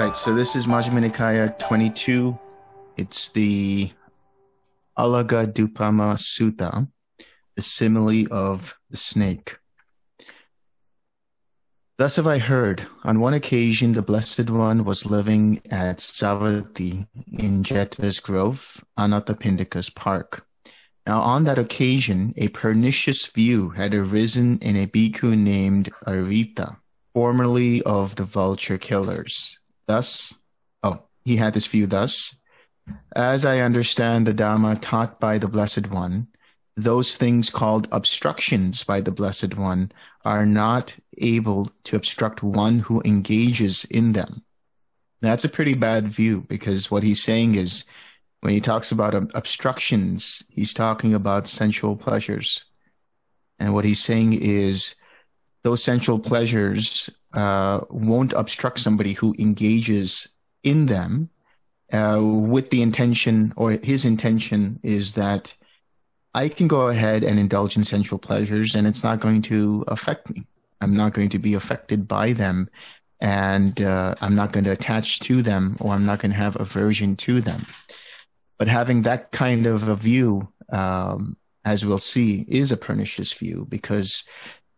Right, so this is Majjhima Nikaya 22. It's the Alagadupama Sutta, the simile of the snake. Thus have I heard, on one occasion the Blessed One was living at Savatthi in Jetta's Grove, Anathapindaka's Park. Now on that occasion, a pernicious view had arisen in a bhikkhu named Arvita, formerly of the vulture killers. He had this view thus, as I understand the Dhamma taught by the Blessed One, those things called obstructions by the Blessed One are not able to obstruct one who engages in them. That's a pretty bad view, because what he's saying is, when he talks about obstructions, he's talking about sensual pleasures. And what he's saying is, those sensual pleasures won't obstruct somebody who engages in them with the intention, or his intention is that I can go ahead and indulge in sensual pleasures and it's not going to affect me. I'm not going to be affected by them, and I'm not going to attach to them, or I'm not going to have aversion to them. But having that kind of a view, as we'll see, is a pernicious view, because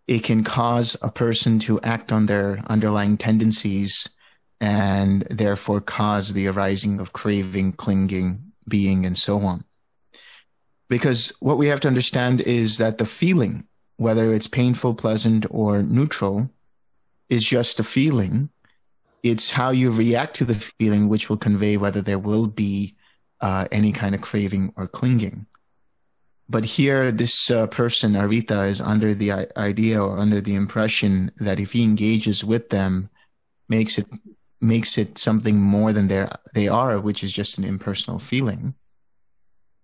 it can cause a person to act on their underlying tendencies and therefore cause the arising of craving, clinging, being, and so on. Because what we have to understand is that the feeling, whether it's painful, pleasant, or neutral, is just a feeling. It's how you react to the feeling which will convey whether there will be any kind of craving or clinging. But here, this person, Arvita, is under the idea or under the impression that if he engages with them, makes it something more than they are, which is just an impersonal feeling,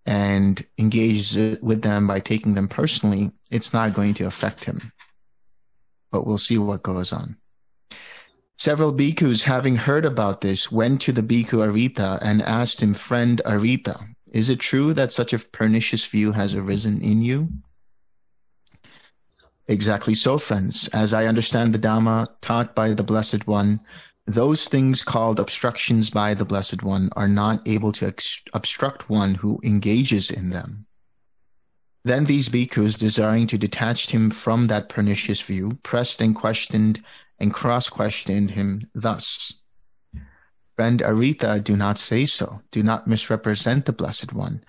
and engages with them by taking them personally, it's not going to affect him. But we'll see what goes on. Several bhikkhus, having heard about this, went to the bhikkhu Arvita and asked him, "Friend Arvita, is it true that such a pernicious view has arisen in you?" "Exactly so, friends. As I understand the Dhamma taught by the Blessed One, those things called obstructions by the Blessed One are not able to obstruct one who engages in them." Then these bhikkhus, desiring to detach him from that pernicious view, pressed and questioned and cross-questioned him thus. "Friend Arvita, do not say so. Do not misrepresent the Blessed One.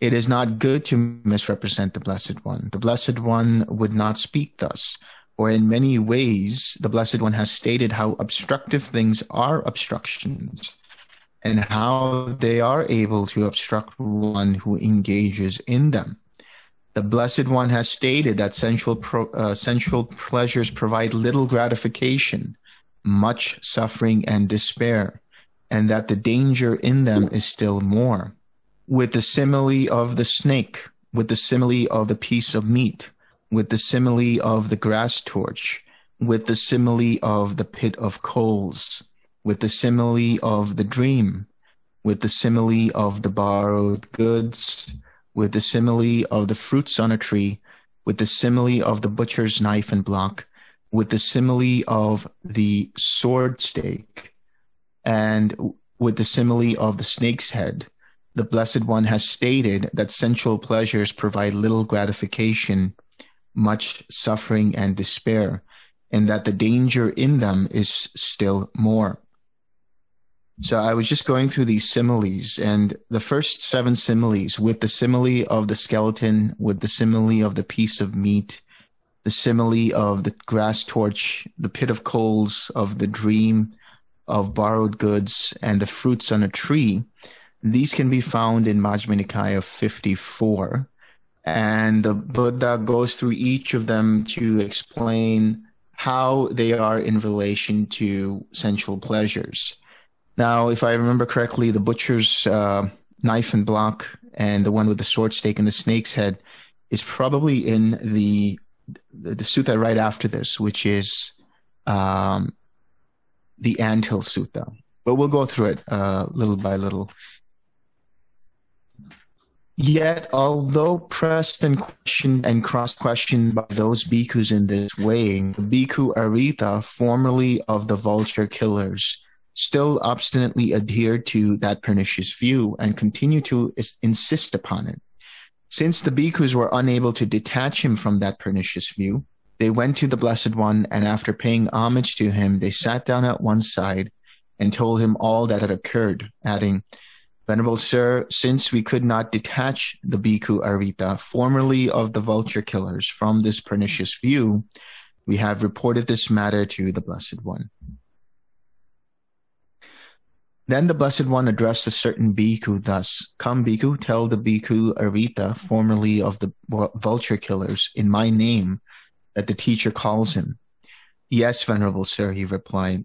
It is not good to misrepresent the Blessed One. The Blessed One would not speak thus. Or in many ways, the Blessed One has stated how obstructive things are obstructions, and how they are able to obstruct one who engages in them. The Blessed One has stated that sensual pleasures provide little gratification, much suffering and despair, and that the danger in them is still more. With the simile of the snake, with the simile of the piece of meat, with the simile of the grass torch, with the simile of the pit of coals, with the simile of the dream, with the simile of the borrowed goods, with the simile of the fruits on a tree, with the simile of the butcher's knife and block, with the simile of the sword stake, and with the simile of the snake's head, the Blessed One has stated that sensual pleasures provide little gratification, much suffering and despair, and that the danger in them is still more." So I was just going through these similes, and the first seven similes, with the simile of the skeleton, with the simile of the piece of meat, the simile of the grass torch, the pit of coals, of the dream, of borrowed goods, and the fruits on a tree, these can be found in Majjhima Nikaya 54. And the Buddha goes through each of them to explain how they are in relation to sensual pleasures. Now, if I remember correctly, the butcher's knife and block and the one with the sword stake and the snake's head is probably in the sutta right after this, which is the Anthill Sutta. But we'll go through it little by little. "Yet, although pressed and questioned and cross-questioned by those bhikkhus in this way, the bhikkhu Arvita, formerly of the vulture killers, still obstinately adhere to that pernicious view and continue to insist upon it. Since the bhikkhus were unable to detach him from that pernicious view, they went to the Blessed One, and after paying homage to him, they sat down at one side and told him all that had occurred, adding, "Venerable Sir, since we could not detach the bhikkhu Arvita, formerly of the vulture killers, from this pernicious view, we have reported this matter to the Blessed One." Then the Blessed One addressed a certain bhikkhu thus, "Come, bhikkhu, tell the bhikkhu Arvita, formerly of the vulture killers, in my name, that the teacher calls him." "Yes, Venerable Sir," he replied.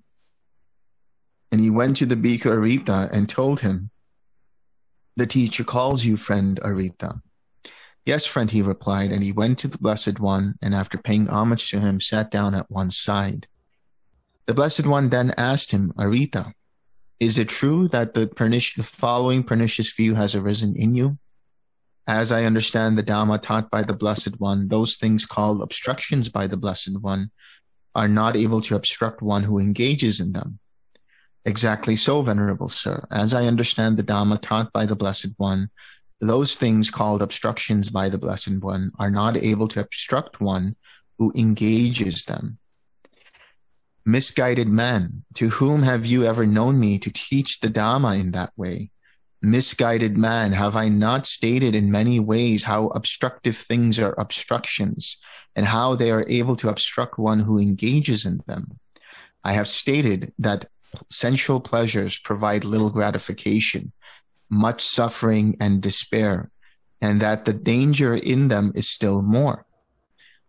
And he went to the bhikkhu Arvita and told him, "The teacher calls you, friend Arvita." "Yes, friend," he replied, and he went to the Blessed One, and after paying homage to him, sat down at one side. The Blessed One then asked him, "Arvita, is it true that the following pernicious view has arisen in you? As I understand the Dhamma taught by the Blessed One, those things called obstructions by the Blessed One are not able to obstruct one who engages in them." "Exactly so, Venerable Sir. As I understand the Dhamma taught by the Blessed One, those things called obstructions by the Blessed One are not able to obstruct one who engages them." "Misguided man, to whom have you ever known me to teach the Dhamma in that way? Misguided man, have I not stated in many ways how obstructive things are obstructions and how they are able to obstruct one who engages in them? I have stated that sensual pleasures provide little gratification, much suffering and despair, and that the danger in them is still more.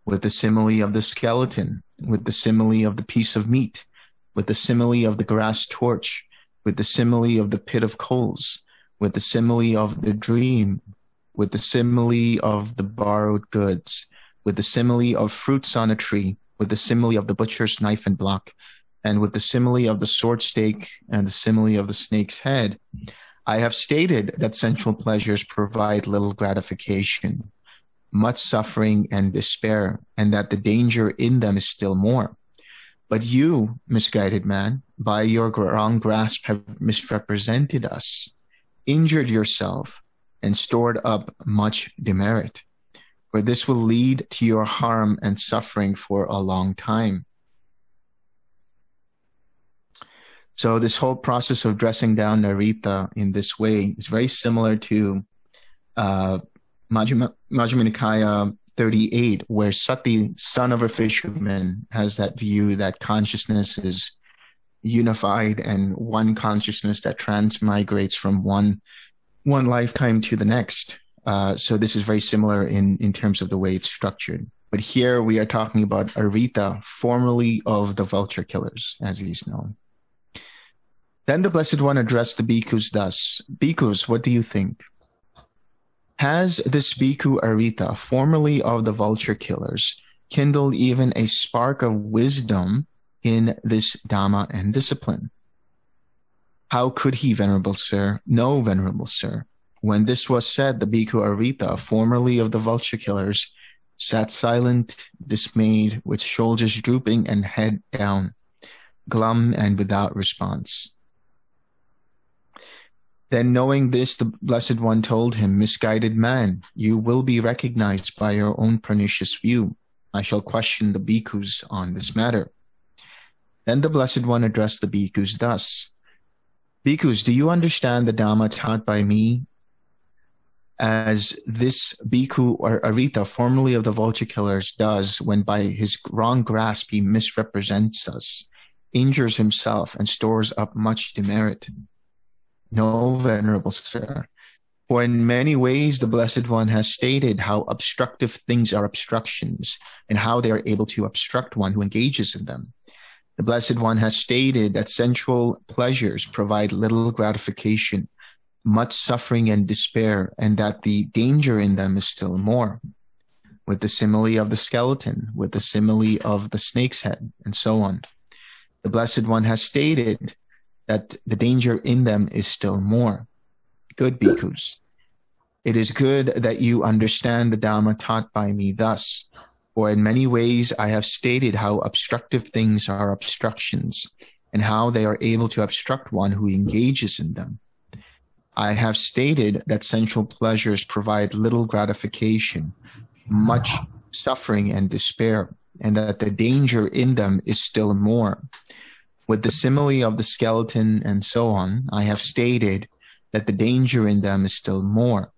With the simile of the skeleton, with the simile of the piece of meat, with the simile of the grass torch, with the simile of the pit of coals, with the simile of the dream, with the simile of the borrowed goods, with the simile of fruits on a tree, with the simile of the butcher's knife and block, and with the simile of the sword stake and the simile of the snake's head, I have stated that sensual pleasures provide little gratification, much suffering and despair, and that the danger in them is still more. But you, misguided man, by your wrong grasp have misrepresented us, injured yourself, and stored up much demerit. For this will lead to your harm and suffering for a long time." So this whole process of dressing down Arvita in this way is very similar to Majjhima Nikaya 38, where Sati, son of a fisherman, has that view that consciousness is unified and one consciousness that transmigrates from one lifetime to the next. So this is very similar in terms of the way it's structured. But here we are talking about Arvita, formerly of the vulture killers, as he's known. Then the Blessed One addressed the bhikkhus thus, "Bhikkhus, what do you think? Has this bhikkhu Arvita, formerly of the vulture killers, kindled even a spark of wisdom in this Dhamma and discipline?" "How could he, Venerable Sir?" "No, Venerable Sir. When this was said, the bhikkhu Arvita, formerly of the vulture killers, sat silent, dismayed, with shoulders drooping and head down, glum and without response." Then knowing this, the Blessed One told him, "Misguided man, you will be recognized by your own pernicious view. I shall question the bhikkhus on this matter." Then the Blessed One addressed the bhikkhus thus, "Bhikkhus, do you understand the Dhamma taught by me as this bhikkhu or Arvita, formerly of the vulture killers, does when by his wrong grasp he misrepresents us, injures himself, and stores up much demerit?" "No, Venerable Sir, for in many ways the Blessed One has stated how obstructive things are obstructions and how they are able to obstruct one who engages in them. The Blessed One has stated that sensual pleasures provide little gratification, much suffering and despair, and that the danger in them is still more. With the simile of the skeleton, with the simile of the snake's head, and so on. The Blessed One has stated that the danger in them is still more. Good bhikkhus, it is good that you understand the Dhamma taught by me thus, for in many ways I have stated how obstructive things are obstructions, and how they are able to obstruct one who engages in them. I have stated that sensual pleasures provide little gratification, much suffering and despair, and that the danger in them is still more. With the simile of the skeleton and so on, I have stated that the danger in them is still more.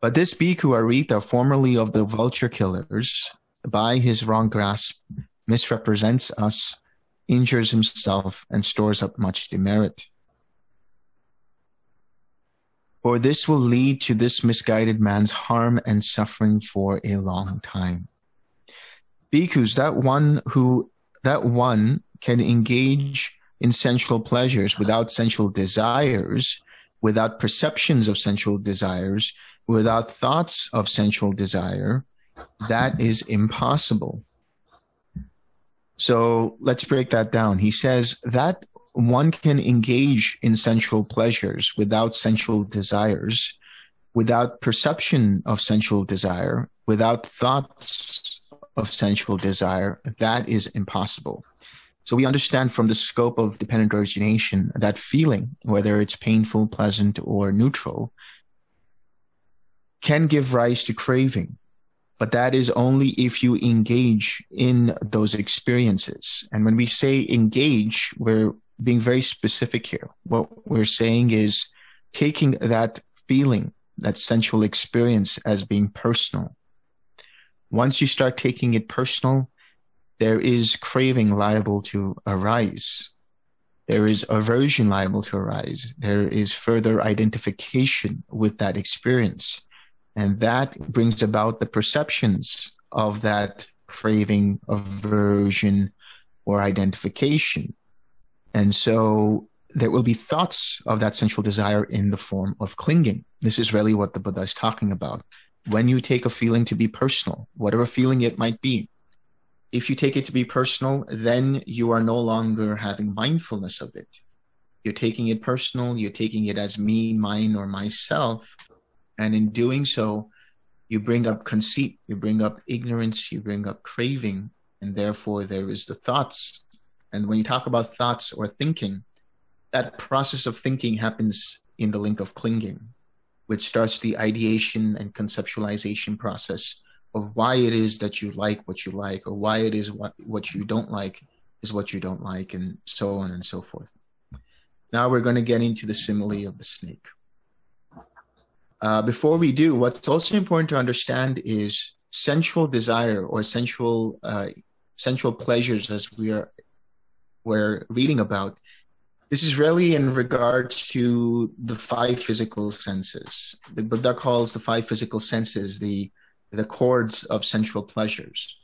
But this bhikkhu Arita, formerly of the vulture killers, by his wrong grasp, misrepresents us, injures himself, and stores up much demerit. For this will lead to this misguided man's harm and suffering for a long time. Bhikkhus, that one can engage in sensual pleasures without sensual desires, without perceptions of sensual desires, without thoughts of sensual desire, that is impossible. So let's break that down. He says that one can engage in sensual pleasures without sensual desires, without perception of sensual desire, without thoughts of sensual desire, that is impossible. So we understand from the scope of dependent origination that feeling, whether it's painful, pleasant, or neutral, can give rise to craving. But that is only if you engage in those experiences. And when we say engage, we're being very specific here. What we're saying is taking that feeling, that sensual experience, as being personal. Once you start taking it personal, there is craving liable to arise. There is aversion liable to arise. There is further identification with that experience. And that brings about the perceptions of that craving, aversion, or identification. And so there will be thoughts of that sensual desire in the form of clinging. This is really what the Buddha is talking about. When you take a feeling to be personal, whatever feeling it might be, if you take it to be personal, then you are no longer having mindfulness of it. You're taking it personal, you're taking it as me, mine, or myself. And in doing so, you bring up conceit, you bring up ignorance, you bring up craving, and therefore there is the thoughts. And when you talk about thoughts or thinking, that process of thinking happens in the link of clinging, which starts the ideation and conceptualization process of why it is that you like what you like, or why it is what you don't like is what you don't like, and so on and so forth. Now we're going to get into the simile of the snake. Before we do, what's also important to understand is sensual desire or sensual pleasures, as we're reading about. This is really in regards to the five physical senses. The Buddha calls the five physical senses the cords of sensual pleasures.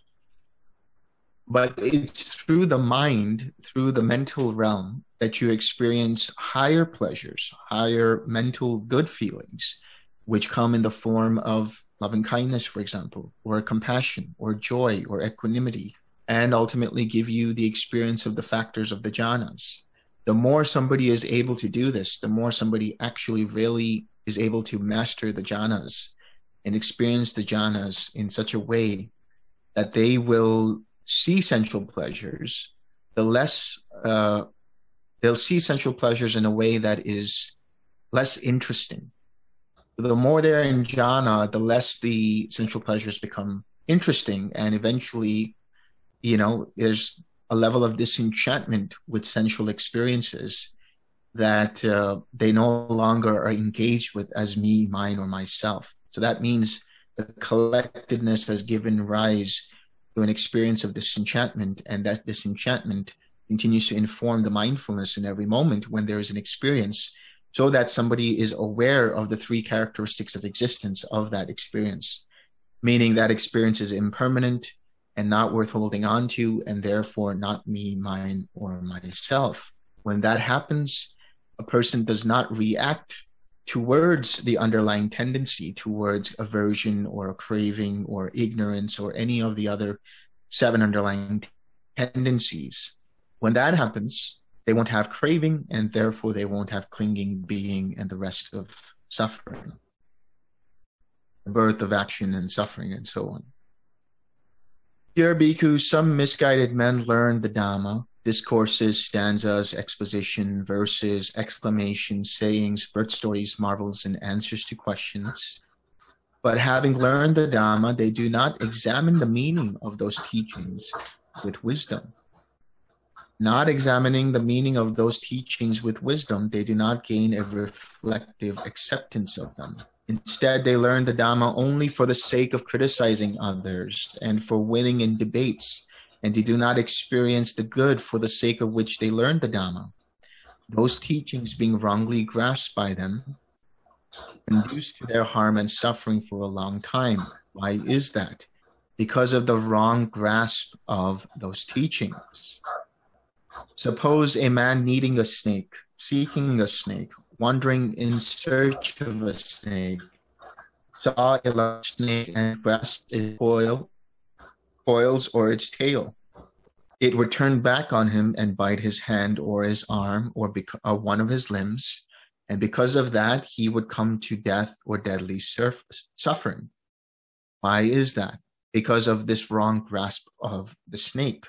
But it's through the mind, through the mental realm, that you experience higher pleasures, higher mental good feelings, which come in the form of loving kindness, for example, or compassion, or joy, or equanimity, and ultimately give you the experience of the factors of the jhanas. The more somebody is able to do this, the more somebody actually really is able to master the jhanas and experience the jhanas in such a way that they will see sensual pleasures, the less they'll see sensual pleasures in a way that is less interesting. The more they're in jhana, the less the sensual pleasures become interesting. And eventually, there's a level of disenchantment with sensual experiences that they no longer are engaged with as me, mine, or myself. So that means the collectedness has given rise to an experience of disenchantment, and that disenchantment continues to inform the mindfulness in every moment when there is an experience, so that somebody is aware of the three characteristics of existence of that experience, meaning that experience is impermanent and not worth holding on to, and therefore not me, mine, or myself. When that happens, a person does not react towards the underlying tendency, towards aversion or craving or ignorance or any of the other seven underlying tendencies. When that happens, they won't have craving, and therefore they won't have clinging, being, and the rest of suffering, the birth of action and suffering, and so on. Here, bhikkhu, some misguided men learn the Dhamma discourses, stanzas, exposition, verses, exclamations, sayings, birth stories, marvels, and answers to questions. But having learned the Dhamma, they do not examine the meaning of those teachings with wisdom. Not examining the meaning of those teachings with wisdom, they do not gain a reflective acceptance of them. Instead, they learn the Dhamma only for the sake of criticizing others and for winning in debates, and they do not experience the good for the sake of which they learned the Dhamma. Those teachings, being wrongly grasped by them, conduce to their harm and suffering for a long time. Why is that? Because of the wrong grasp of those teachings. Suppose a man needing a snake, seeking a snake, wandering in search of a snake, saw a large snake and grasped its coils or its tail. It would turn back on him and bite his hand or his arm or one of his limbs, and because of that, he would come to death or deadly suffering. Why is that? Because of this wrong grasp of the snake.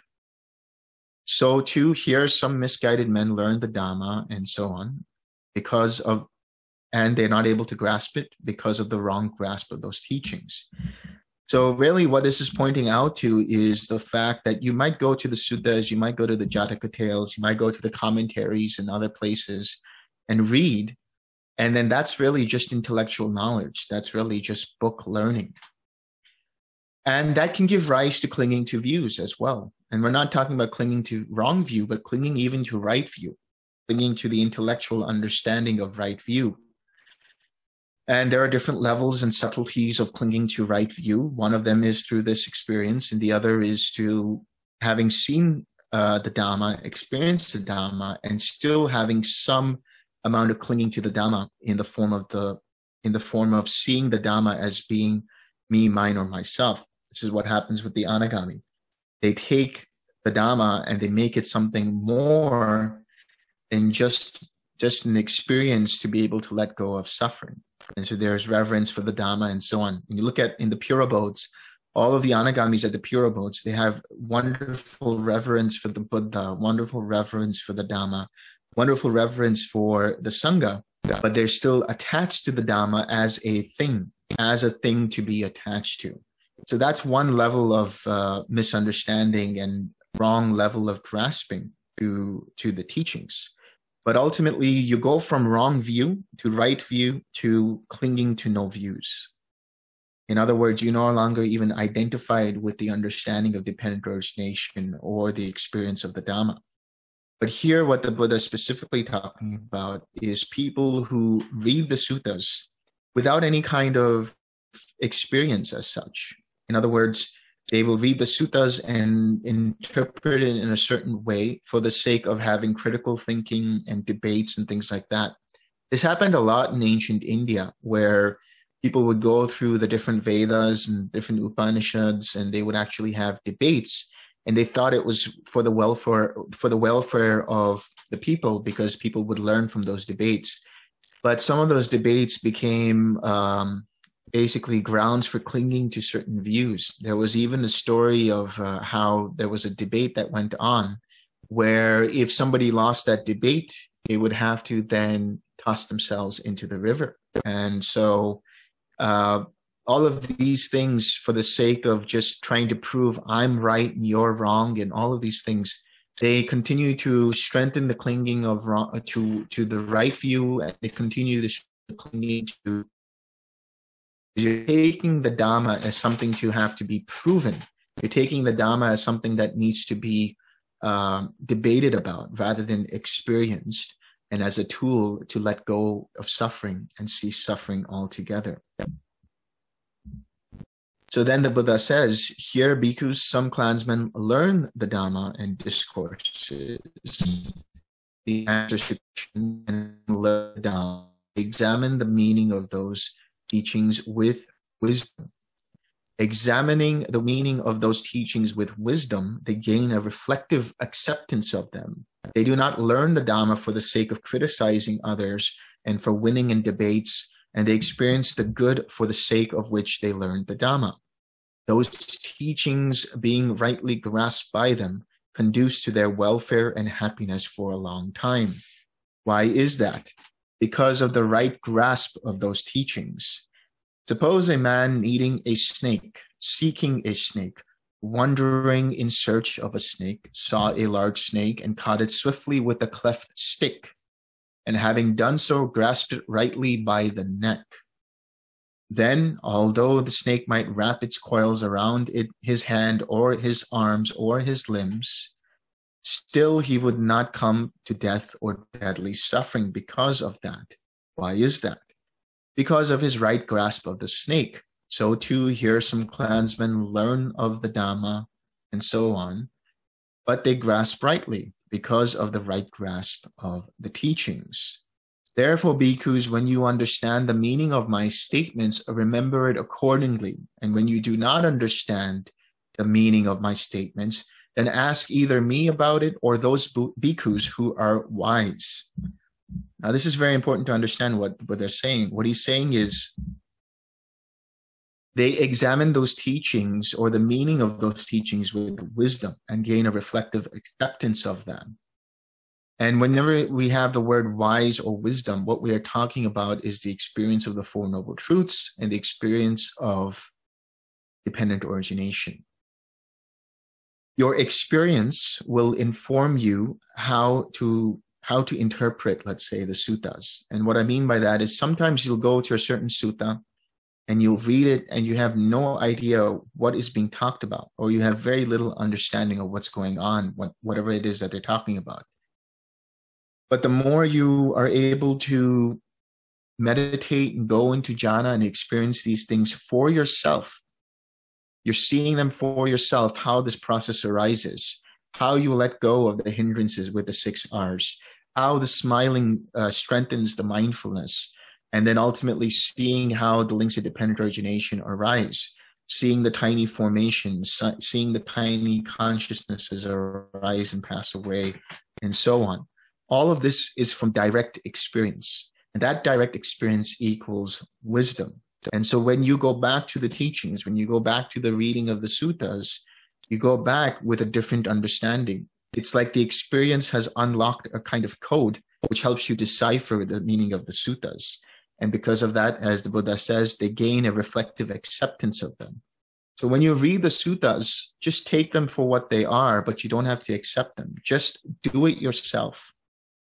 So too, here some misguided men learn the Dhamma and so on, and they're not able to grasp it because of the wrong grasp of those teachings. So really what this is pointing out to is the fact that you might go to the suttas, you might go to the Jataka tales, you might go to the commentaries and other places and read, and then that's really just intellectual knowledge. That's really just book learning. And that can give rise to clinging to views as well. And we're not talking about clinging to wrong view, but clinging even to right view, clinging to the intellectual understanding of right view. And there are different levels and subtleties of clinging to right view. One of them is through this experience, and the other is through having seen the Dhamma, experienced the Dhamma, and still having some amount of clinging to the Dhamma in the form of seeing the Dhamma as being me, mine, or myself. This is what happens with the Anagami. They take the Dhamma and they make it something more than just an experience to be able to let go of suffering. And so there's reverence for the Dhamma and so on. And you look at in the Pure Abodes, all of the Anagamis at the Pure Abodes, they have wonderful reverence for the Buddha, wonderful reverence for the Dhamma, wonderful reverence for the Sangha, but they're still attached to the Dhamma as a thing to be attached to. So that's one level of misunderstanding and wrong level of grasping to the teachings. But ultimately, you go from wrong view to right view to clinging to no views. In other words, you're no longer even identified with the understanding of dependent origination or the experience of the Dhamma. But here, what the Buddha is specifically talking about is people who read the suttas without any kind of experience as such. In other words, they will read the suttas and interpret it in a certain way for the sake of having critical thinking and debates and things like that. This happened a lot in ancient India, where people would go through the different Vedas and different Upanishads, and they would actually have debates, and they thought it was for the welfare of the people, because people would learn from those debates. But some of those debates became basically grounds for clinging to certain views. There was even a story of how there was a debate that went on where if somebody lost that debate, they would have to then toss themselves into the river. And so all of these things for the sake of just trying to prove I'm right and you're wrong, and all of these things, they continue to strengthen the clinging of wrong, to the right view, and they continue to clinging to. You're taking the Dhamma as something to have to be proven. You're taking the Dhamma as something that needs to be debated about rather than experienced, and as a tool to let go of suffering and cease suffering altogether. So then the Buddha says, here, bhikkhus, some clansmen learn the Dhamma and discourses, the answers to questions, and learn the Dhamma. Examine the meaning of those teachings with wisdom. Examining the meaning of those teachings with wisdom, they gain a reflective acceptance of them. They do not learn the Dhamma for the sake of criticizing others and for winning in debates, and they experience the good for the sake of which they learned the Dhamma. Those teachings, being rightly grasped by them, conduce to their welfare and happiness for a long time. Why is that? Because of the right grasp of those teachings. Suppose a man eating a snake, seeking a snake, wandering in search of a snake, saw a large snake and caught it swiftly with a cleft stick, and having done so, grasped it rightly by the neck. Then, although the snake might wrap its coils around his hand or his arms or his limbs, still he would not come to death or deadly suffering because of that. Why is that? Because of his right grasp of the snake. So too here some clansmen learn of the Dhamma and so on, but they grasp rightly because of the right grasp of the teachings. Therefore, bhikkhus, when you understand the meaning of my statements, remember it accordingly. And when you do not understand the meaning of my statements, then ask either me about it or those bhikkhus who are wise. Now, this is very important to understand what they're saying. What he's saying is they examine those teachings or the meaning of those teachings with wisdom and gain a reflective acceptance of them. And whenever we have the word wise or wisdom, what we are talking about is the experience of the Four Noble Truths and the experience of dependent origination. Your experience will inform you how to interpret, let's say, the suttas. And what I mean by that is sometimes you'll go to a certain sutta and you'll read it and you have no idea what is being talked about, or you have very little understanding of what's going on, whatever it is that they're talking about. But the more you are able to meditate and go into jhana and experience these things for yourself, you're seeing them for yourself, how this process arises, how you let go of the hindrances with the 6 R's, how the smiling strengthens the mindfulness, and then ultimately seeing how the links of dependent origination arise, seeing the tiny formations, seeing the tiny consciousnesses arise and pass away, and so on. All of this is from direct experience, and that direct experience equals wisdom. And so when you go back to the teachings, when you go back to the reading of the suttas, you go back with a different understanding. It's like the experience has unlocked a kind of code which helps you decipher the meaning of the suttas. And because of that, as the Buddha says, they gain a reflective acceptance of them. So when you read the suttas, just take them for what they are, but you don't have to accept them. Just do it yourself.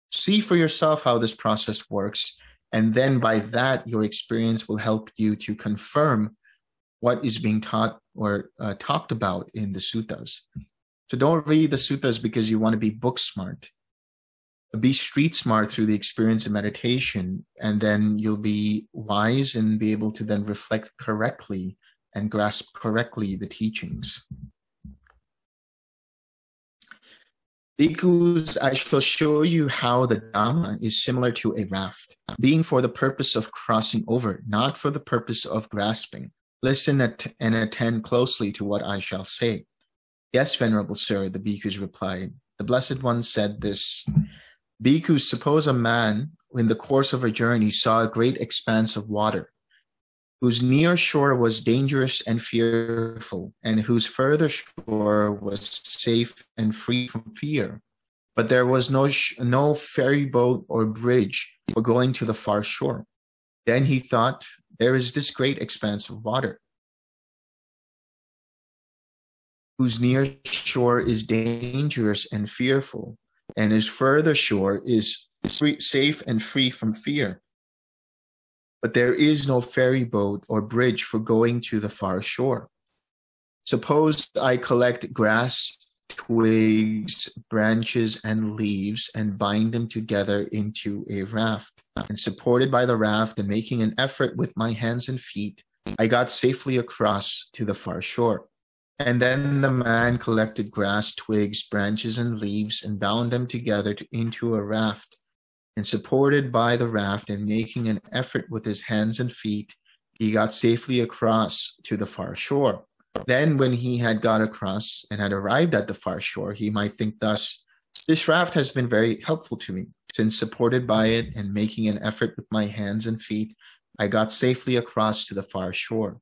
See for yourself how this process works. And then by that, your experience will help you to confirm what is being taught or talked about in the suttas. So don't read the suttas because you want to be book smart. Be street smart through the experience of meditation, and then you'll be wise and be able to then reflect correctly and grasp correctly the teachings. Bhikkhus, I shall show you how the Dhamma is similar to a raft, being for the purpose of crossing over, not for the purpose of grasping. Listen and attend closely to what I shall say. Yes, Venerable Sir, the bhikkhus replied. The Blessed One said this. Bhikkhus, suppose a man, in the course of a journey, saw a great expanse of water, whose near shore was dangerous and fearful, and whose further shore was safe and free from fear. But there was no ferry boat or bridge for going to the far shore. Then he thought, there is this great expanse of water, whose near shore is dangerous and fearful, and his further shore is safe and free from fear. But there is no ferry boat or bridge for going to the far shore. Suppose I collect grass, twigs, branches, and leaves, and bind them together into a raft. And supported by the raft and making an effort with my hands and feet, I got safely across to the far shore. And then the man collected grass, twigs, branches, and leaves, and bound them together into a raft. And supported by the raft and making an effort with his hands and feet, he got safely across to the far shore. Then when he had got across and had arrived at the far shore, he might think thus, this raft has been very helpful to me, since supported by it and making an effort with my hands and feet, I got safely across to the far shore.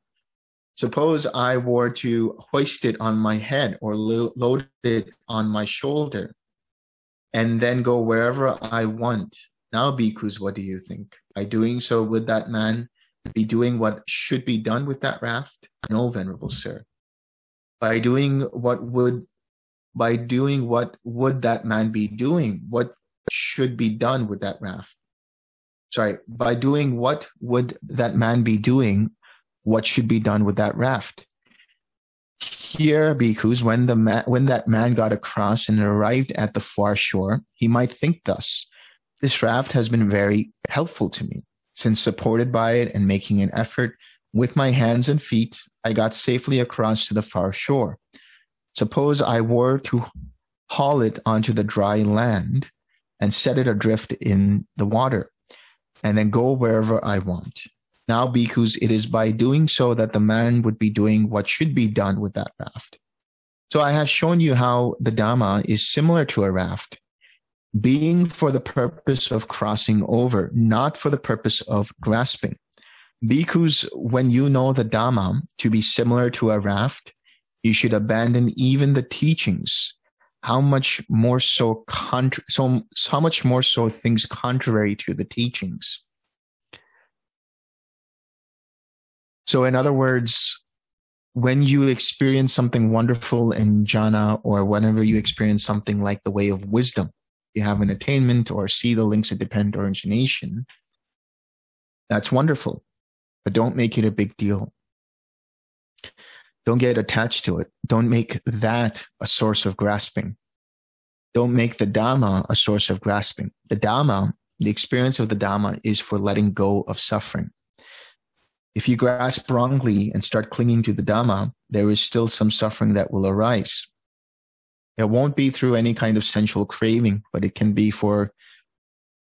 Suppose I were to hoist it on my head or load it on my shoulder and then go wherever I want. Now, bhikkhus, what do you think? By doing so, would that man be doing what should be done with that raft? No, venerable sir. By doing what would that man be doing? What should be done with that raft? Sorry, by doing what would that man be doing? What should be done with that raft? Here, bhikkhus, when that man got across and arrived at the far shore, he might think thus: this raft has been very helpful to me, since supported by it and making an effort with my hands and feet, I got safely across to the far shore. Suppose I were to haul it onto the dry land and set it adrift in the water, and then go wherever I want. Now, bhikkhus, it is by doing so that the man would be doing what should be done with that raft. So I have shown you how the Dhamma is similar to a raft, being for the purpose of crossing over, not for the purpose of grasping. Bhikkhus, when you know the Dhamma to be similar to a raft, you should abandon even the teachings. How much more so things contrary to the teachings. So in other words, when you experience something wonderful in jhana, or whenever you experience something like the way of wisdom, you have an attainment or see the links of dependent origination, that's wonderful, but don't make it a big deal. Don't get attached to it. Don't make that a source of grasping. Don't make the Dhamma a source of grasping. The Dhamma, the experience of the Dhamma, is for letting go of suffering. If you grasp wrongly and start clinging to the Dhamma, there is still some suffering that will arise. It won't be through any kind of sensual craving, but it can be for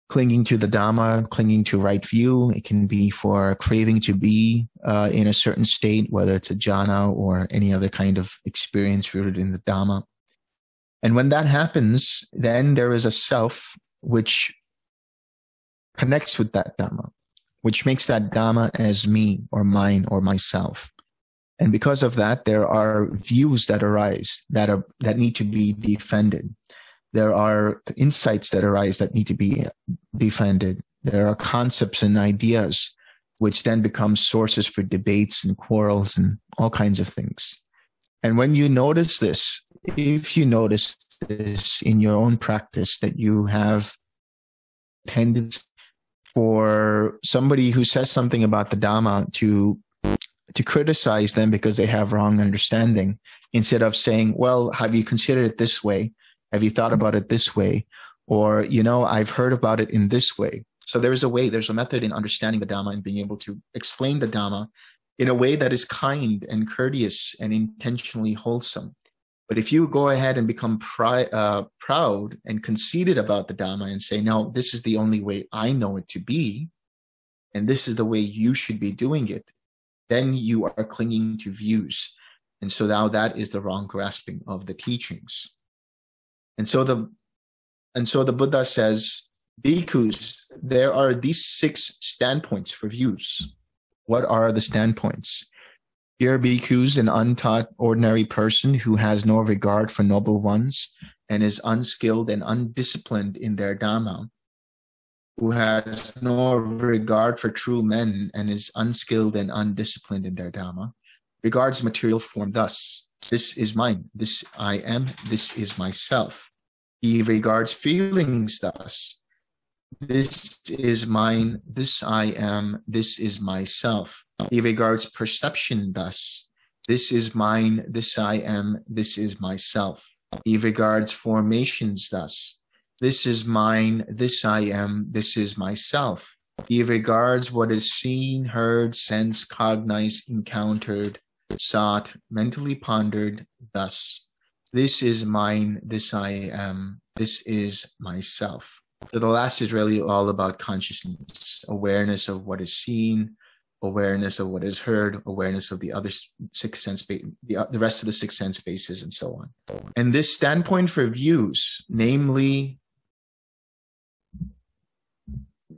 clinging to the Dhamma, clinging to right view. It can be for craving to be in a certain state, whether it's a jhana or any other kind of experience rooted in the Dhamma. And when that happens, then there is a self which connects with that Dhamma, which makes that Dhamma as me or mine or myself. And because of that, there are views that arise that need to be defended. There are insights that arise that need to be defended. There are concepts and ideas which then become sources for debates and quarrels and all kinds of things. And when you notice this, if you notice this in your own practice, that you have tendency for somebody who says something about the Dhamma to criticize them because they have wrong understanding, instead of saying, well, have you considered it this way? Have you thought about it this way? Or, I've heard about it in this way. So there is a way, there's a method in understanding the Dhamma and being able to explain the Dhamma in a way that is kind and courteous and intentionally wholesome. But if you go ahead and become proud and conceited about the Dhamma and say, no, this is the only way I know it to be, and this is the way you should be doing it, then you are clinging to views. And so now that is the wrong grasping of the teachings. And so the Buddha says, bhikkhus, there are these 6 standpoints for views. What are the standpoints? Here, bhikkhus, an untaught ordinary person who has no regard for noble ones and is unskilled and undisciplined in their Dhamma, who has no regard for true men and is unskilled and undisciplined in their Dhamma, regards material form thus: this is mine, this I am, this is myself. He regards feelings thus: this is mine, this I am, this is myself. He regards perception thus: this is mine, this I am, this is myself. He regards formations thus: this is mine, this I am, this is myself. He regards what is seen, heard, sensed, cognized, encountered, sought, mentally pondered thus: this is mine, this I am, this is myself. So the last is really all about consciousness, awareness of what is seen, awareness of what is heard, awareness of the other 6 sense, the rest of the 6 sense bases, and so on. And this standpoint for views, namely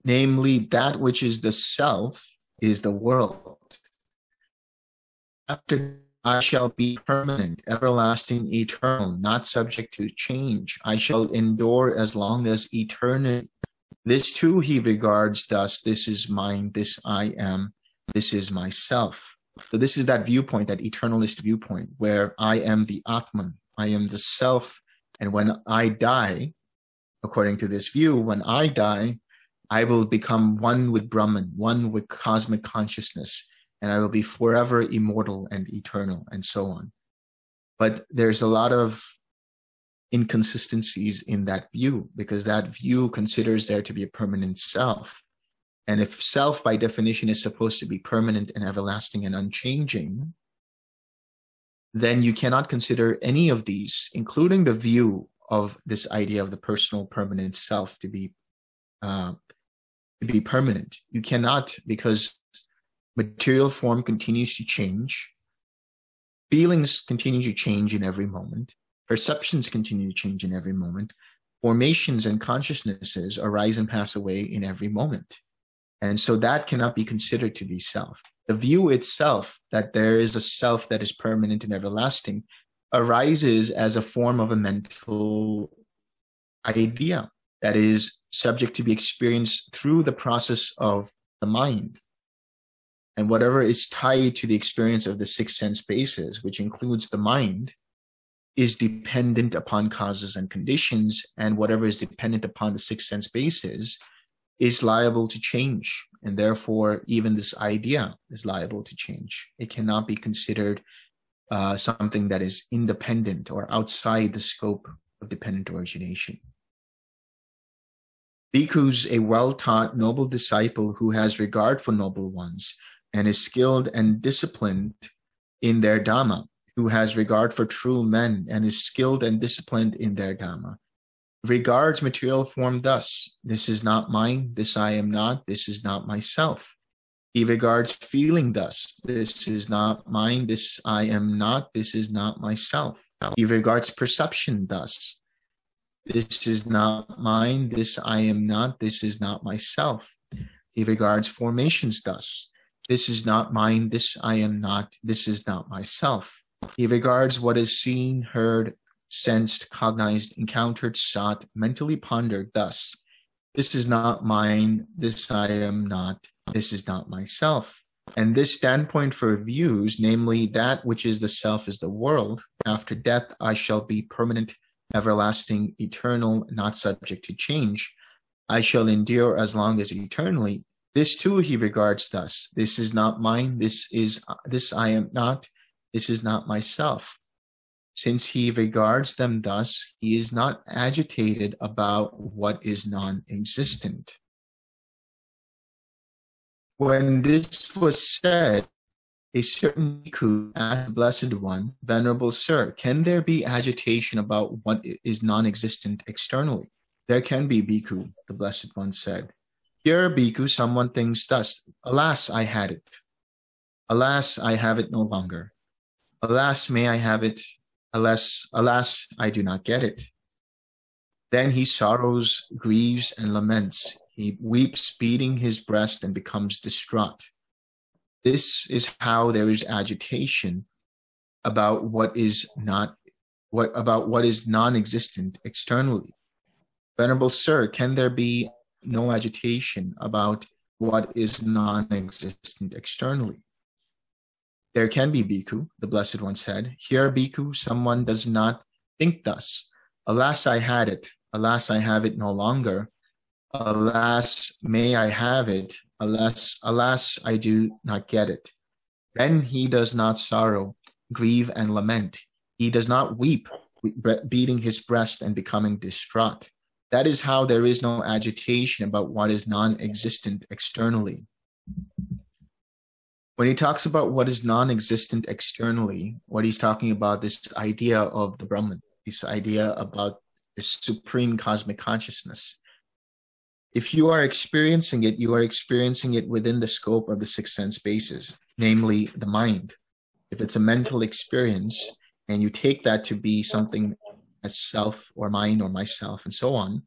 that which is the self, is the world. After I shall be permanent, everlasting, eternal, not subject to change. I shall endure as long as eternity. This too he regards thus: this is mine, this I am, this is myself. So this is that viewpoint, that eternalist viewpoint, where I am the Atman, I am the self. And when I die, according to this view, when I die, I will become one with Brahman, one with cosmic consciousness, and I will be forever immortal and eternal, and so on. But there's a lot of inconsistencies in that view, because that view considers there to be a permanent self. And if self, by definition, is supposed to be permanent and everlasting and unchanging, then you cannot consider any of these, including the view of this idea of the personal permanent self, to be permanent. You cannot, because material form continues to change, feelings continue to change in every moment, perceptions continue to change in every moment, formations and consciousnesses arise and pass away in every moment. And so that cannot be considered to be self. The view itself, that there is a self that is permanent and everlasting, arises as a form of a mental idea that is subject to be experienced through the process of the mind. And whatever is tied to the experience of the six sense bases, which includes the mind, is dependent upon causes and conditions, and whatever is dependent upon the six sense bases is liable to change, and therefore even this idea is liable to change. It cannot be considered something that is independent or outside the scope of dependent origination. Bhikkhu's a well-taught, noble disciple who has regard for noble ones and is skilled and disciplined in their Dhamma, who has regard for true men and is skilled and disciplined in their Dhamma. Regards material form thus: this is not mine, this I am not, this is not myself. He regards feeling thus: this is not mine, this I am not, this is not myself. He regards perception thus: this is not mine, this I am not, this is not myself. He regards formations thus: this is not mine, this I am not, this is not myself. He regards what is seen, heard, sensed, cognized, encountered, sought, mentally pondered thus: this is not mine, this I am not, this is not myself. And this standpoint for views, namely that which is the self is the world, after death I shall be permanent, everlasting, eternal, not subject to change, I shall endure as long as eternally, this too he regards thus: this is not mine, this I am not, this is not myself. Since he regards them thus, he is not agitated about what is non-existent. When this was said, a certain bhikkhu asked the Blessed One, "Venerable Sir, can there be agitation about what is non-existent externally?" "There can be, bhikkhu," the Blessed One said. "Here, bhikkhu, someone thinks thus: alas, I had it. Alas, I have it no longer. Alas, may I have it. Alas, I do not get it." Then he sorrows, grieves, and laments. He weeps, beating his breast, and becomes distraught. This is how there is agitation about what is non-existent externally. "Venerable Sir, can there be no agitation about what is non-existent externally?" "There can be, bhikkhu," the Blessed One said. "Here, bhikkhu, someone does not think thus: alas, I had it. Alas, I have it no longer. Alas, may I have it. Alas, I do not get it." Then he does not sorrow, grieve, and lament. He does not weep, beating his breast and becoming distraught. That is how there is no agitation about what is non-existent externally. When he talks about what is non-existent externally, what he's talking about, this idea of the Brahman, this idea about the supreme cosmic consciousness. If you are experiencing it, you are experiencing it within the scope of the six sense bases, namely the mind. If it's a mental experience and you take that to be something as self or mine or myself and so on,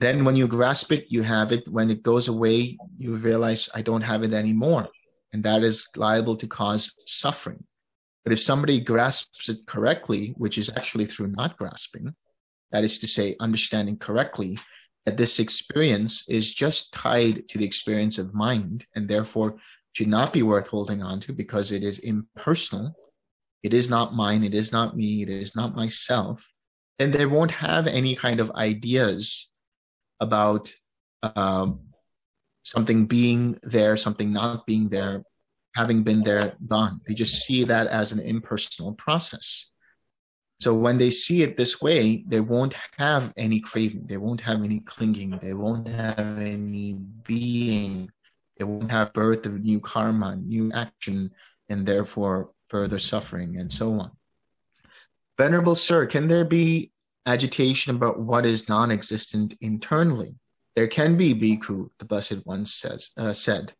then when you grasp it, you have it. When it goes away, you realize I don't have it anymore. And that is liable to cause suffering. But if somebody grasps it correctly, which is actually through not grasping, that is to say, understanding correctly that this experience is just tied to the experience of mind and therefore should not be worth holding on to because it is impersonal, it is not mine, it is not me, it is not myself, then they won't have any kind of ideas about something being there, something not being there, having been there, gone. They just see that as an impersonal process. So when they see it this way, they won't have any craving, they won't have any clinging, they won't have any being, they won't have birth of new karma, new action, and therefore further suffering and so on. Venerable Sir, can there be agitation about what is non-existent internally? There can be, Bhikkhu, the Blessed One said.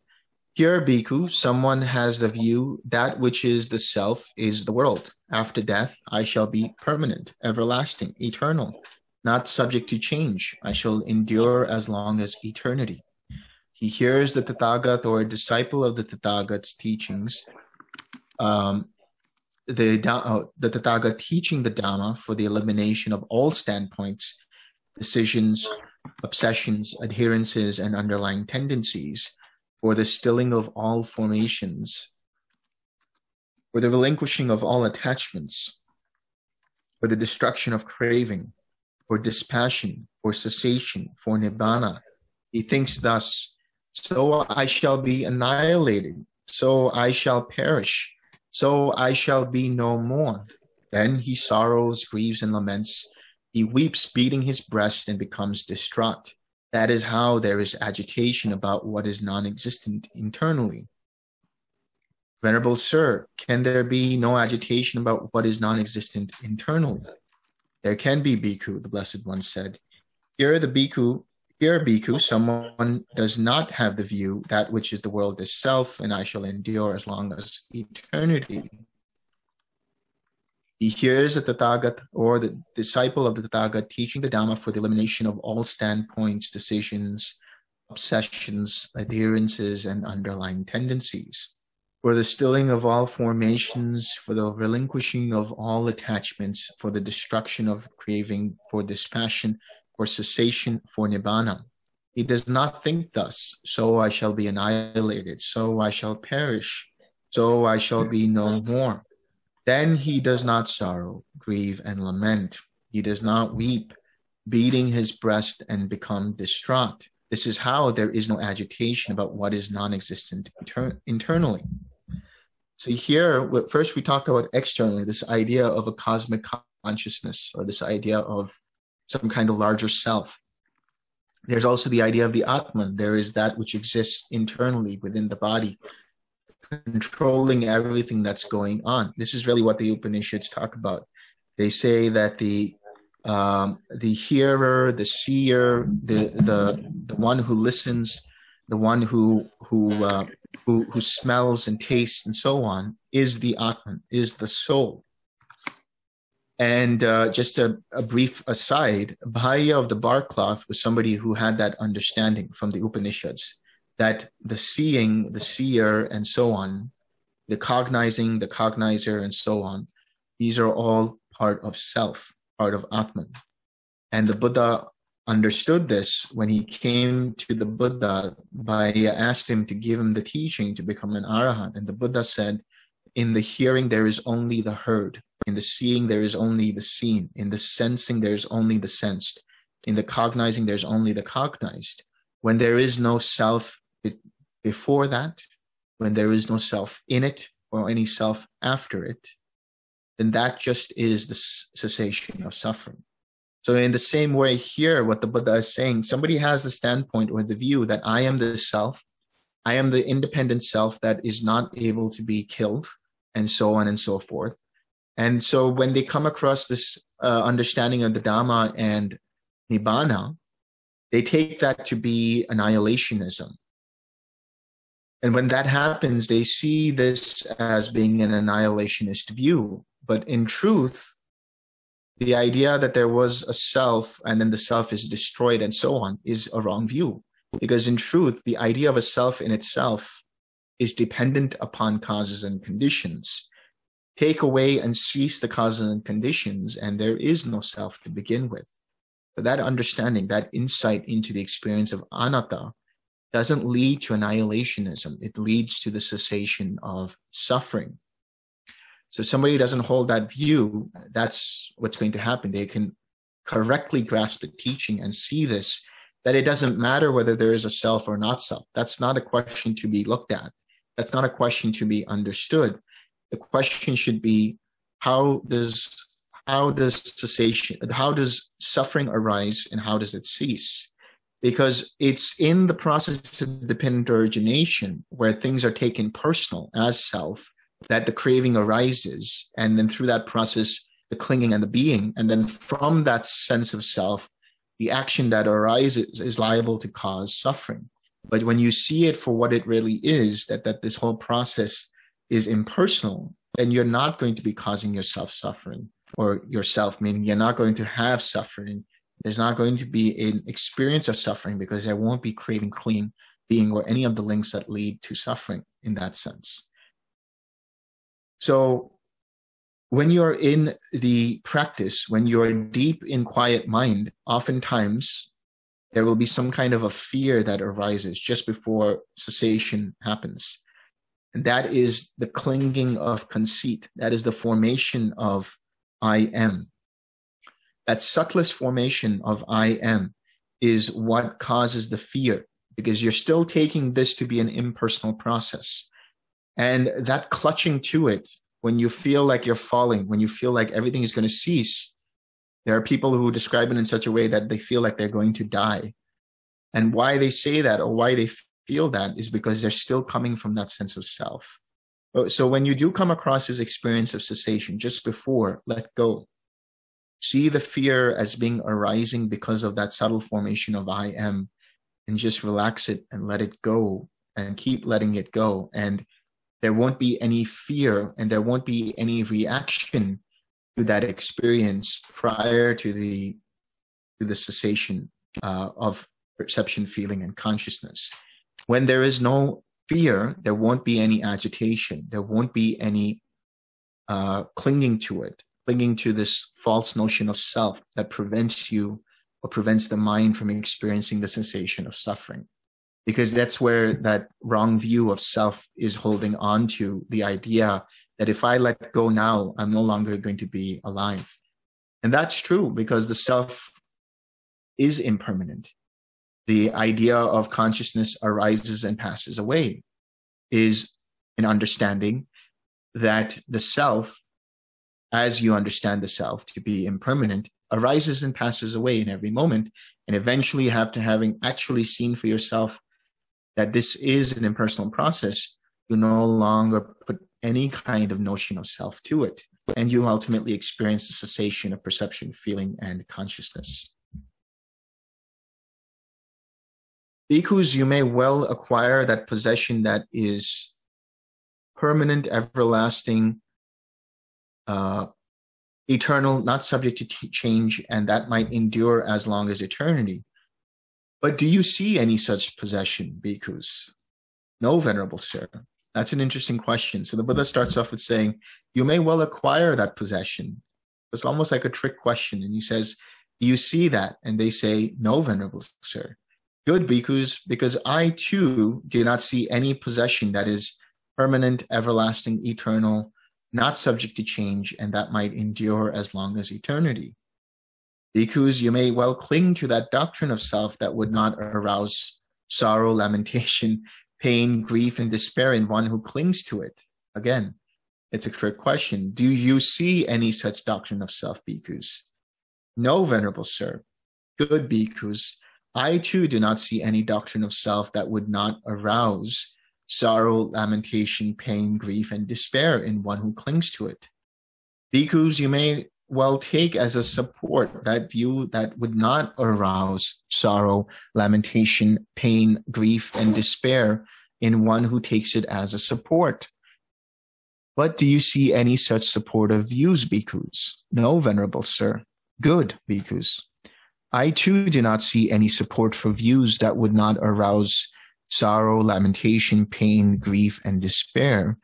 Here, Bhikkhu, someone has the view that which is the self is the world. After death, I shall be permanent, everlasting, eternal, not subject to change. I shall endure as long as eternity. He hears the Tathagat or a disciple of the Tathagat's teachings, the Tathagat teaching the Dhamma for the elimination of all standpoints, decisions, obsessions, adherences, and underlying tendencies, for the stilling of all formations, for the relinquishing of all attachments, for the destruction of craving, for dispassion, for cessation, for Nibbana. He thinks thus, so I shall be annihilated, so I shall perish, so I shall be no more. Then he sorrows, grieves, and laments. He weeps, beating his breast, and becomes distraught. That is how there is agitation about what is non-existent internally. Venerable Sir, can there be no agitation about what is non-existent internally? There can be, Bhikkhu, the Blessed One said. Here, Bhikkhu, someone does not have the view that which is the world is self, and I shall endure as long as eternity. He hears the Tathagat or the disciple of the Tathagat teaching the Dhamma for the elimination of all standpoints, decisions, obsessions, adherences, and underlying tendencies, for the stilling of all formations, for the relinquishing of all attachments, for the destruction of craving, for dispassion, for cessation, for Nibbana. He does not think thus, so I shall be annihilated, so I shall perish, so I shall be no more. Then he does not sorrow, grieve, and lament. He does not weep, beating his breast and become distraught. This is how there is no agitation about what is non-existent internally. So here, first we talked about externally, this idea of a cosmic consciousness or this idea of some kind of larger self. There's also the idea of the Atman. There is that which exists internally within the body, controlling everything that's going on. This is really what the Upanishads talk about. They say that the hearer, the seer, the one who listens, the one who smells and tastes and so on, is the Atman, is the soul. And just a brief aside, Bhaiya of the bar cloth was somebody who had that understanding from the Upanishads, that the seeing, the seer, and so on, the cognizing, the cognizer, and so on, these are all part of self, part of Atman. And the Buddha understood this. When he came to the Buddha, Bhaiya asked him to give him the teaching to become an Arahant. And the Buddha said, in the hearing, there is only the heard. In the seeing, there is only the seen. In the sensing, there is only the sensed. In the cognizing, there is only the cognized. When there is no self before that, when there is no self in it or any self after it, then that just is the cessation of suffering. So in the same way here, what the Buddha is saying, somebody has the standpoint or the view that I am the self, I am the independent self that is not able to be killed, and so on and so forth. And so when they come across this understanding of the Dhamma and Nibbana, they take that to be annihilationism. And when that happens, they see this as being an annihilationist view. But in truth, the idea that there was a self and then the self is destroyed and so on is a wrong view. Because in truth, the idea of a self in itself is dependent upon causes and conditions. take away and cease the causes and conditions, and there is no self to begin with. But that understanding, that insight into the experience of anatta, doesn't lead to annihilationism. It leads to the cessation of suffering. So if somebody doesn't hold that view, that's what's going to happen. They can correctly grasp the teaching and see this, that it doesn't matter whether there is a self or not self. That's not a question to be looked at. That's not a question to be understood. The question should be, how does suffering arise and how does it cease? Because it's in the process of dependent origination where things are taken personal as self that the craving arises, and then through that process, the clinging and the being, and then from that sense of self, the action that arises is liable to cause suffering. But when you see it for what it really is, that this whole process is impersonal, then you're not going to be causing yourself suffering, or yourself, meaning you're not going to have suffering. There's not going to be an experience of suffering because there won't be craving, clinging, being, or any of the links that lead to suffering in that sense. So when you're in the practice, when you're deep in quiet mind, oftentimes there will be some kind of a fear that arises just before cessation happens. And that is the clinging of conceit. That is the formation of I am. That subtlest formation of I am is what causes the fear, because you're still taking this to be an impersonal process. And that clutching to it, when you feel like you're falling, when you feel like everything is going to cease, there are people who describe it in such a way that they feel like they're going to die. And why they say that or why they feel that is because they're still coming from that sense of self. So when you do come across this experience of cessation, just before, let go. See the fear as being arising because of that subtle formation of I am, and just relax it and let it go and keep letting it go. And there won't be any fear and there won't be any reaction to that experience prior to the cessation of perception, feeling, and consciousness. When there is no fear, there won't be any agitation. There won't be any clinging to it, clinging to this false notion of self that prevents you or prevents the mind from experiencing the sensation of suffering. Because that's where that wrong view of self is holding on to the idea that if I let go now, I'm no longer going to be alive. And that's true because the self is impermanent. The idea of consciousness arises and passes away is an understanding that the self, as you understand the self to be impermanent, arises and passes away in every moment. And eventually having actually seen for yourself that this is an impersonal process, you no longer put any kind of notion of self to it. And you ultimately experience the cessation of perception, feeling, and consciousness. Bhikkhus, you may well acquire that possession that is permanent, everlasting, eternal, not subject to change, and that might endure as long as eternity. But do you see any such possession, bhikkhus? No, Venerable Sir. That's an interesting question. So the Buddha starts off with saying, you may well acquire that possession. It's almost like a trick question. And he says, do you see that? And they say, no, Venerable Sir. Good, bhikkhus, because I too do not see any possession that is permanent, everlasting, eternal, not subject to change, and that might endure as long as eternity. Bhikkhus, you may well cling to that doctrine of self that would not arouse sorrow, lamentation, pain, grief, and despair in one who clings to it. Again, it's a trick question. Do you see any such doctrine of self, bhikkhus? No, Venerable Sir. Good, bhikkhus, I too do not see any doctrine of self that would not arouse sorrow, lamentation, pain, grief, and despair in one who clings to it. Bhikkhus, you may well take as a support that view that would not arouse sorrow, lamentation, pain, grief, and despair in one who takes it as a support. But do you see any such supportive views, bhikkhus? No, Venerable Sir. Good, bhikkhus, I too do not see any support for views that would not arouse sorrow, lamentation, pain, grief, and despair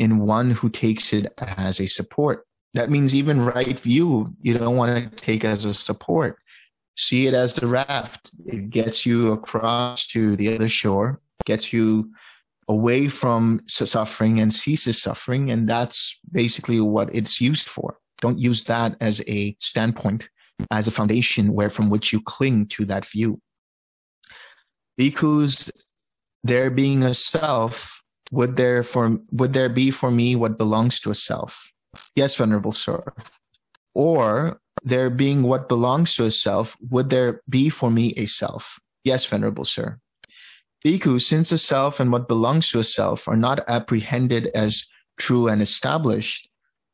in one who takes it as a support. That means even right view, you don't want to take as a support. See it as the raft. It gets you across to the other shore, gets you away from suffering and ceases suffering. And that's basically what it's used for. Don't use that as a standpoint, as a foundation where from which you cling to that view. Bhikkhus, there being a self, would there be for me what belongs to a self? Yes, Venerable Sir. Or there being what belongs to a self, would there be for me a self? Yes, Venerable Sir. Bhikkhu, since the self and what belongs to a self are not apprehended as true and established,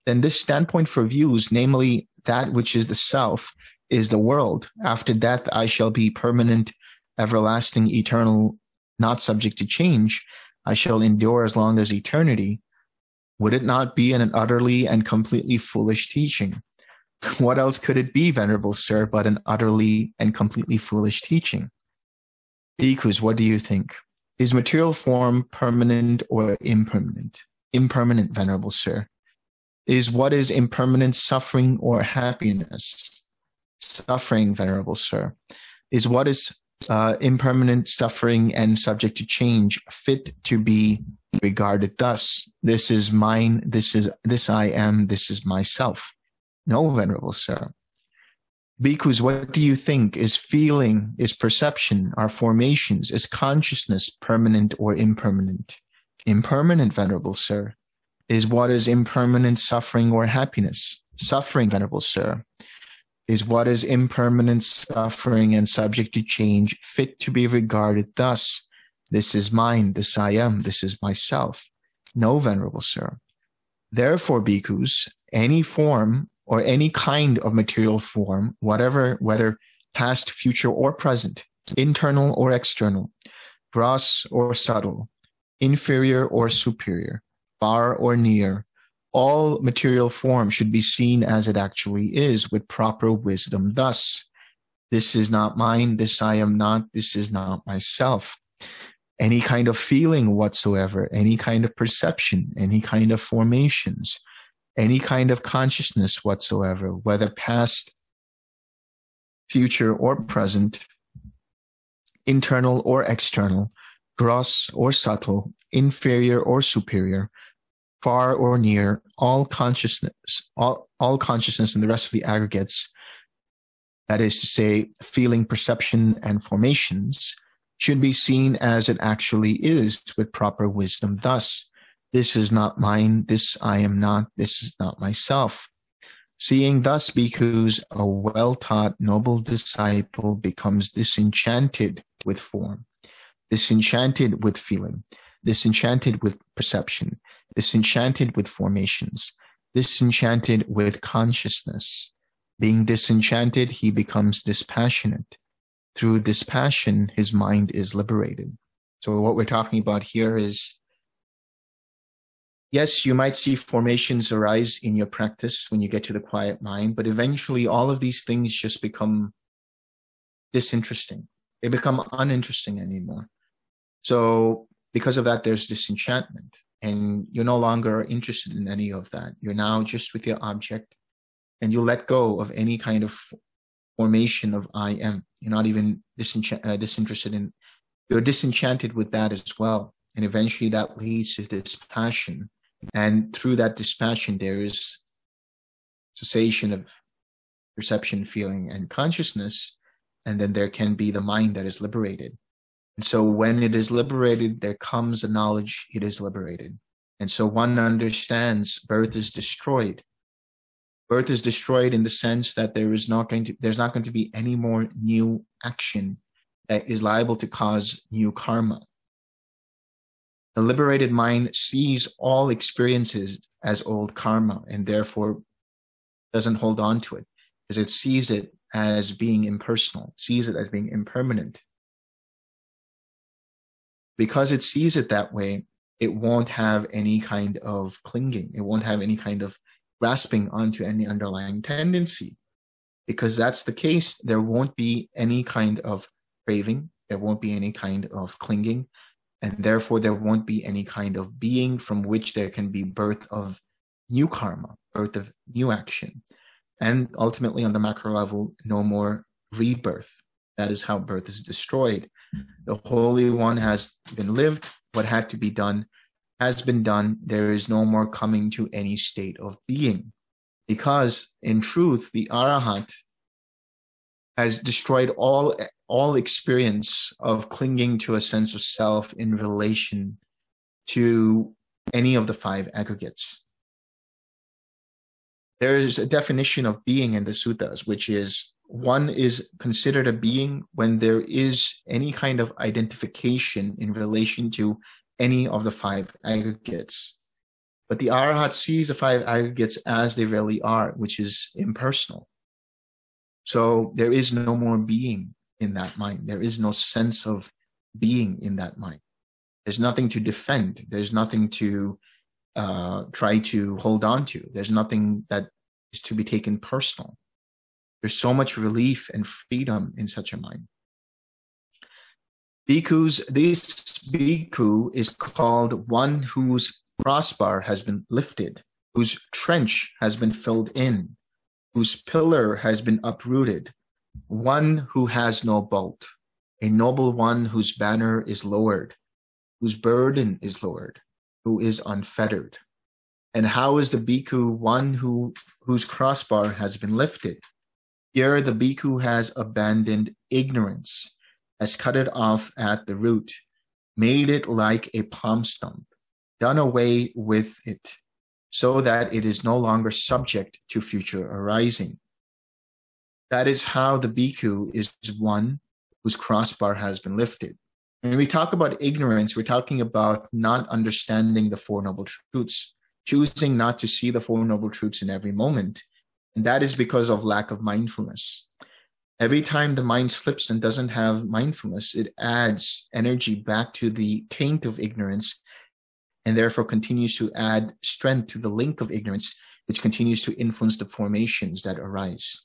then this standpoint for views, namely that which is the self, is the world. After death, I shall be permanent, everlasting, eternal, not subject to change. I shall endure as long as eternity. Would it not be an utterly and completely foolish teaching? What else could it be, Venerable Sir, but an utterly and completely foolish teaching? Bhikkhus, what do you think? Is material form permanent or impermanent? Impermanent, Venerable Sir. Is what is impermanent suffering or happiness? Suffering, Venerable Sir. Is what is impermanent suffering and subject to change fit to be regarded thus? This is mine, this I am, this is myself. No, Venerable Sir. Bhikkhus, what do you think? Is feeling, is perception, our formations, is consciousness permanent or impermanent? Impermanent, Venerable Sir. Is what is impermanent suffering or happiness? Suffering, Venerable Sir. Is what is impermanent suffering and subject to change fit to be regarded thus? This is mine, this I am, this is myself. No, Venerable Sir. Therefore, bhikkhus, any form or any kind of material form, whatever, whether past, future, or present, internal or external, gross or subtle, inferior or superior, far or near, all material form should be seen as it actually is with proper wisdom thus. This is not mine, this I am not, this is not myself. Any kind of feeling whatsoever, any kind of perception, any kind of formations, any kind of consciousness whatsoever, whether past, future, or present, internal or external, gross or subtle, inferior or superior, far or near, all consciousness and the rest of the aggregates, that is to say, feeling, perception, and formations, should be seen as it actually is with proper wisdom thus. This is not mine, this I am not, this is not myself. Seeing thus, bhikkhus, a well-taught noble disciple becomes disenchanted with form, disenchanted with feeling, disenchanted with perception, disenchanted with formations, disenchanted with consciousness. Being disenchanted, he becomes dispassionate. Through dispassion, his mind is liberated. So what we're talking about here is, yes, you might see formations arise in your practice when you get to the quiet mind, but eventually all of these things just become disinteresting. They become uninteresting anymore. So because of that, there's disenchantment, and you're no longer interested in any of that. You're now just with your object, and you let go of any kind of formation of I am. You're not even disinterested in, you're disenchanted with that as well. And eventually that leads to dispassion. And through that dispassion, there is cessation of perception, feeling, and consciousness. And then there can be the mind that is liberated. And so when it is liberated, there comes the knowledge it is liberated. And so one understands birth is destroyed. Birth is destroyed in the sense that there's not going to be any more new action that is liable to cause new karma. The liberated mind sees all experiences as old karma and therefore doesn't hold on to it because it sees it as being impersonal, sees it as being impermanent. Because it sees it that way, it won't have any kind of clinging. It won't have any kind of grasping onto any underlying tendency. Because that's the case, there won't be any kind of craving. There won't be any kind of clinging. and therefore there won't be any kind of being from which there can be birth of new karma, birth of new action, and ultimately on the macro level, no more rebirth. That is how birth is destroyed. The Holy One has been lived. What had to be done has been done. There is no more coming to any state of being, because in truth, the Arahant has destroyed all experience of clinging to a sense of self in relation to any of the five aggregates. There is a definition of being in the suttas, which is one is considered a being when there is any kind of identification in relation to any of the five aggregates. But the Arhat sees the five aggregates as they really are, which is impersonal. So there is no more being in that mind. There is no sense of being in that mind. There's nothing to defend. There's nothing to try to hold on to. There's nothing that is to be taken personal. There's so much relief and freedom in such a mind. This bhikkhu is called one whose crossbar has been lifted, whose trench has been filled in, whose pillar has been uprooted, one who has no bolt, a noble one whose banner is lowered, whose burden is lowered, who is unfettered. And how is the bhikkhu one whose crossbar has been lifted? Here the bhikkhu has abandoned ignorance, has cut it off at the root, made it like a palm stump, done away with it, so that it is no longer subject to future arising. That is how the bhikkhu is one whose crossbar has been lifted. When we talk about ignorance, we're talking about not understanding the Four Noble Truths, choosing not to see the Four Noble Truths in every moment. And that is because of lack of mindfulness. Every time the mind slips and doesn't have mindfulness, it adds energy back to the taint of ignorance, and therefore continues to add strength to the link of ignorance, which continues to influence the formations that arise.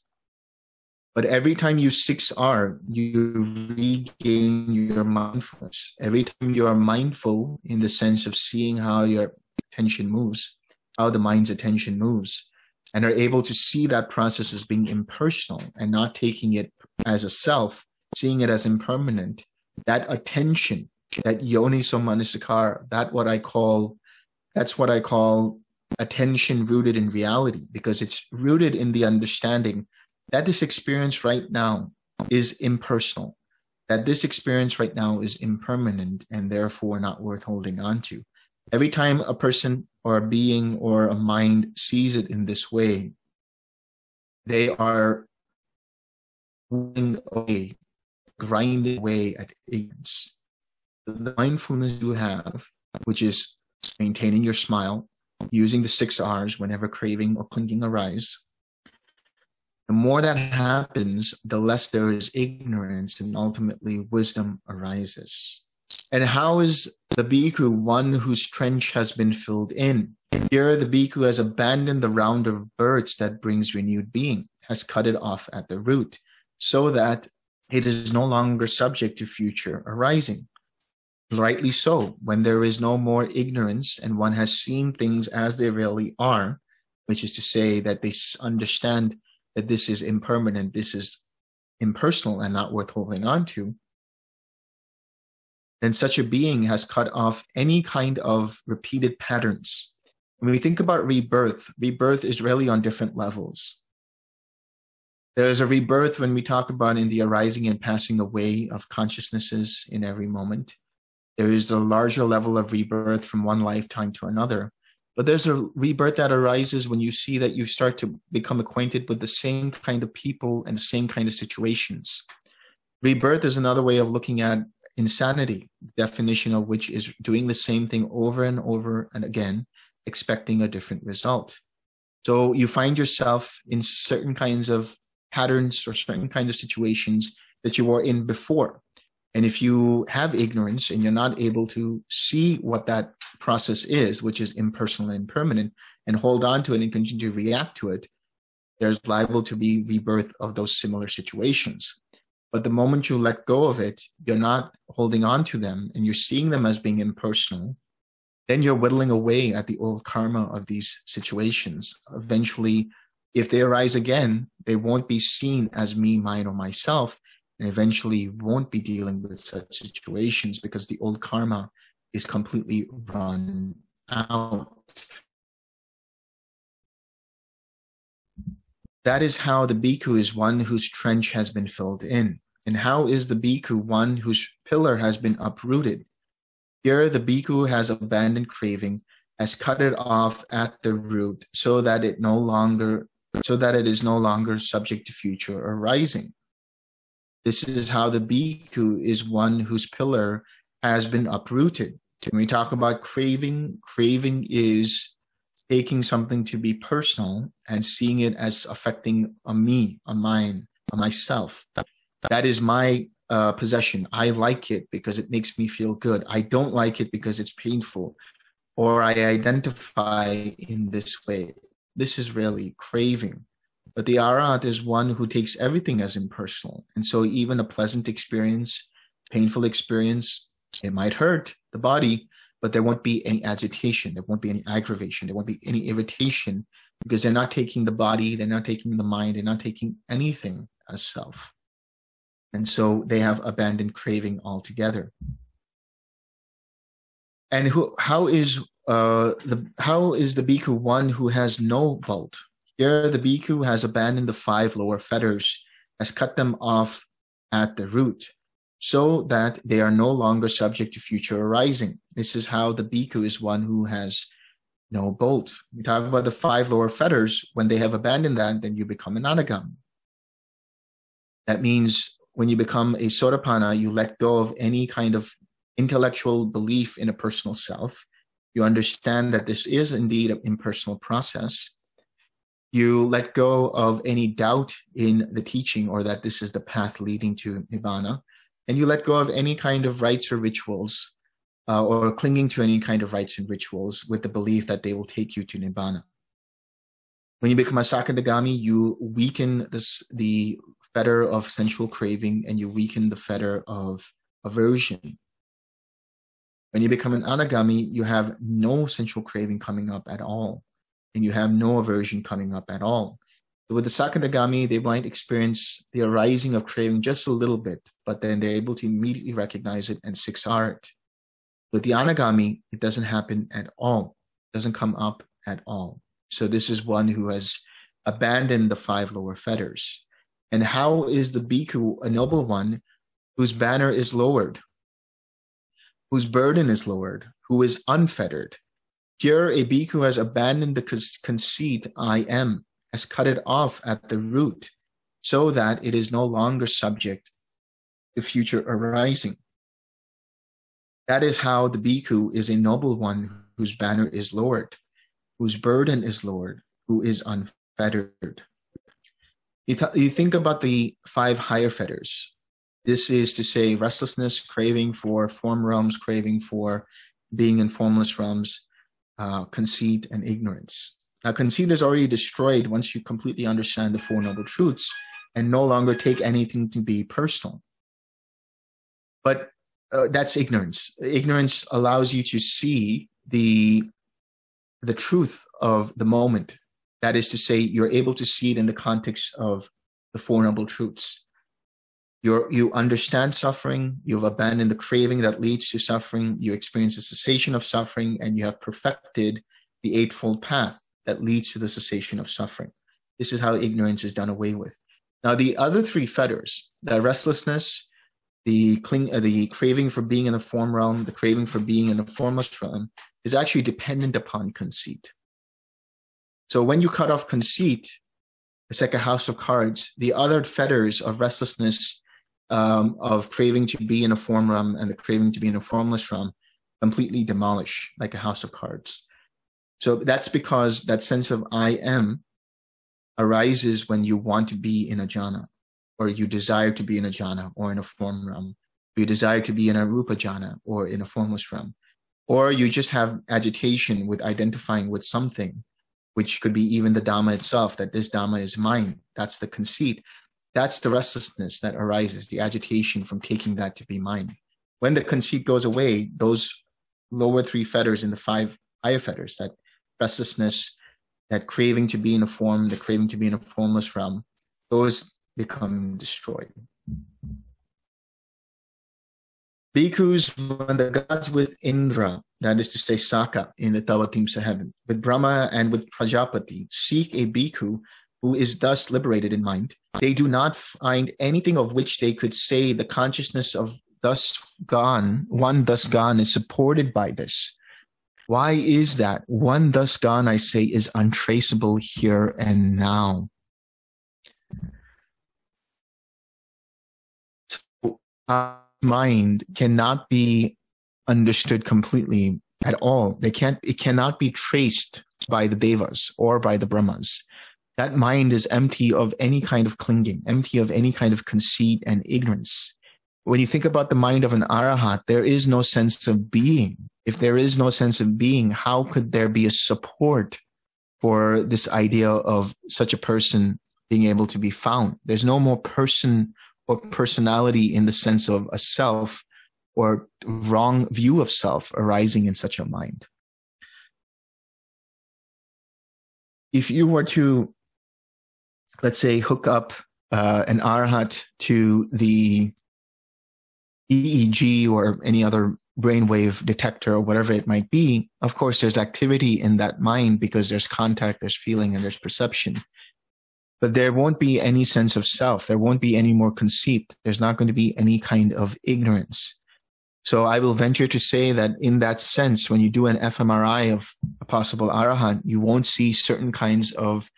But every time you 6R, you regain your mindfulness. Every time you are mindful in the sense of seeing how your attention moves, how the mind's attention moves, and are able to see that process as being impersonal and not taking it as a self, seeing it as impermanent, that attention, that yoniso manasikara, that's what I call attention rooted in reality, because it's rooted in the understanding that this experience right now is impersonal, that this experience right now is impermanent and therefore not worth holding on to. Every time a person or a being or a mind sees it in this way, they are grinding away at ignorance. The mindfulness you have, which is maintaining your smile, using the 6Rs whenever craving or clinging arise, the more that happens, the less there is ignorance and ultimately wisdom arises. And how is the bhikkhu one whose trench has been filled in? Here the bhikkhu has abandoned the round of birds that brings renewed being, has cut it off at the root, so that it is no longer subject to future arising. Rightly so, when there is no more ignorance and one has seen things as they really are, which is to say that they understand that this is impermanent, this is impersonal and not worth holding on to, then such a being has cut off any kind of repeated patterns. When we think about rebirth is really on different levels. There is a rebirth when we talk about in the arising and passing away of consciousnesses in every moment. There is a larger level of rebirth from one lifetime to another. But there's a rebirth that arises when you see that you start to become acquainted with the same kind of people and the same kind of situations. Rebirth is another way of looking at insanity, definition of which is doing the same thing over and over and again, expecting a different result. So you find yourself in certain kinds of patterns or certain kinds of situations that you were in before. And if you have ignorance and you're not able to see what that process is, which is impersonal and impermanent, and hold on to it and continue to react to it, there's liable to be rebirth of those similar situations. But the moment you let go of it, you're not holding on to them and you're seeing them as being impersonal. Then you're whittling away at the old karma of these situations. Eventually, if they arise again, they won't be seen as me, mine, or myself, and eventually won't be dealing with such situations because the old karma is completely run out. That is how the bhikkhu is one whose trench has been filled in. And how is the bhikkhu one whose pillar has been uprooted? Here the bhikkhu has abandoned craving, has cut it off at the root so that it is no longer subject to future arising. This is how the bhikkhu is one whose pillar has been uprooted. When we talk about craving, craving is taking something to be personal and seeing it as affecting a me, a mine, a myself. That is my possession. I like it because it makes me feel good. I don't like it because it's painful, or I identify in this way. This is really craving. But the Arahant is one who takes everything as impersonal. And so even a pleasant experience, painful experience, it might hurt the body, but there won't be any agitation, there won't be any aggravation, there won't be any irritation, because they're not taking the body, they're not taking the mind, they're not taking anything as self. And so they have abandoned craving altogether. And how is the bhikkhu one who has no bolt? Here the bhikkhu has abandoned the five lower fetters, has cut them off at the root, so that they are no longer subject to future arising. This is how the bhikkhu is one who has no bolt. We talk about the five lower fetters. When they have abandoned that, then you become an Anagami. That means when you become a Sotapanna, you let go of any kind of intellectual belief in a personal self. You understand that this is indeed an impersonal process. You let go of any doubt in the teaching or that this is the path leading to Nibbana. And you let go of any kind of rites or rituals or clinging to any kind of rites and rituals with the belief that they will take you to Nibbana. When you become a Sakadagami, you weaken the fetter of sensual craving and you weaken the fetter of aversion. When you become an Anagami, you have no sensual craving coming up at all and you have no aversion coming up at all. With the Sakadagami, they might experience the arising of craving just a little bit, but then they're able to immediately recognize it and samsara it. With the Anagami, it doesn't happen at all. It doesn't come up at all. So this is one who has abandoned the five lower fetters. And how is the bhikkhu a noble one whose banner is lowered, whose burden is lowered, who is unfettered? Here, a bhikkhu has abandoned the conceit I am, has cut it off at the root so that it is no longer subject to future arising. That is how the bhikkhu is a noble one whose banner is lowered, whose burden is lowered, who is unfettered. You think about the five higher fetters. This is to say restlessness, craving for form realms, craving for being in formless realms, conceit, and ignorance. Now, conceit is already destroyed once you completely understand the Four Noble Truths and no longer take anything to be personal. But that's ignorance. Ignorance allows you to see the truth of the moment. That is to say, you're able to see it in the context of the Four Noble Truths. You understand suffering, you've abandoned the craving that leads to suffering, you experience the cessation of suffering, and you have perfected the Eightfold Path that leads to the cessation of suffering. This is how ignorance is done away with. Now, the other three fetters, the restlessness, the craving for being in the form realm, the craving for being in the formless realm, is actually dependent upon conceit. So when you cut off conceit, it's like a house of cards. The other fetters of restlessness, of craving to be in a form realm, and the craving to be in a formless realm completely demolish, like a house of cards. So that's because that sense of I am arises when you want to be in a jhana, or you desire to be in a jhana, or in a form realm. You desire to be in a rupa jhana, or in a formless realm. Or you just have agitation with identifying with something, which could be even the Dhamma itself, that this Dhamma is mine. That's the conceit. That's the restlessness that arises, the agitation from taking that to be mine. When the conceit goes away, those lower three fetters and the five higher fetters, that restlessness, that craving to be in a form, the craving to be in a formless realm, those become destroyed. Bhikkhus, when the gods with Indra, that is to say Saka in the Tawatimsa heaven, with Brahma and with Prajapati, seek a bhikkhu who is thus liberated in mind. They do not find anything of which they could say the consciousness of thus gone, one thus gone, is supported by this. Why is that? One thus gone, I say, is untraceable here and now. So, mind cannot be understood completely at all. It cannot be traced by the Devas or by the Brahmas. That mind is empty of any kind of clinging, empty of any kind of conceit and ignorance. When you think about the mind of an Arahant, there is no sense of being. If there is no sense of being, how could there be a support for this idea of such a person being able to be found? There's no more person or personality in the sense of a self or wrong view of self arising in such a mind. If you were to, let's say, hook up an Arhat to the EEG or any other brainwave detector or whatever it might be, of course, there's activity in that mind because there's contact, there's feeling, and there's perception. But there won't be any sense of self. There won't be any more conceit. There's not going to be any kind of ignorance. So I will venture to say that in that sense, when you do an fMRI of a possible Arahant, you won't see certain kinds of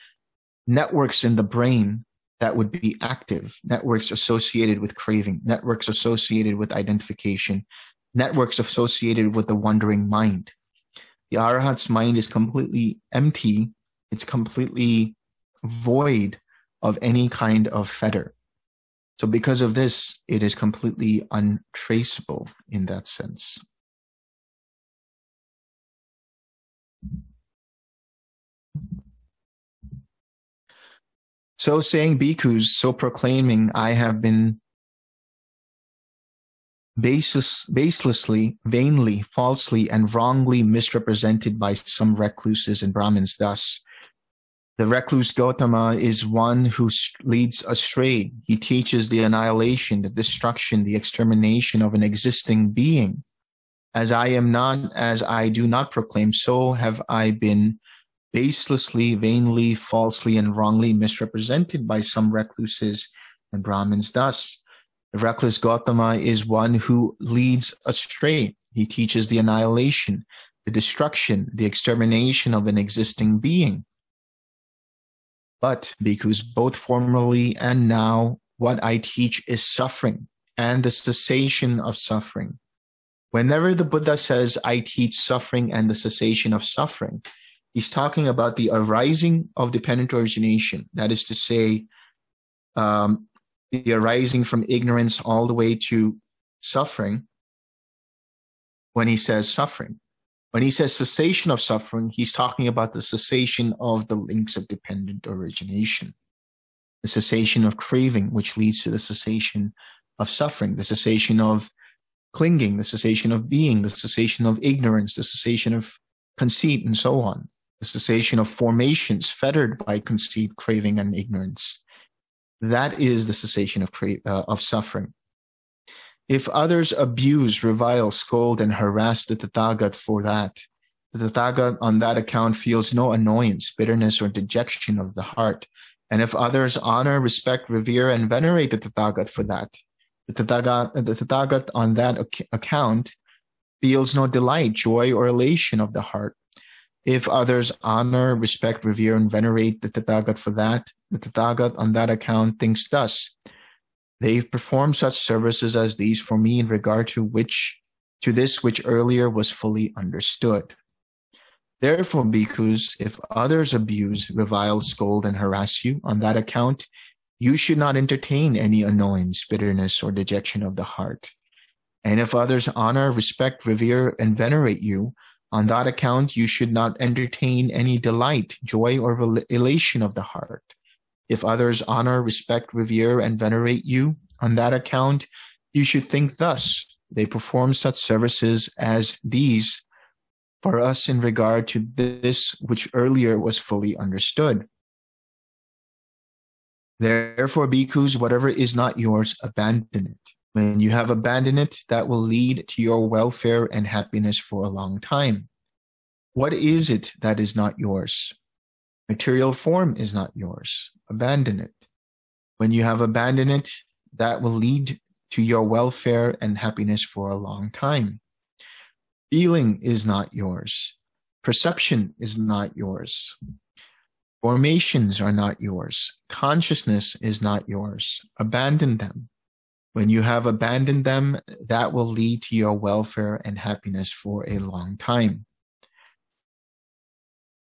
networks in the brain that would be active, networks associated with craving, networks associated with identification, networks associated with the wandering mind. The Arahant's mind is completely empty. It's completely void of any kind of fetter. So because of this, it is completely untraceable in that sense. So saying bhikkhus, so proclaiming, I have been baselessly, vainly, falsely, and wrongly misrepresented by some recluses and Brahmins thus. The recluse Gotama is one who leads astray. He teaches the annihilation, the destruction, the extermination of an existing being. As I am not, as I do not proclaim, so have I been baselessly, vainly, falsely, and wrongly misrepresented by some recluses and Brahmins thus. The recluse Gotama is one who leads astray. He teaches the annihilation, the destruction, the extermination of an existing being. But, bhikkhus, both formerly and now, what I teach is suffering and the cessation of suffering. Whenever the Buddha says, I teach suffering and the cessation of suffering, he's talking about the arising of dependent origination. That is to say, the arising from ignorance all the way to suffering when he says suffering. When he says cessation of suffering, he's talking about the cessation of the links of dependent origination, the cessation of craving, which leads to the cessation of suffering, the cessation of clinging, the cessation of being, the cessation of ignorance, the cessation of conceit, and so on, the cessation of formations fettered by conceit, craving, and ignorance. That is the cessation of suffering. If others abuse, revile, scold, and harass the Tathagat for that, the Tathagat on that account feels no annoyance, bitterness, or dejection of the heart. And if others honor, respect, revere, and venerate the Tathagat for that, the Tathagat on that account feels no delight, joy, or elation of the heart. If others honor, respect, revere, and venerate the Tathagat for that, the Tathagat on that account thinks thus: they've performed such services as these for me in regard to this which earlier was fully understood. Therefore, bhikkhus, if others abuse, revile, scold, and harass you, on that account, you should not entertain any annoyance, bitterness, or dejection of the heart. And if others honor, respect, revere, and venerate you, on that account, you should not entertain any delight, joy, or elation of the heart. If others honor, respect, revere, and venerate you, on that account, you should think thus: they perform such services as these for us in regard to this which earlier was fully understood. Therefore, bhikkhus, whatever is not yours, abandon it. When you have abandoned it, that will lead to your welfare and happiness for a long time. What is it that is not yours? Material form is not yours. Abandon it. When you have abandoned it, that will lead to your welfare and happiness for a long time. Feeling is not yours. Perception is not yours. Formations are not yours. Consciousness is not yours. Abandon them. When you have abandoned them, that will lead to your welfare and happiness for a long time.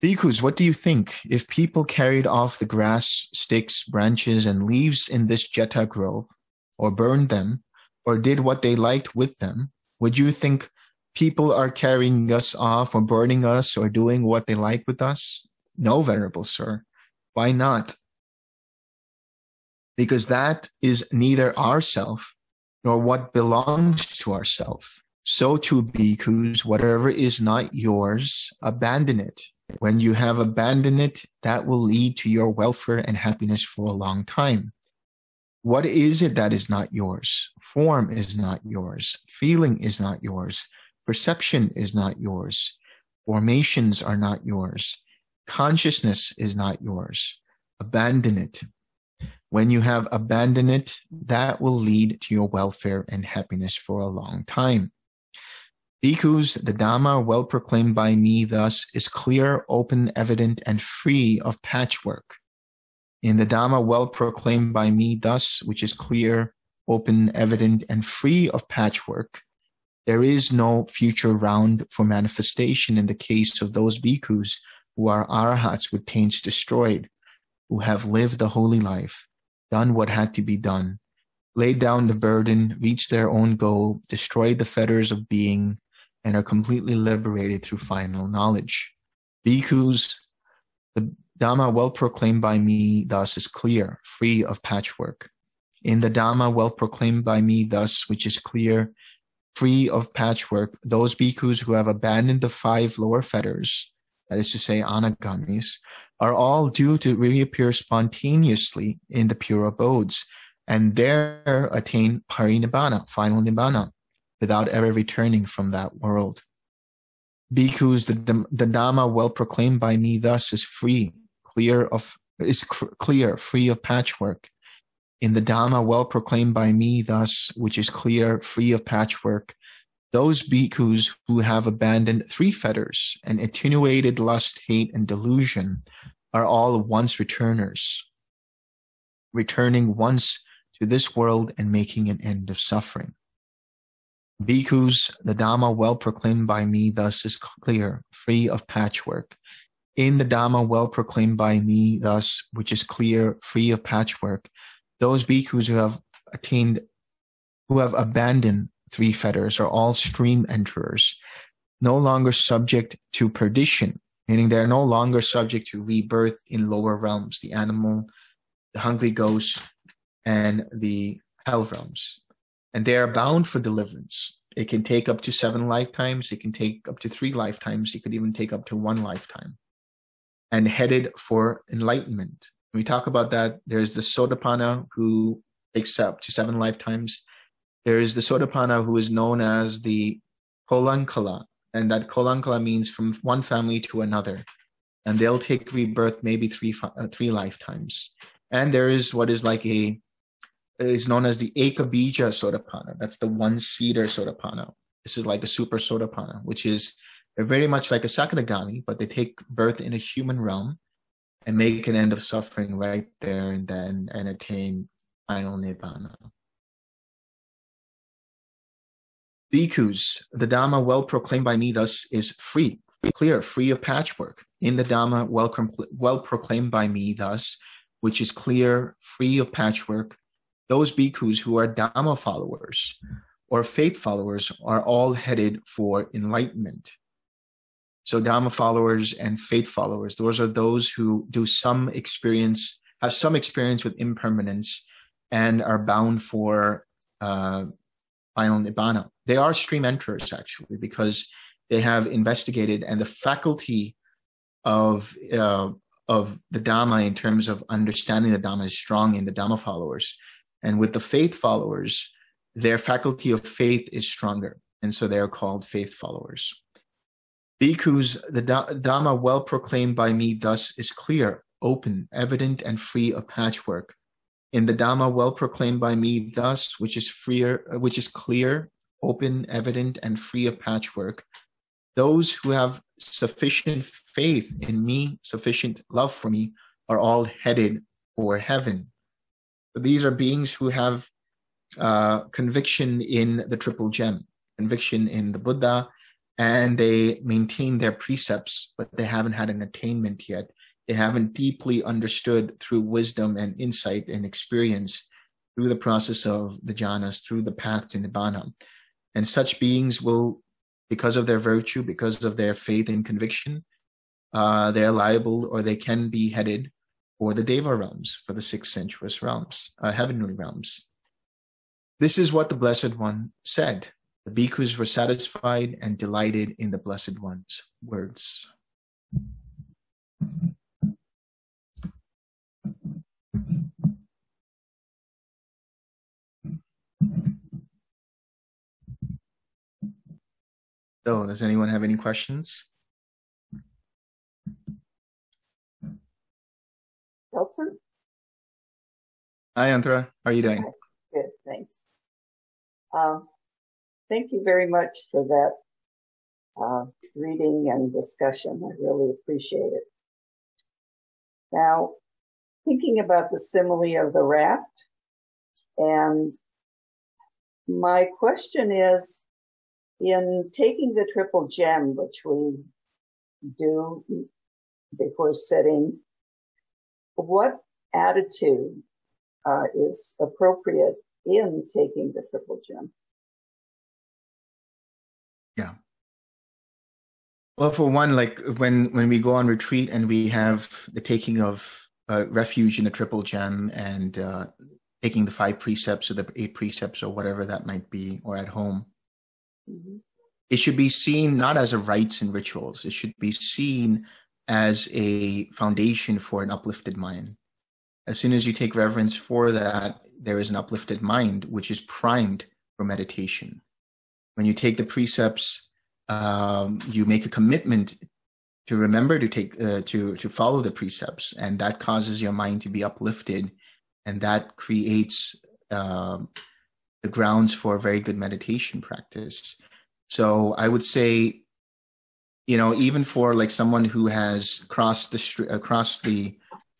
Bhikkhus, what do you think? If people carried off the grass, sticks, branches, and leaves in this Jetta's Grove, or burned them, or did what they liked with them, would you think people are carrying us off, or burning us, or doing what they like with us? No, venerable sir. Why not? Because that is neither ourself nor what belongs to ourself. So too, bhikkhus, whatever is not yours, abandon it. When you have abandoned it, that will lead to your welfare and happiness for a long time. What is it that is not yours? Form is not yours. Feeling is not yours. Perception is not yours. Formations are not yours. Consciousness is not yours. Abandon it. When you have abandoned it, that will lead to your welfare and happiness for a long time. Bhikkhus, the Dhamma, well proclaimed by me thus, is clear, open, evident, and free of patchwork. In the Dhamma, well proclaimed by me thus, which is clear, open, evident, and free of patchwork, there is no future round for manifestation in the case of those bhikkhus who are arahats with taints destroyed, who have lived the holy life, done what had to be done, laid down the burden, reached their own goal, destroyed the fetters of being, and are completely liberated through final knowledge. Bhikkhus, the Dhamma well proclaimed by me thus is clear, free of patchwork. In the Dhamma well proclaimed by me thus, which is clear, free of patchwork, those bhikkhus who have abandoned the five lower fetters, that is to say, anagamis, are all due to reappear spontaneously in the pure abodes, and there attain parinibbana, final nibbana, without ever returning from that world. Bhikkhus, the Dhamma, well proclaimed by me thus, is clear, free of patchwork. In the Dhamma, well proclaimed by me thus, which is clear, free of patchwork, those bhikkhus who have abandoned three fetters and attenuated lust, hate, and delusion are all once returners, returning once to this world and making an end of suffering. Bhikkhus, the Dhamma well proclaimed by me thus is clear, free of patchwork. In the Dhamma well proclaimed by me thus, which is clear, free of patchwork, those bhikkhus who have abandoned three fetters are all stream enterers, no longer subject to perdition, meaning they are no longer subject to rebirth in lower realms, the animal, the hungry ghost, and the hell realms. And they are bound for deliverance. It can take up to 7 lifetimes. It can take up to 3 lifetimes. It could even take up to 1 lifetime. And headed for enlightenment. When we talk about that, there's the Sotapanna who takes up to 7 lifetimes. There is the Sotapanna who is known as the Kolankala, and that Kolankala means from one family to another, and they'll take rebirth maybe three lifetimes. And there is what is known as the Ekabija Sotapanna. That's the one-seater Sotapanna. This is like a super Sotapanna, which is very much like a Sakadagami, but they take birth in a human realm and make an end of suffering right there and then and attain final Nibbana. Bhikkhus, the Dhamma well proclaimed by me thus is free, clear, free of patchwork. In the Dhamma well proclaimed by me thus, which is clear, free of patchwork, those bhikkhus who are Dhamma followers or faith followers are all headed for enlightenment. So Dhamma followers and faith followers, those are those who do some experience, have some experience with impermanence and are bound for final Nibbana. They are stream enterers, actually, because they have investigated, and the faculty of the Dhamma in terms of understanding the Dhamma is strong in the Dhamma followers. And with the faith followers, their faculty of faith is stronger. And so they are called faith followers. Bhikkhus, the Dhamma well proclaimed by me thus is clear, open, evident, and free of patchwork. In the Dhamma well proclaimed by me thus, which is freer, which is clear, open, evident, and free of patchwork, those who have sufficient faith in me, sufficient love for me, are all headed for heaven. These are beings who have conviction in the Triple Gem, conviction in the Buddha, and they maintain their precepts, but they haven't had an attainment yet. They haven't deeply understood through wisdom and insight and experience through the process of the jhanas, through the path to Nibbana. And such beings will, because of their virtue, because of their faith and conviction, they're liable, or they can be headed for the Deva realms, for the six sensuous realms, heavenly realms. This is what the Blessed One said. The bhikkhus were satisfied and delighted in the Blessed One's words. So, does anyone have any questions? Nelson? Hi, Antra. How are you doing? Good, thanks. Thank you very much for that reading and discussion. I really appreciate it. Now, thinking about the simile of the raft, and my question is, in taking the Triple Gem, which we do before sitting, what attitude is appropriate in taking the Triple Gem? Yeah. Well, for one, like when we go on retreat and we have the taking of refuge in the Triple Gem and taking the 5 precepts or the 8 precepts or whatever that might be, or at home, mm-hmm. It should be seen not as a rites and rituals. It should be seen as a foundation for an uplifted mind. As soon as you take reverence for that, there is an uplifted mind, which is primed for meditation. When you take the precepts, you make a commitment to remember to take to follow the precepts, and that causes your mind to be uplifted, and that creates the grounds for a very good meditation practice. So I would say, you know, even for like someone who has crossed to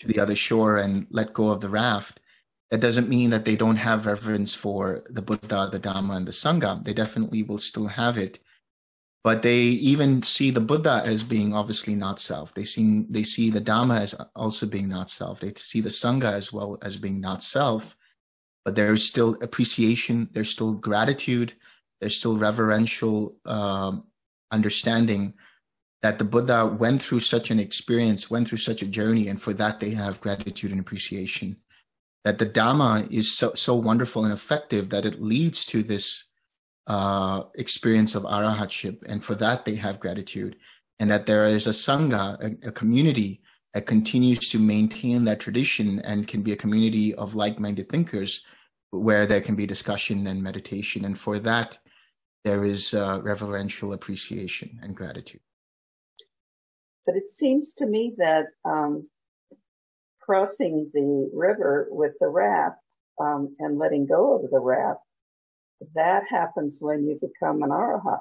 the other shore and let go of the raft, that doesn't mean that they don't have reverence for the Buddha, the Dhamma, and the Sangha. They definitely will still have it, but they even see the Buddha as being obviously not self. They see the Dhamma as also being not self. They see the Sangha as well as being not self. But there is still appreciation, there's still gratitude, there's still reverential understanding that the Buddha went through such an experience, went through such a journey, and for that they have gratitude and appreciation. That the Dhamma is so wonderful and effective that it leads to this experience of arahatship, and for that they have gratitude. And that there is a Sangha, a community that continues to maintain that tradition and can be a community of like-minded thinkers where there can be discussion and meditation. And for that, there is reverential appreciation and gratitude. But it seems to me that crossing the river with the raft and letting go of the raft, that happens when you become an arahat.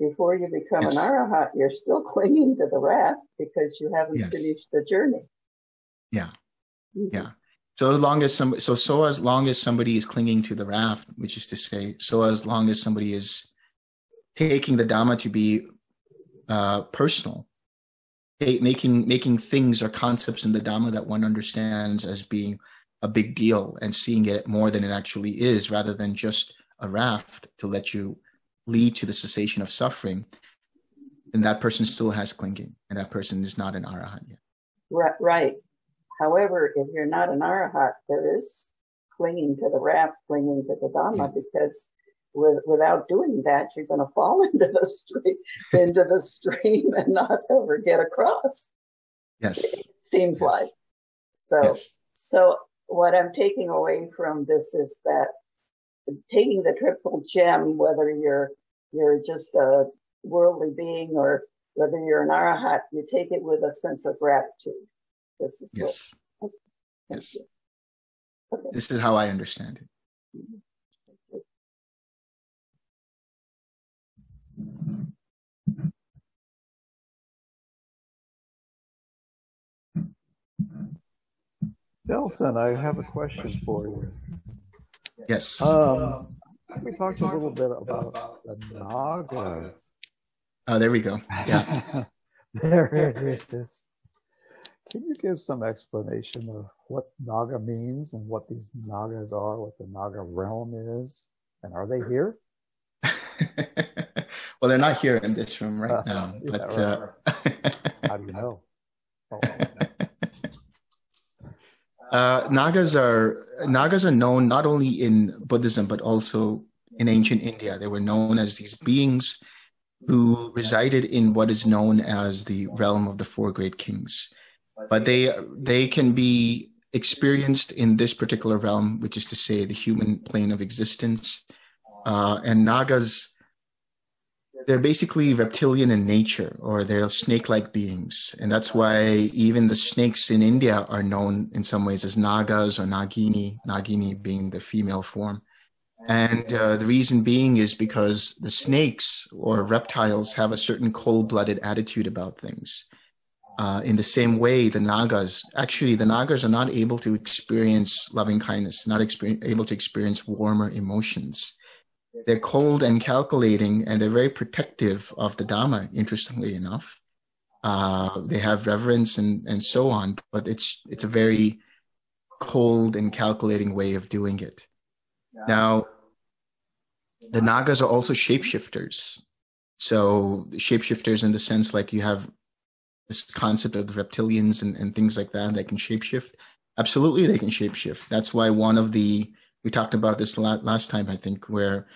Before you become yes. an arahat, you're still clinging to the raft because you haven't yes. finished the journey. Yeah, mm-hmm. yeah. So as long as somebody is clinging to the raft, which is to say, so as long as somebody is taking the Dhamma to be personal, making things or concepts in the Dhamma that one understands as being a big deal and seeing it more than it actually is, rather than just a raft to let you lead to the cessation of suffering, then that person still has clinging, and that person is not an arahant yet. Right. However, if you're not an Arahant, there is clinging to the raft, clinging to the Dhamma, because without doing that, you're going to fall into the stream, and not ever get across. Yes, it seems like. So, so what I'm taking away from this is that taking the Triple Gem, whether you're just a worldly being or whether you're an Arahant, you take it with a sense of gratitude. This is what. Yes. Okay. This is how I understand it. Mm-hmm. Nelson, I have a question for you. Yes. We talked a little bit about the Nagas. Oh, there we go. Yeah. There it is. Can you give some explanation of what Naga means and what these Nagas are, what the Naga realm is, and are they here? Well, they're not here in this room right now. But, right. How do you know? Oh, Nagas are known not only in Buddhism, but also in ancient India. They were known as these beings who resided in what is known as the realm of the four great kings. But they can be experienced in this particular realm, which is to say the human plane of existence. And Nagas, they're basically reptilian in nature, or they're snake-like beings. And that's why even the snakes in India are known in some ways as Nagas or Nagini, Nagini being the female form. And the reason being is because the snakes or reptiles have a certain cold-blooded attitude about things. In the same way, the Nagas are not able to experience loving kindness, not able to experience warmer emotions. They're cold and calculating, and they're very protective of the Dhamma, interestingly enough. They have reverence and so on, but it's a very cold and calculating way of doing it. Now, the Nagas are also shapeshifters. So shapeshifters in the sense like you have this concept of the reptilians and things like that that can shapeshift. Absolutely, they can shapeshift. That's why we talked about this last time, I think, where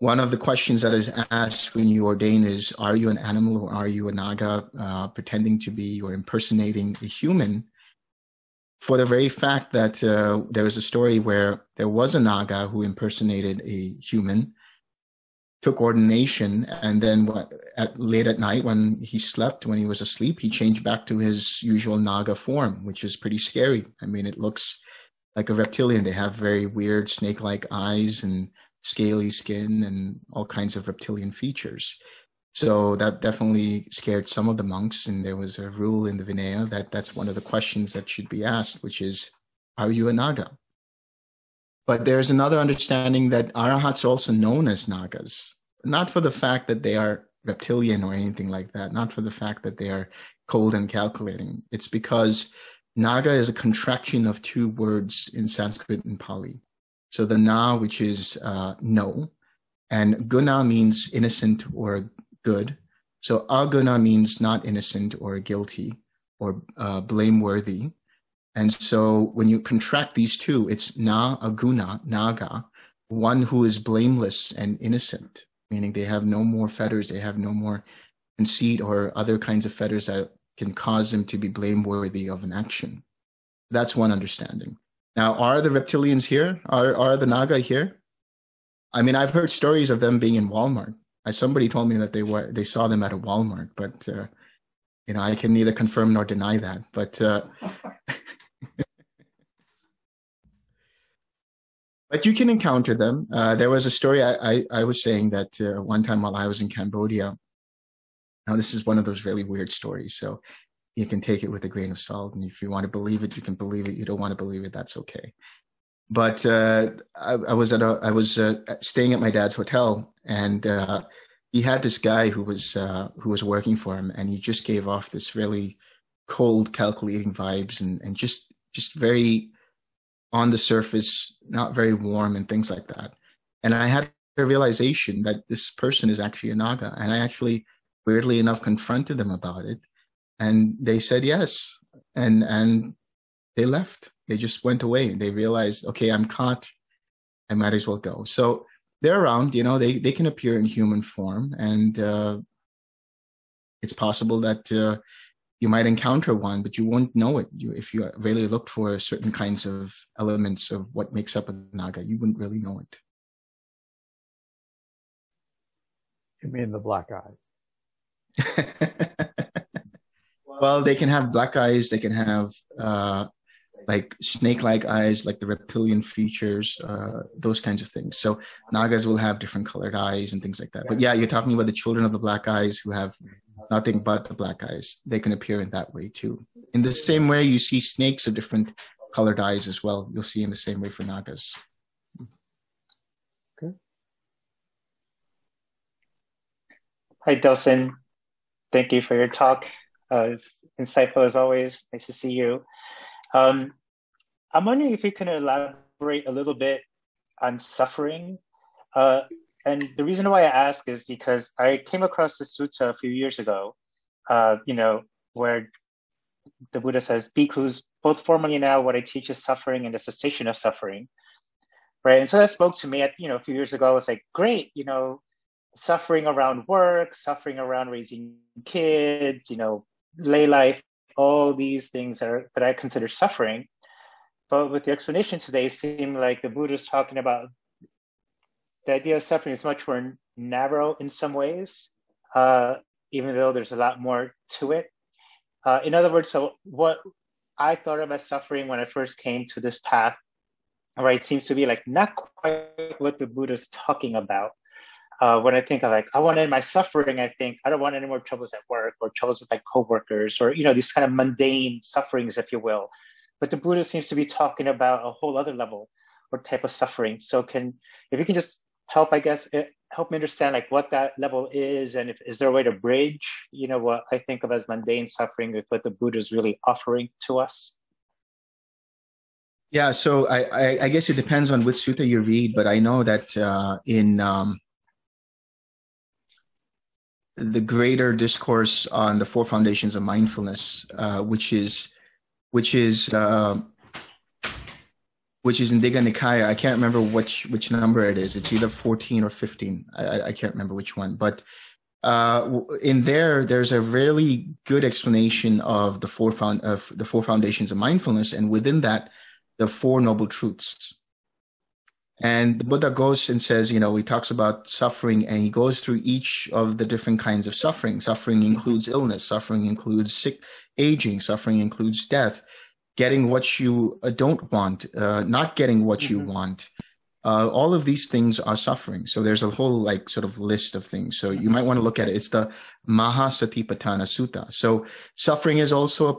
one of the questions that is asked when you ordain is, are you an animal or are you a Naga pretending to be or impersonating a human? For the very fact that there is a story where there was a Naga who impersonated a human, took ordination, and then late at night when he was asleep, he changed back to his usual Naga form, which is pretty scary. I mean, it looks like a reptilian. They have very weird snake-like eyes and scaly skin and all kinds of reptilian features. So that definitely scared some of the monks. And there was a rule in the Vinaya that's one of the questions that should be asked, which is, are you a Naga? But there's another understanding that Arahants are also known as Nagas, not for the fact that they are reptilian or anything like that, not for the fact that they are cold and calculating. It's because Naga is a contraction of two words in Sanskrit and Pali. So the na, which is no, and guna means innocent or good. So aguna means not innocent or guilty or blameworthy. And so when you contract these two, it's na aguna, Naga, one who is blameless and innocent, meaning they have no more fetters, they have no more conceit or other kinds of fetters that can cause them to be blameworthy of an action. That's one understanding. Now, are the reptilians here? Are the Naga here? I mean, I've heard stories of them being in Walmart. Somebody told me that they saw them at a Walmart, but you know, I can neither confirm nor deny that. But but you can encounter them. There was a story I was saying that one time while I was in Cambodia. Now, this is one of those really weird stories, so you can take it with a grain of salt. And if you want to believe it, you can believe it. You don't want to believe it, that's okay. But I was staying at my dad's hotel, and he had this guy who was working for him, and he just gave off this really cold, calculating vibes, and just very on the surface, not very warm, and things like that. And I had a realization that this person is actually a Naga, and I actually, weirdly enough, confronted them about it, and they said yes, and they left. They just went away and they realized, okay, I'm caught. I might as well go. So they're around, you know, they can appear in human form, and it's possible that you might encounter one, but you won't know it. If you really looked for certain kinds of elements of what makes up a Naga, you wouldn't really know it. You mean the black eyes? Well, they can have black eyes. They can have like snake-like eyes, like the reptilian features, those kinds of things. So Nagas will have different colored eyes and things like that. But yeah, you're talking about the children of the black eyes who have nothing but the black eyes. They can appear in that way too. In the same way you see snakes of different colored eyes as well, you'll see in the same way for Nagas. Okay. Hi, Dosen. Thank you for your talk. It's insightful as always. Nice to see you. I'm wondering if you can elaborate a little bit on suffering. And the reason why I ask is because I came across the sutta a few years ago, you know, where the Buddha says, bhikkhus, both formerly and now, what I teach is suffering and the cessation of suffering, right? And so that spoke to me, you know, a few years ago. I was like, great, you know, suffering around work, suffering around raising kids, you know, lay life, all these things are that I consider suffering. But with the explanation today, it seemed like the Buddha is talking about the idea of suffering is much more narrow in some ways, even though there's a lot more to it. In other words, so what I thought of as suffering when I first came to this path, right, seems to be like not quite what the Buddha's talking about. When I think of like, I want to end my suffering, I think I don't want any more troubles at work or troubles with like coworkers or, you know, these kind of mundane sufferings, if you will. But the Buddha seems to be talking about a whole other level or type of suffering. So if you can just help, I guess, help me understand like what that level is, and is there a way to bridge, you know, what I think of as mundane suffering with what the Buddha is really offering to us? Yeah, so I guess it depends on which sutta you read, but I know that in the greater discourse on the four foundations of mindfulness, which is in Digha Nikaya. I can't remember which number it is. It's either 14 or 15. I can't remember which one. But in there's a really good explanation of the four foundations of mindfulness, and within that, the Four Noble Truths. And the Buddha goes and says, you know, he talks about suffering, and he goes through each of the different kinds of suffering. Suffering includes illness. Suffering includes aging. Suffering includes death. Getting what you don't want. Not getting what you want. All of these things are suffering. So there's a whole like sort of list of things. So you might want to look at it. It's the Maha Satipatthana Sutta. So suffering is also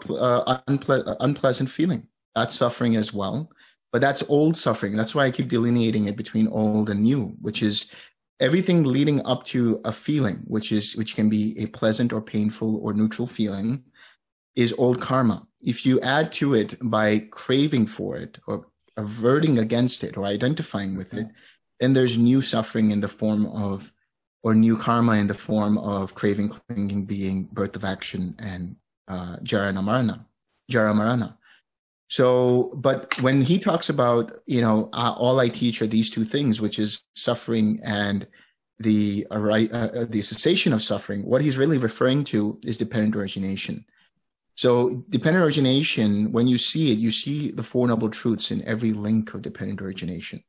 an unpleasant feeling. That's suffering as well. But that's old suffering. That's why I keep delineating it between old and new, which is everything leading up to a feeling, which can be a pleasant or painful or neutral feeling, is old karma. If you add to it by craving for it or averting against it or identifying with it, then there's new suffering in the form of, or new karma in the form of craving, clinging, being, birth of action, and jara marana. So, but when he talks about, you know, all I teach are these two things, which is suffering and the cessation of suffering, what he's really referring to is dependent origination. So dependent origination, when you see it, you see the Four Noble Truths in every link of dependent origination.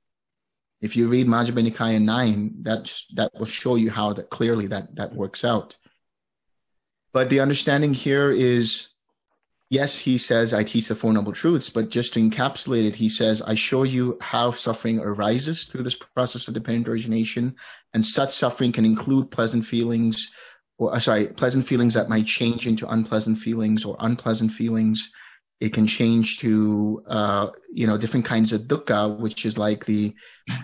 If you read Majjhima Nikaya 9, that will show you how that clearly that works out. But the understanding here is, yes, he says, I teach the Four Noble Truths, but just to encapsulate it, he says, I show you how suffering arises through this process of dependent origination, and such suffering can include pleasant feelings that might change into unpleasant feelings or unpleasant feelings. It can change to, you know, different kinds of dukkha, which is like the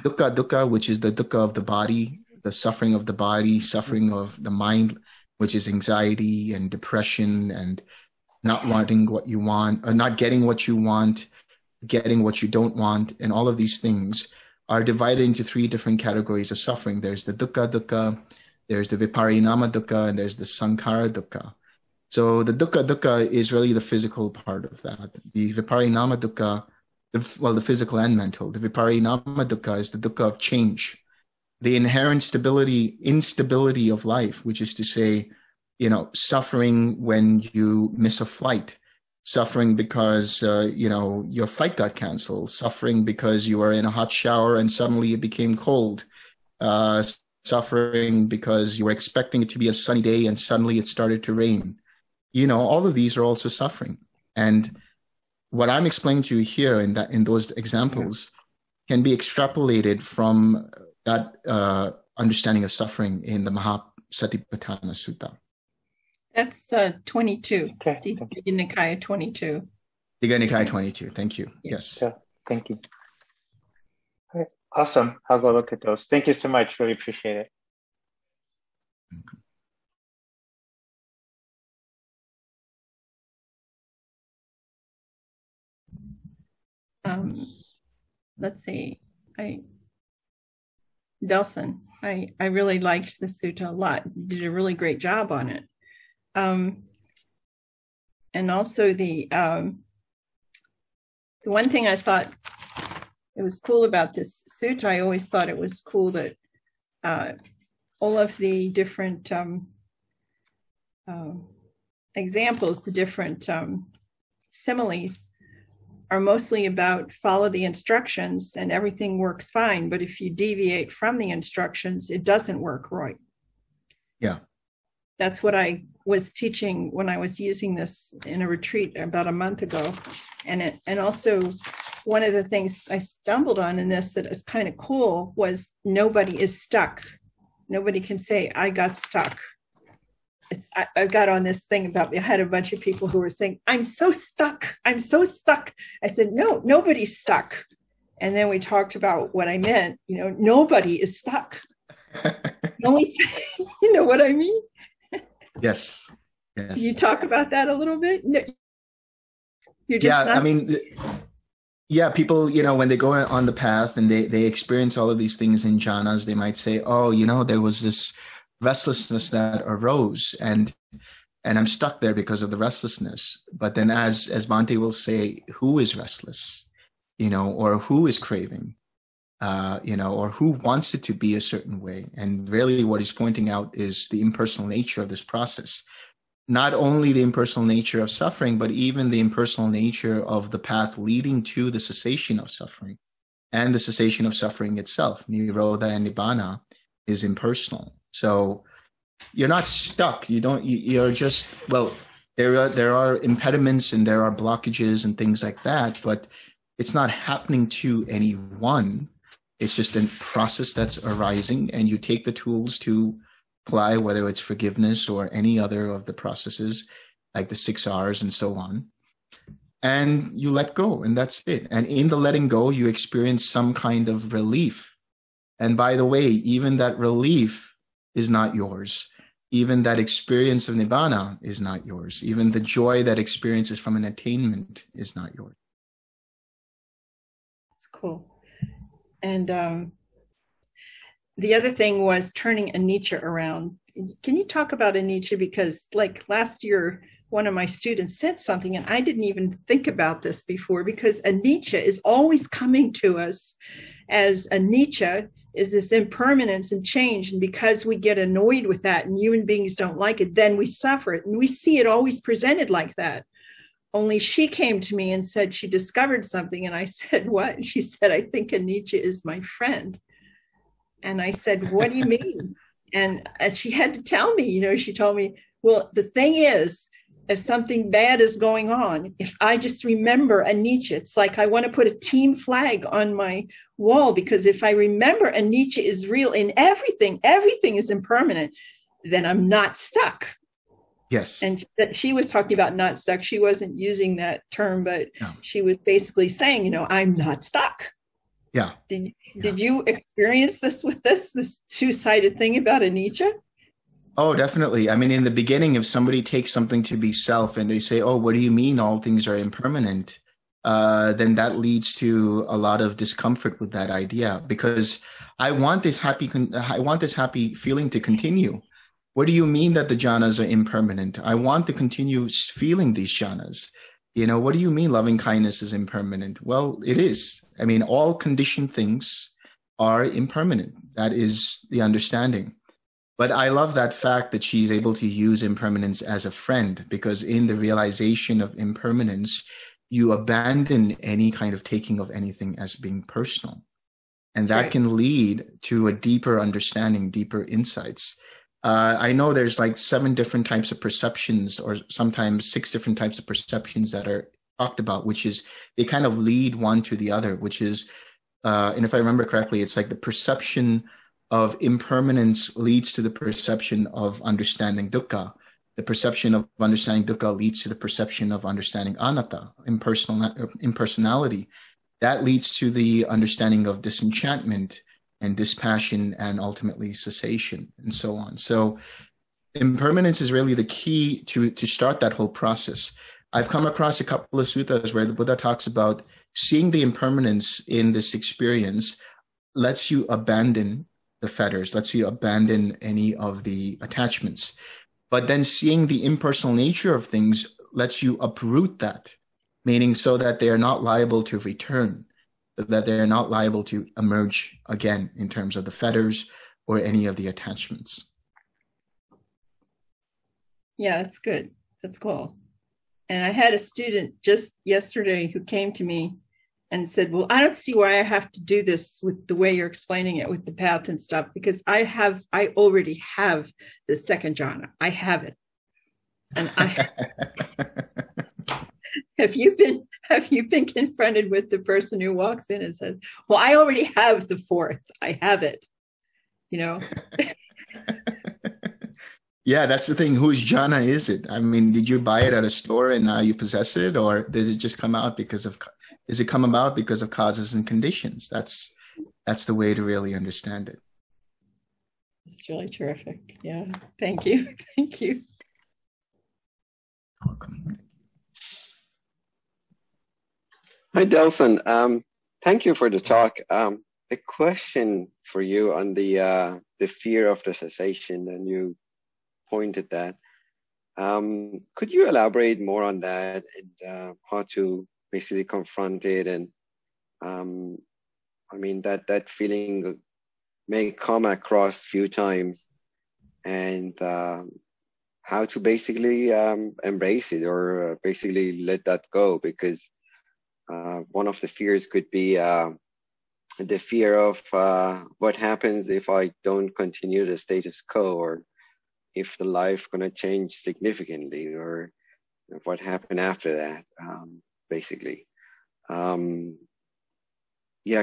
dukkha, which is the dukkha of the body, the suffering of the body, suffering of the mind, which is anxiety and depression and not wanting what you want, or not getting what you want, getting what you don't want, and all of these things are divided into three different categories of suffering. There's the dukkha, there's the viparinama dukkha, and there's the sankhara dukkha. So the dukkha is really the physical part of that. The viparinama dukkha, the physical and mental. The viparinama dukkha is the dukkha of change, the inherent instability of life, which is to say, suffering when you miss a flight, suffering because, your flight got canceled, suffering because you were in a hot shower and suddenly it became cold, suffering because you were expecting it to be a sunny day and suddenly it started to rain. All of these are also suffering. And what I'm explaining to you here in those examples can be extrapolated from that understanding of suffering in the Maha Satipatthana Sutta. That's 22. Okay. Digha Nikaya 22. Digha Nikaya 22. Thank you. Yes. Yeah. Thank you. All right. Awesome. I'll go look at those. Thank you so much. Really appreciate it. Okay. Let's see. Delson, I really liked the sutta a lot. Did a really great job on it. And also the one thing I thought it was cool about this sutta, I always thought it was cool that all of the different examples, the different similes are mostly about follow the instructions and everything works fine. But if you deviate from the instructions, it doesn't work right. Yeah. That's what I was teaching when I was using this in a retreat about a month ago. And also one of the things I stumbled on in this that is kind of cool was nobody is stuck. Nobody can say, I got stuck. I got on this thing about, I had a bunch of people who were saying, I'm so stuck. I'm so stuck. I said, no, nobody's stuck. And then we talked about what I meant. Nobody is stuck. You know what I mean? Yes. Yes. Can you talk about that a little bit? No, you're just people, when they go on the path and they experience all of these things in jhanas, they might say, oh, there was this restlessness that arose and I'm stuck there because of the restlessness. But then as Bhante will say, who is restless, or who is craving, or who wants it to be a certain way? And really what he's pointing out is the impersonal nature of this process, not only the impersonal nature of suffering, but even the impersonal nature of the path leading to the cessation of suffering and the cessation of suffering itself. Nirodha and Nibbana is impersonal. So you're not stuck. You're just, there are impediments and there are blockages and things like that, but it's not happening to anyone. It's just a process that's arising, and you take the tools to apply, whether it's forgiveness or any other of the processes like the 6 R's and so on. And you let go, and that's it. And in the letting go, you experience some kind of relief. And by the way, even that relief is not yours. Even that experience of Nibbana is not yours. Even the joy that experiences from an attainment is not yours. That's cool. And the other thing was turning anicca around. Can you talk about anicca? Because last year, one of my students said something and I didn't even think about this before, because anicca is always coming to us as anicca. Is this impermanence and change, and because we get annoyed with that and human beings don't like it, then we suffer it, and we see it always presented like that. Only she came to me and said she discovered something, and I said, what? And she said, I think anicca is my friend. And I said, what do you mean? and she had to tell me, she told me, well, the thing is, if something bad is going on, if I just remember anicca, it's like I want to put a team flag on my wall, because if I remember anicca is real in everything, everything is impermanent, then I'm not stuck. Yes. And she was talking about not stuck. She wasn't using that term, but she was basically saying, I'm not stuck. Yeah. Did you experience this with this two-sided thing about anicca? Oh, definitely. I mean, in the beginning, if somebody takes something to be self and they say, oh, what do you mean all things are impermanent? Then that leads to a lot of discomfort with that idea, because I want this happy feeling to continue. What do you mean that the jhanas are impermanent? I want to continue feeling these jhanas. You know, what do you mean loving kindness is impermanent? Well, it is. I mean, all conditioned things are impermanent. That is the understanding. But I love that fact that she's able to use impermanence as a friend, because in the realization of impermanence, you abandon any kind of taking of anything as being personal. And that can lead to a deeper understanding, deeper insights. I know there's like 7 different types of perceptions, or sometimes 6 different types of perceptions that are talked about, which is they kind of lead one to the other, which is, and if I remember correctly, it's like the perception of impermanence leads to the perception of understanding dukkha. The perception of understanding dukkha leads to the perception of understanding anatta, impersonality. That leads to the understanding of disenchantment and dispassion and ultimately cessation and so on. So impermanence is really the key to start that whole process. I've come across a couple of suttas where the Buddha talks about seeing the impermanence in this experience lets you abandon the fetters, lets you abandon any of the attachments. But then seeing the impersonal nature of things lets you uproot that, meaning so that they are not liable to return, that they are not liable to emerge again in terms of the fetters or any of the attachments. Yeah, that's good. That's cool. And I had a student just yesterday who came to me and said, well, I don't see why I have to do this with the way you're explaining it with the path and stuff, because I already have the second jhana. I have it. And I Have you been confronted with the person who walks in and says, well, I already have the 4th. I have it, you know? Yeah, that's the thing. Whose jhana is it? I mean, did you buy it at a store and now you possess it? Or does it just come out because of causes and conditions? That's the way to really understand it. It's really terrific. Yeah. Thank you. Thank you. Welcome. Hi, Delson. Thank you for the talk. A question for you on the fear of the cessation, and you pointed that. Could you elaborate more on that and how to basically confront it? And I mean, that feeling may come across few times, and how to basically embrace it or basically let that go, because one of the fears could be the fear of what happens if I don't continue the status quo, or if the life going to change significantly, or what happened after that, basically. Yeah,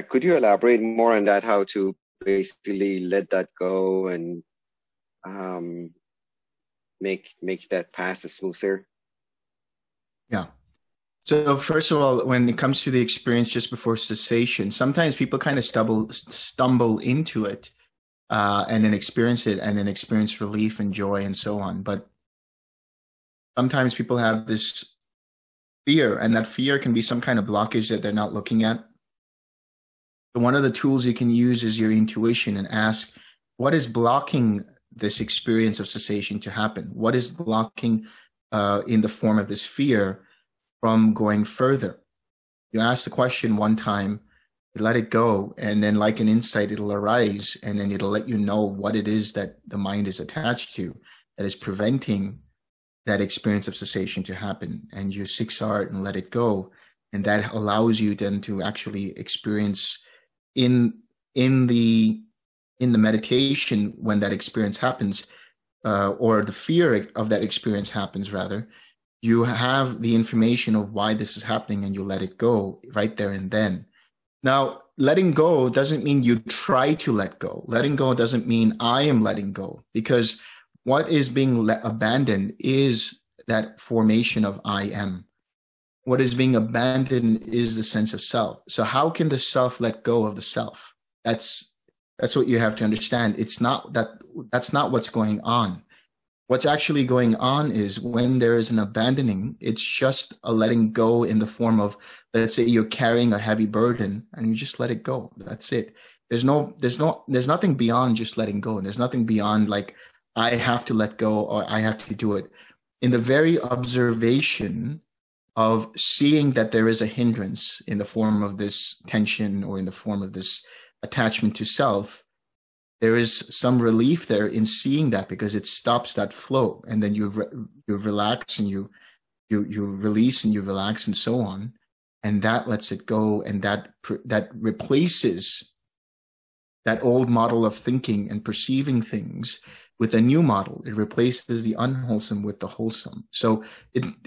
could you elaborate more on that, how to basically let that go and make that path smoother? Yeah. So first of all, when it comes to the experience just before cessation, sometimes people kind of stumble into it and then experience it and then experience relief and joy and so on. But sometimes people have this fear, and that fear can be some kind of blockage that they're not looking at. One of the tools you can use is your intuition and ask, what is blocking this experience of cessation to happen? What is blocking in the form of this fear from going further? You ask the question one time, you let it go, and then like an insight, it'll arise, and then it'll let you know what it is that the mind is attached to that is preventing that experience of cessation to happen. And you 6R and let it go, and that allows you then to actually experience in the meditation when that experience happens, or the fear of that experience happens rather. You have the information of why this is happening, and you let it go right there and then. Now, letting go doesn't mean you try to let go. Letting go doesn't mean I am letting go, because what is being abandoned is that formation of I am. What is being abandoned is the sense of self. So how can the self let go of the self? That's what you have to understand. It's not that's not what's going on. What's actually going on is when there is an abandoning, it's just a letting go in the form of, let's say you're carrying a heavy burden and you just let it go. That's it. There's nothing beyond just letting go. And there's nothing beyond like, I have to let go, or I have to do it. In the very observation of seeing that there is a hindrance in the form of this tension or in the form of this attachment to self, there is some relief there in seeing that, because it stops that flow, and then you relax and you release and you relax and so on, and that lets it go, and that replaces that old model of thinking and perceiving things with a new model. It replaces the unwholesome with the wholesome. So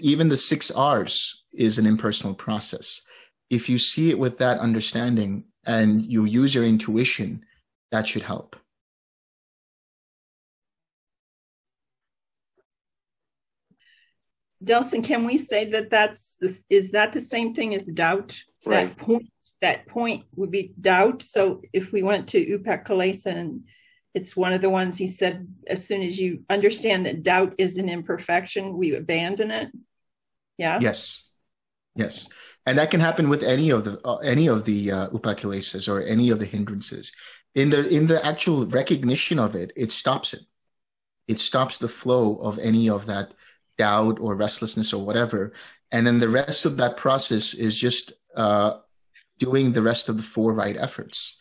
even the 6 R's is an impersonal process. If you see it with that understanding and you use your intuition, that should help. Delson, can we say that is that the same thing as doubt? Right. That point would be doubt. So if we went to Upakilesa, and it's one of the ones he said, as soon as you understand that doubt is an imperfection, we abandon it. Yeah. Yes. Yes. And that can happen with any of the Upakilesas or any of the hindrances. In the actual recognition of it, it stops it. It stops the flow of any of that doubt or restlessness or whatever. And then the rest of that process is just doing the rest of the 4 right efforts.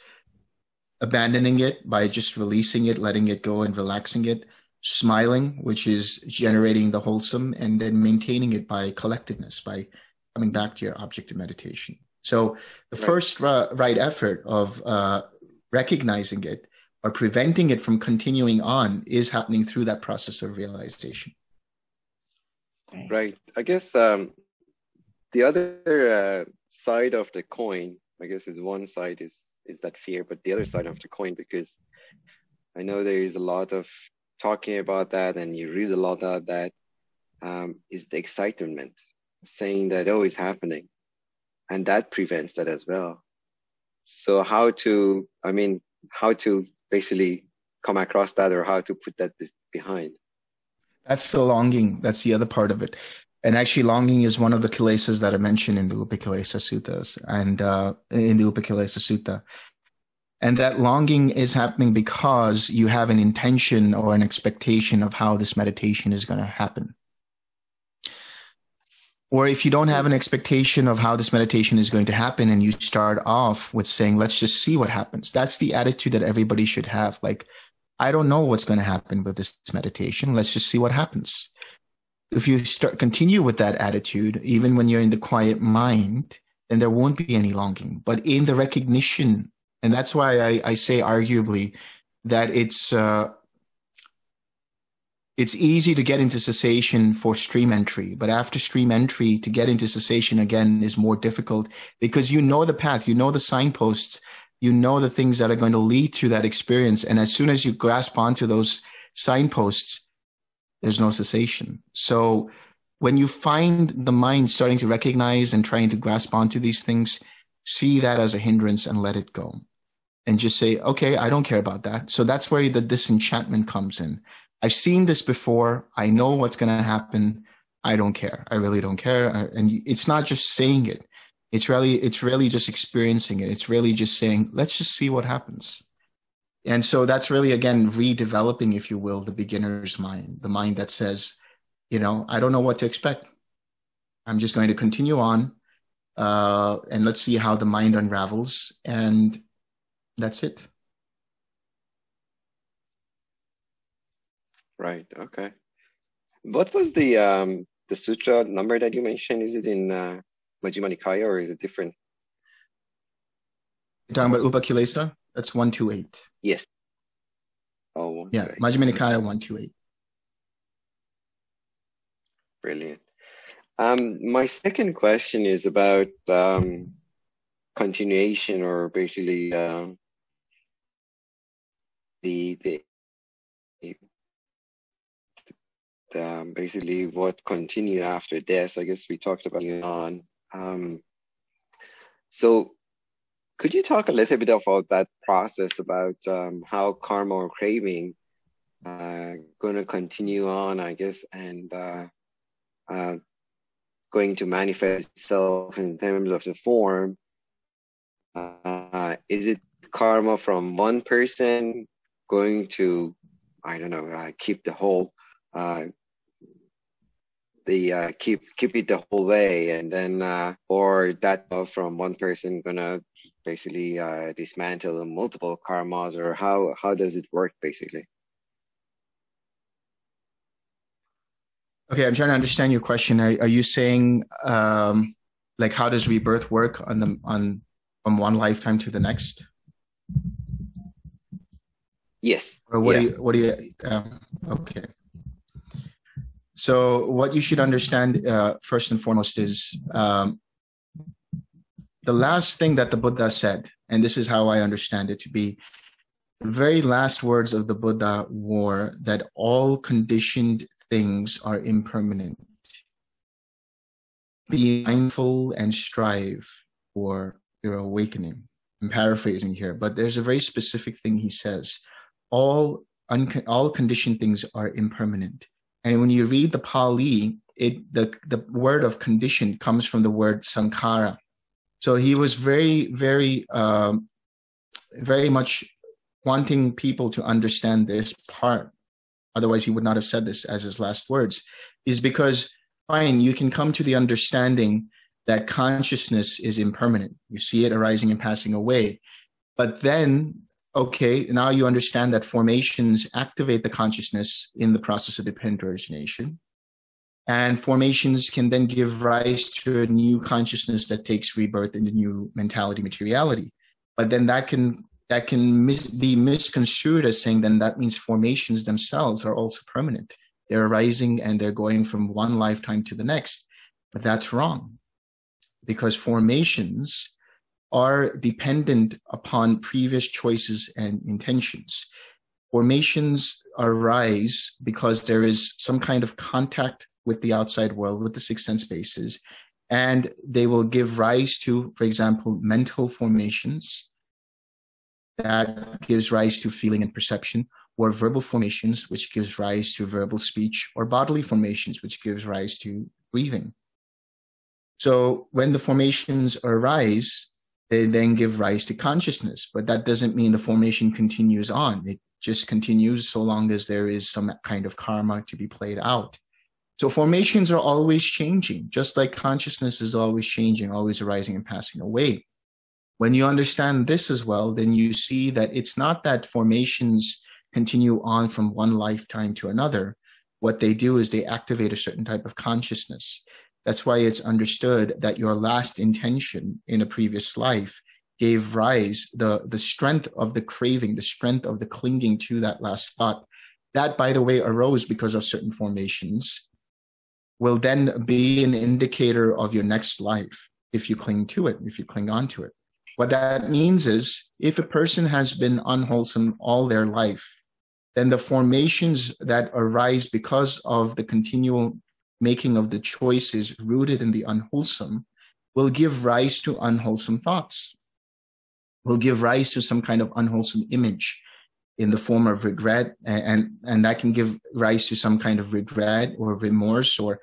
Abandoning it by just releasing it, letting it go and relaxing it. Smiling, which is generating the wholesome, and then maintaining it by collectedness, by coming back to your object of meditation. So the first right effort of recognizing it or preventing it from continuing on is happening through that process of realization. Right. I guess the other side of the coin, I guess, is one side is that fear, but the other side of the coin, because I know there is a lot of talking about that and you read a lot about that, is the excitement, saying that, oh, it's happening. And that prevents that as well. So how to basically come across that, or how to put that behind? That's the longing. That's the other part of it. And actually longing is one of the kilesas that are mentioned in the Upakilesa Suttas and in the Upakilesa Sutta. And that longing is happening because you have an intention or an expectation of how this meditation is going to happen. Or if you don't have an expectation of how this meditation is going to happen and you start off with saying, let's just see what happens. That's the attitude that everybody should have. Like, I don't know what's going to happen with this meditation. Let's just see what happens. If you continue with that attitude, even when you're in the quiet mind, then there won't be any longing. But in the recognition, and that's why I say arguably that it's easy to get into cessation for stream entry, but after stream entry, to get into cessation again is more difficult, because you know the path, you know the signposts, you know the things that are going to lead to that experience. And as soon as you grasp onto those signposts, there's no cessation. So when you find the mind starting to recognize and trying to grasp onto these things, see that as a hindrance and let it go. And just say, okay, I don't care about that. So that's where the disenchantment comes in. I've seen this before. I know what's going to happen. I don't care. I really don't care. And it's not just saying it. It's really just experiencing it. It's really just saying, let's just see what happens. And so that's really, again, redeveloping, if you will, the beginner's mind, the mind that says, I don't know what to expect. I'm just going to continue on. And let's see how the mind unravels. And that's it. Right. Okay. What was the sutra number that you mentioned? Is it in Majjhima Nikaya, or is it different? You're talking about Upakilesa? That's 128. Yes. Oh. Yeah. Majjhima Nikaya 128. Brilliant. My second question is about continuation, or basically basically what continue after death. I guess we talked about it on. So could you talk a little bit about that process, about how karma or craving going to continue on, I guess, and going to manifest itself in terms of the form? Is it karma from one person going to I don't know, keep the whole, keep it the whole way, and then or that from one person gonna basically dismantle multiple karmas, or how does it work basically? Okay, I'm trying to understand your question. Are you saying like how does rebirth work on the from one lifetime to the next? Yes. Or what? Yeah. What do you? Okay. So what you should understand first and foremost is the last thing that the Buddha said, and this is how I understand it to be, the very last words of the Buddha were that all conditioned things are impermanent. Be mindful and strive for your awakening. I'm paraphrasing here, but there's a very specific thing he says. All conditioned things are impermanent. And when you read the Pali, the word of condition comes from the word sankhara. So he was very much wanting people to understand this part. Otherwise, he would not have said this as his last words. Is because, fine, you can come to the understanding that consciousness is impermanent. You see it arising and passing away. But then, okay, now you understand that formations activate the consciousness in the process of dependent origination. And formations can then give rise to a new consciousness that takes rebirth into new mentality, materiality. But then that can be misconstrued as saying then that means formations themselves are also permanent. They're arising and they're going from one lifetime to the next. But that's wrong, because formations are dependent upon previous choices and intentions. Formations arise because there is some kind of contact with the outside world, with the six sense bases, and they will give rise to, for example, mental formations that gives rise to feeling and perception, or verbal formations, which gives rise to verbal speech, or bodily formations, which gives rise to breathing. So when the formations arise, they then give rise to consciousness, but that doesn't mean the formation continues on. It just continues so long as there is some kind of karma to be played out. So formations are always changing, just like consciousness is always changing, always arising and passing away. When you understand this as well, then you see that it's not that formations continue on from one lifetime to another. What they do is they activate a certain type of consciousness. That's why it's understood that your last intention in a previous life gave rise, the strength of the craving, the strength of the clinging to that last thought, that, by the way, arose because of certain formations, will then be an indicator of your next life if you cling to it, if you cling on to it. What that means is if a person has been unwholesome all their life, then the formations that arise because of the continual making of the choices rooted in the unwholesome will give rise to unwholesome thoughts, will give rise to some kind of unwholesome image in the form of regret, and that can give rise to some kind of regret or remorse or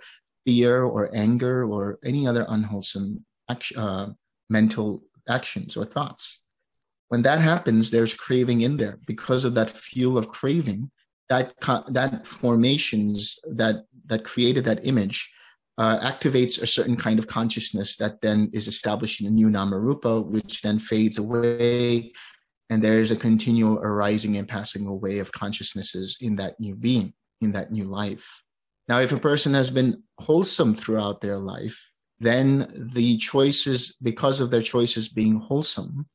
fear or anger or any other unwholesome mental actions or thoughts. When that happens, there's craving in there. Because of that fuel of craving, that formations that created that image activates a certain kind of consciousness that then is established in a new Nama Rupa, which then fades away, and there is a continual arising and passing away of consciousnesses in that new being, in that new life. Now, if a person has been wholesome throughout their life, then the choices, because of their choices being wholesome,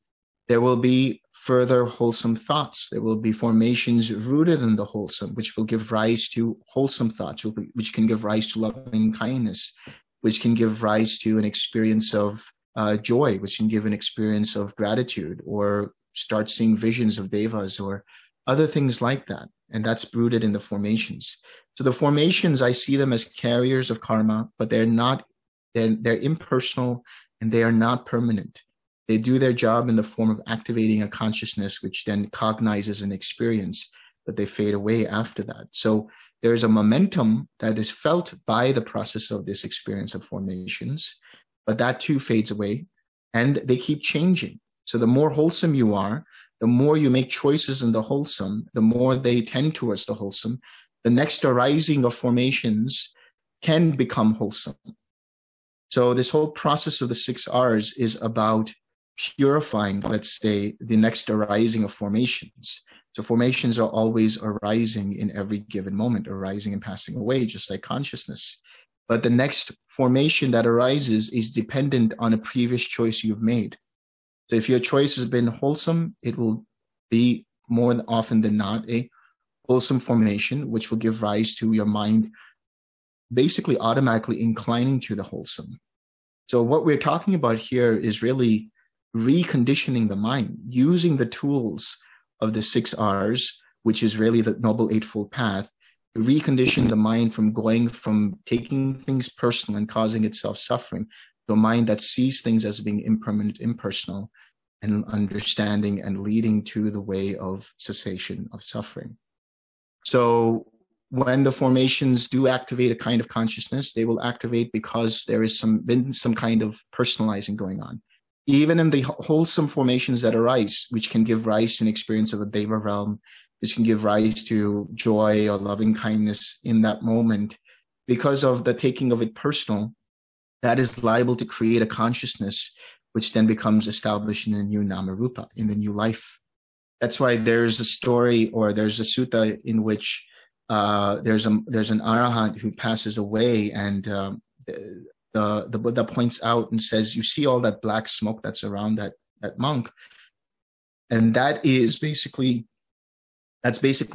there will be further wholesome thoughts. There will be formations rooted in the wholesome, which will give rise to wholesome thoughts, which can give rise to loving kindness, which can give rise to an experience of joy, which can give an experience of gratitude, or start seeing visions of devas or other things like that. And that's rooted in the formations. So the formations, I see them as carriers of karma, but they're impersonal and they are not permanent. They do their job in the form of activating a consciousness, which then cognizes an experience, but they fade away after that. So there is a momentum that is felt by the process of this experience of formations, but that too fades away, and they keep changing. So the more wholesome you are, The more you make choices in the wholesome, the more they tend towards the wholesome. The next arising of formations can become wholesome. So this whole process of the 6 R's is about purifying, let's say, the next arising of formations. So formations are always arising in every given moment, arising and passing away, just like consciousness. But the next formation that arises is dependent on a previous choice you've made. So if your choice has been wholesome, it will be more often than not a wholesome formation, which will give rise to your mind basically automatically inclining to the wholesome. So what we're talking about here is really reconditioning the mind, using the tools of the 6 R's, which is really the Noble Eightfold Path, to recondition the mind from going from taking things personal and causing itself suffering to a mind that sees things as being impermanent, impersonal, and understanding and leading to the way of cessation of suffering. So when the formations do activate a kind of consciousness, they will activate because there is been some kind of personalizing going on. Even in the wholesome formations that arise, which can give rise to an experience of a Deva realm, which can give rise to joy or loving kindness in that moment, because of the taking of it personal, that is liable to create a consciousness, which then becomes established in a new Nama Rupa, in the new life. That's why there's a story, or there's a sutta in which there's an Arahant who passes away, and the Buddha points out and says, you see all that black smoke that's around that monk, and that's basically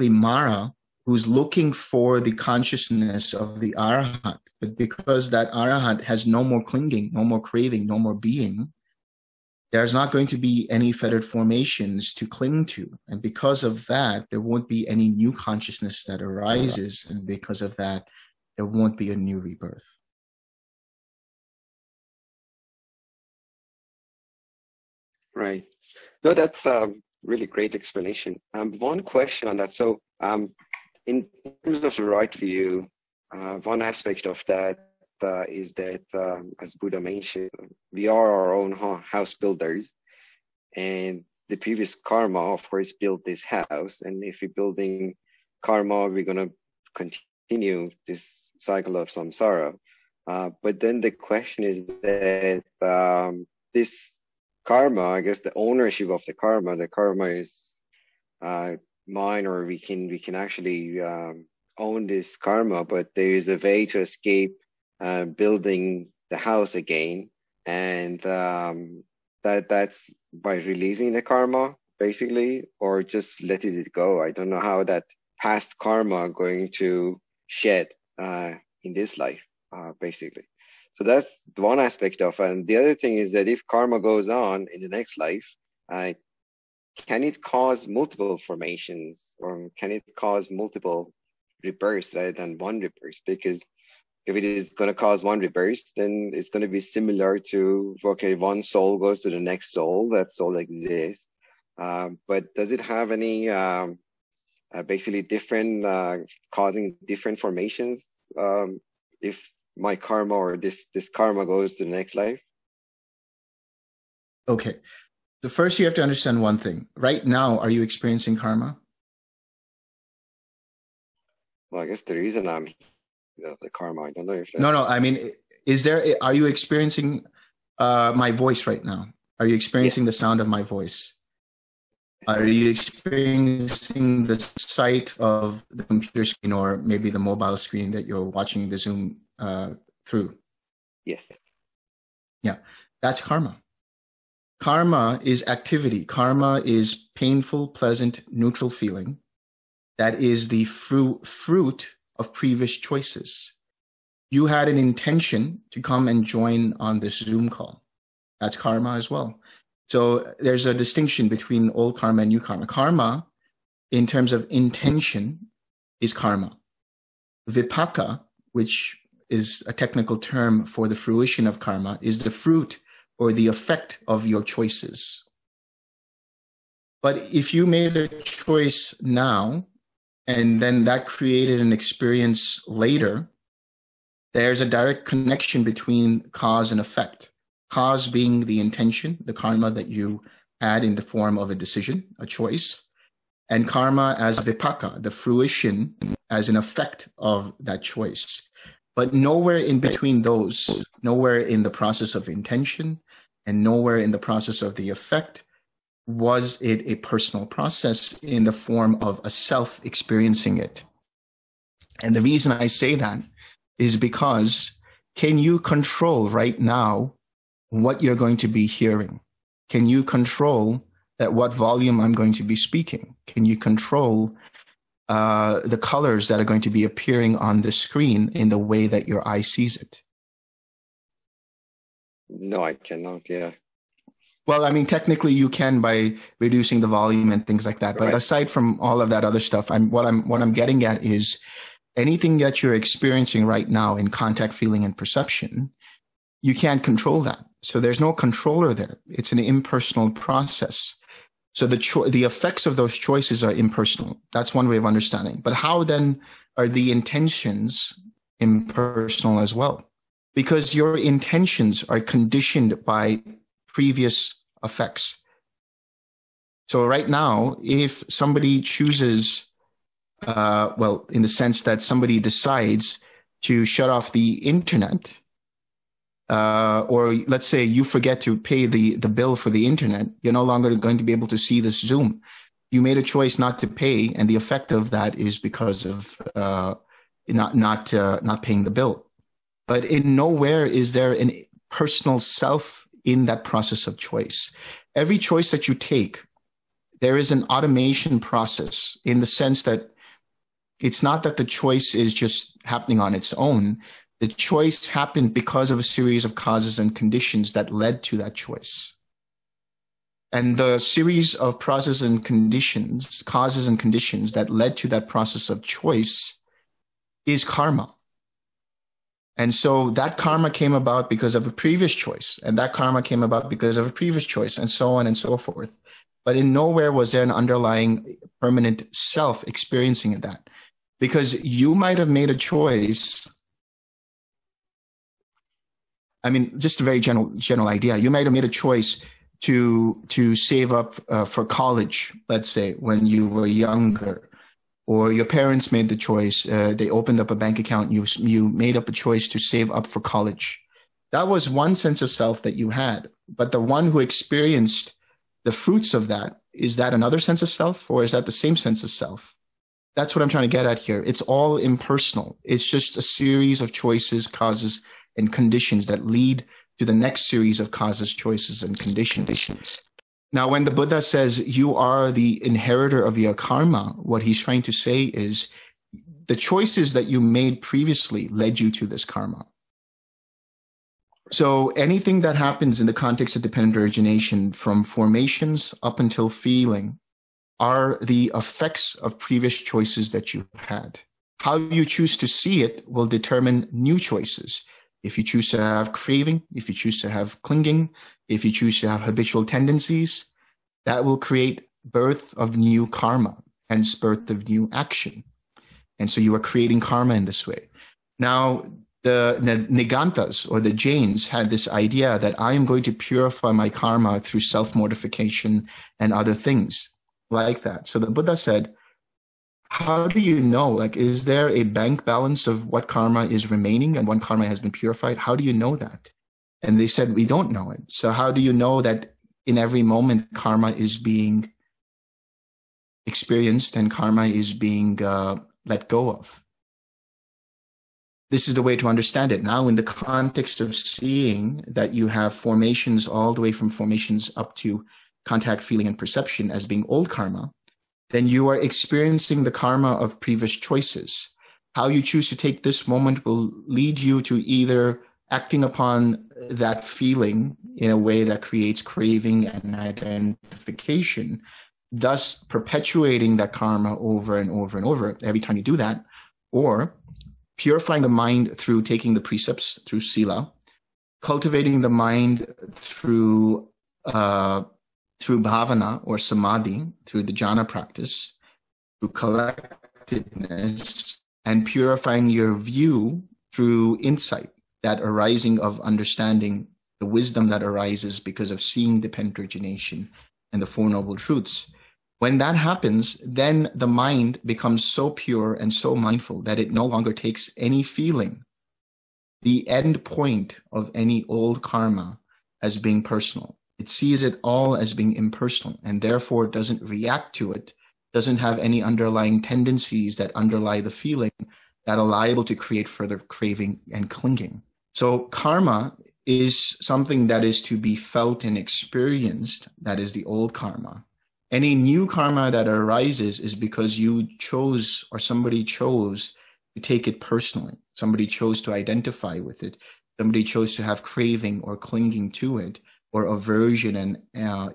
Mara, who's looking for the consciousness of the Arahant. But because that Arahant has no more clinging, no more craving, no more being, there's not going to be any fettered formations to cling to. And because of that, there won't be any new consciousness that arises. And because of that, there won't be a new rebirth. Right. No, that's a really great explanation. One question on that. So in terms of the right view, one aspect of that is that, as Buddha mentioned, we are our own house builders, and the previous karma, of course, built this house. And if we're building karma, we're going to continue this cycle of samsara. But then the question is that this karma, I guess the ownership of the karma is mine, or we can actually own this karma, but there is a way to escape building the house again, and that's by releasing the karma basically, or just letting it go. I don't know how that past karma going to shed in this life basically. So that's one aspect of it. And the other thing is that if karma goes on in the next life, can it cause multiple formations, or can it cause multiple rebirths rather than one rebirth? Because if it is going to cause one rebirth, then it's going to be similar to, okay, one soul goes to the next soul, that soul exists. But does it have any basically different, causing different formations if my karma or this karma goes to the next life? Okay. So first you have to understand one thing. Right now, are you experiencing karma? Well, I guess the reason I'm the karma, I don't know if no, I mean, are you experiencing my voice right now? Are you experiencing the sound of my voice? Are you experiencing the sight of the computer screen, or maybe the mobile screen that you're watching the Zoom through? Yes. Yeah, that's karma. Karma is activity. Karma is painful, pleasant, neutral feeling. That is the fruit of previous choices. You had an intention to come and join on this Zoom call. That's karma as well. So there's a distinction between old karma and new karma. Karma, in terms of intention, is karma. Vipaka, which is a technical term for the fruition of karma, is the fruit or the effect of your choices. But if you made a choice now, and then that created an experience later, there's a direct connection between cause and effect. Cause being the intention, the karma that you had in the form of a decision, a choice, and karma as vipaka, the fruition as an effect of that choice. But nowhere in between those, nowhere in the process of intention and nowhere in the process of the effect was it a personal process in the form of a self experiencing it. And the reason I say that is because can you control right now what you're going to be hearing? Can you control that what volume I'm going to be speaking? Can you control the colors that are going to be appearing on the screen in the way that your eye sees it? No, I cannot, yeah. Well, I mean, technically you can by reducing the volume and things like that. But aside from all of that other stuff, what I'm getting at is anything that you're experiencing right now in contact, feeling, and perception, you can't control that. So there's no controller there. It's an impersonal process. So the effects of those choices are impersonal. That's one way of understanding. But how then are the intentions impersonal as well? Because your intentions are conditioned by previous effects. So right now, if somebody chooses, in the sense that somebody decides to shut off the internet, or let's say you forget to pay the bill for the internet, you're no longer going to be able to see this Zoom. You made a choice not to pay, and the effect of that is because of not paying the bill. But in nowhere is there an personal self in that process of choice. Every choice that you take, there is an automation process in the sense that it's not that the choice is just happening on its own. The choice happened because of a series of causes and conditions that led to that choice. And the series of processes and conditions, causes and conditions that led to that process of choice is karma. And so that karma came about because of a previous choice, and that karma came about because of a previous choice, and so on and so forth. But in nowhere was there an underlying permanent self experiencing that. Because you might have made a choice. I mean, just a very general idea. You might have made a choice to save up for college, let's say, when you were younger. Or your parents made the choice, they opened up a bank account, you made up a choice to save up for college. That was one sense of self that you had. But the one who experienced the fruits of that, is that another sense of self, or is that the same sense of self? That's what I'm trying to get at here. It's all impersonal. It's just a series of choices, causes, and conditions that lead to the next series of causes, choices, and conditions. Now, when the Buddha says you are the inheritor of your karma, what he's trying to say is the choices that you made previously led you to this karma. So anything that happens in the context of dependent origination from formations up until feeling are the effects of previous choices that you had. How you choose to see it will determine new choices. If you choose to have craving, if you choose to have clinging, if you choose to have habitual tendencies, that will create birth of new karma, hence birth of new action. And so you are creating karma in this way. Now, the Nigantas or the Jains had this idea that I am going to purify my karma through self-mortification and other things like that. So the Buddha said, how do you know? Like, is there a bank balance of what karma is remaining and what karma has been purified? How do you know that? And they said, we don't know it. So how do you know that in every moment karma is being experienced and karma is being let go of? This is the way to understand it. Now, in the context of seeing that you have formations all the way from formations up to contact, feeling, and perception as being old karma, then you are experiencing the karma of previous choices. How you choose to take this moment will lead you to either acting upon that feeling in a way that creates craving and identification, thus perpetuating that karma over and over and over every time you do that, or purifying the mind through taking the precepts, through sila, cultivating the mind through bhavana or samadhi, through the jhana practice, through collectedness, and purifying your view through insight, that arising of understanding the wisdom that arises because of seeing dependent origination and the Four Noble Truths. When that happens, then the mind becomes so pure and so mindful that it no longer takes any feeling. The end point of any old karma as being personal. It sees it all as being impersonal, and therefore doesn't react to it, doesn't have any underlying tendencies that underlie the feeling that are liable to create further craving and clinging. So karma is something that is to be felt and experienced. That is the old karma. Any new karma that arises is because you chose, or somebody chose, to take it personally. Somebody chose to identify with it. Somebody chose to have craving or clinging to it, or aversion and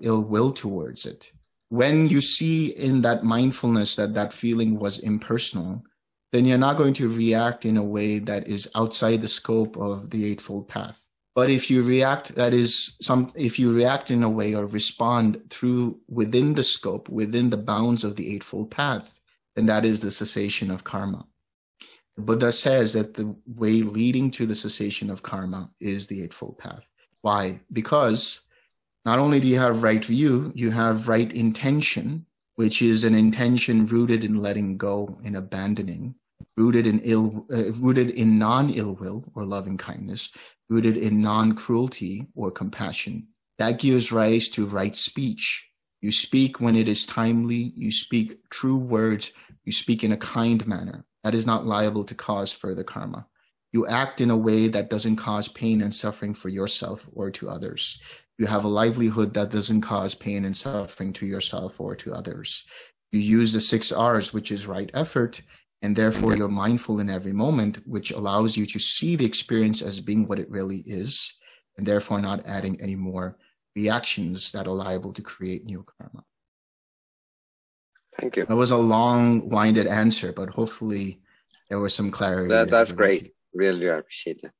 ill will towards it. When you see in that mindfulness that that feeling was impersonal, then you're not going to react in a way that is outside the scope of the Eightfold Path. But if you react, if you react in a way or respond through within the scope, within the bounds of the Eightfold Path, then that is the cessation of karma. The Buddha says that the way leading to the cessation of karma is the Eightfold Path. Why? Because not only do you have right view, you have right intention, which is an intention rooted in letting go, in abandoning, rooted in non-ill will or loving kindness, rooted in non-cruelty or compassion. That gives rise to right speech. You speak when it is timely. You speak true words. You speak in a kind manner. That is not liable to cause further karma. You act in a way that doesn't cause pain and suffering for yourself or to others. You have a livelihood that doesn't cause pain and suffering to yourself or to others. You use the 6 R's, which is right effort, and therefore you're mindful in every moment, which allows you to see the experience as being what it really is, and therefore not adding any more reactions that are liable to create new karma. Thank you. That was a long-winded answer, but hopefully there was some clarity. That's great. Really appreciate it.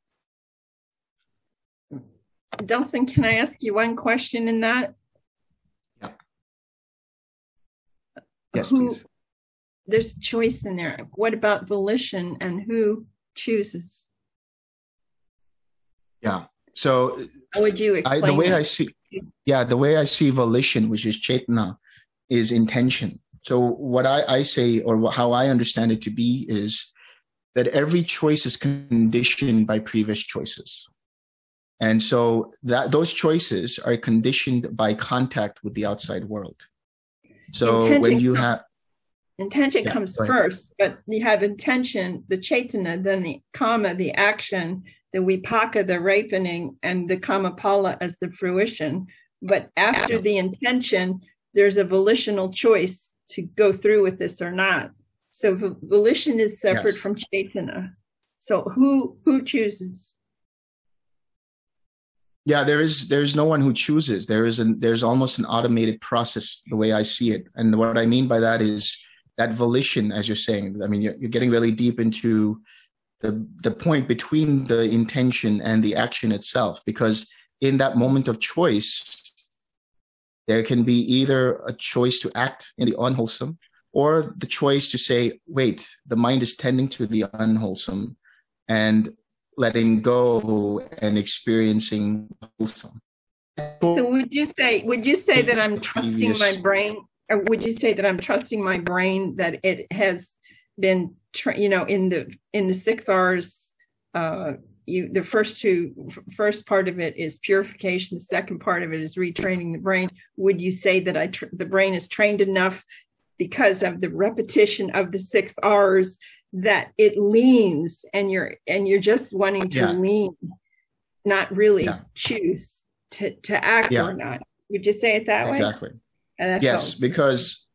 Delson, can I ask you one question in that? Yeah. Yes, please. There's a choice in there. What about volition and who chooses? Yeah. So how would you explain the way I see volition, which is Chetana, is intention. So what I say, or how I understand it to be, is that every choice is conditioned by previous choices. And so that those choices are conditioned by contact with the outside world. So intention comes first, but you have intention, the Chetana, then the kama, the action, the vipaka, the ripening, and the kamapala as the fruition. But after the intention, there's a volitional choice to go through with this or not. So volition is separate from Chetana. So who chooses? Yeah, there is no one who chooses. There's almost an automated process, the way I see it. And what I mean by that is that volition, as you're saying. I mean, you're getting really deep into the point between the intention and the action itself, because in that moment of choice, there can be either a choice to act in the unwholesome, or the choice to say, wait, the mind is tending to the unwholesome and letting go and experiencing wholesome. So would you say that I'm trusting my brain, or would you say that I'm trusting my brain that it has been, in the 6 R's, the first part of it is purification. The second part of it is retraining the brain. Would you say that the brain is trained enough, because of the repetition of the 6 R's, that it leans, and you're just wanting to lean, not really choose to act or not? Would you say it that way? Exactly. And that helps. Because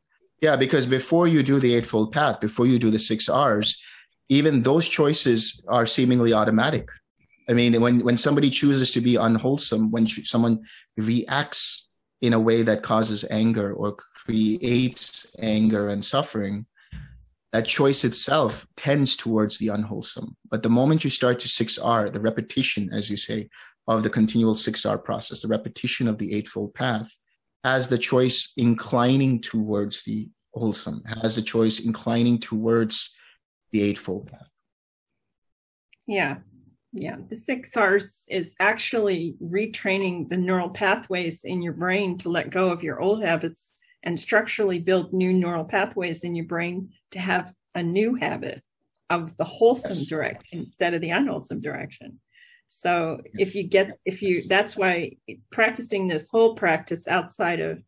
before you do the Eightfold Path, before you do the 6 R's, even those choices are seemingly automatic. I mean, when somebody chooses to be unwholesome, when someone reacts in a way that causes anger or creates anger and suffering, that choice itself tends towards the unwholesome. But the moment you start to 6 R, the repetition, as you say, of the continual 6 R process, the repetition of the Eightfold Path, has the choice inclining towards the wholesome, has the choice inclining towards the Eightfold Path. Yeah. Yeah, the 6 R's is actually retraining the neural pathways in your brain to let go of your old habits and structurally build new neural pathways in your brain to have a new habit of the wholesome direction instead of the unwholesome direction. So that's why practicing this whole practice outside of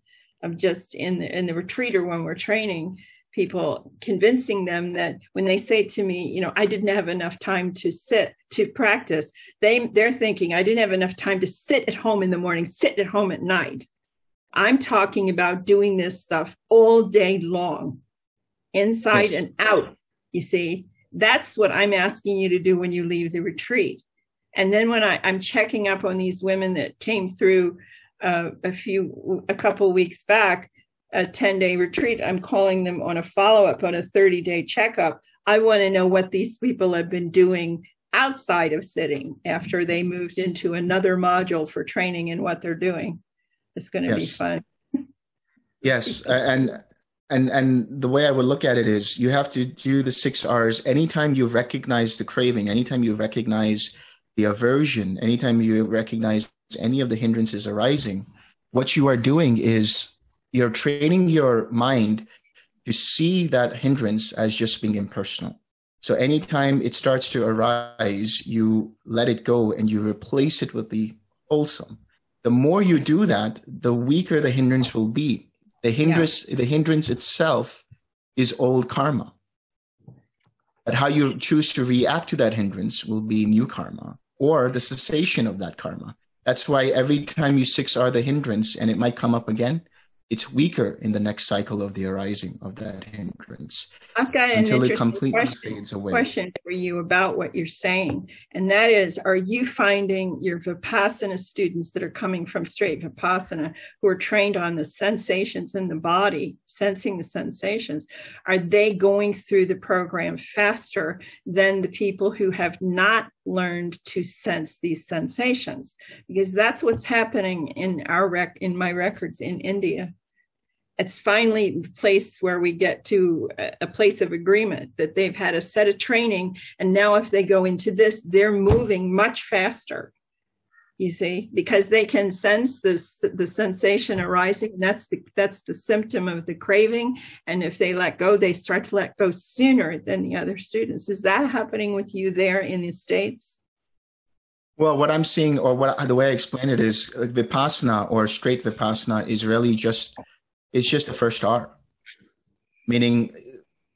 just in the retreat or when we're training people, convincing them that when they say to me, you know, I didn't have enough time to sit to practice, they're thinking I didn't have enough time to sit at home in the morning, sit at home at night. I'm talking about doing this stuff all day long, inside and out. You see, that's what I'm asking you to do when you leave the retreat. And then when I'm checking up on these women that came through a couple weeks back, a 10-day retreat, I'm calling them on a follow-up, on a 30-day checkup. I want to know what these people have been doing outside of sitting after they moved into another module for training and what they're doing. It's going to be fun. Yes. And the way I would look at it is you have to do the 6 R's anytime you recognize the craving, anytime you recognize the aversion, anytime you recognize any of the hindrances arising. What you are doing is you're training your mind to see that hindrance as just being impersonal. So anytime it starts to arise, you let it go and you replace it with the wholesome. The more you do that, the weaker the hindrance will be. The hindrance itself is old karma. But how you choose to react to that hindrance will be new karma or the cessation of that karma. That's why every time you 6 R the hindrance and it might come up again, it's weaker in the next cycle of the arising of that hindrance. I've got an interesting question for you about what you're saying. And that is, are you finding your Vipassana students that are coming from straight Vipassana who are trained on the sensations in the body, sensing the sensations, are they going through the program faster than the people who have not learned to sense these sensations? Because that's what's happening in my records in India. It's finally the place where we get to a place of agreement that they've had a set of training. And now if they go into this, they're moving much faster, you see, because they can sense the sensation arising. That's the symptom of the craving. And if they let go, they start to let go sooner than the other students. Is that happening with you there in the States? Well, what I'm seeing, or the way I explain it is Vipassana or straight Vipassana is really just... it's just the 1st R, meaning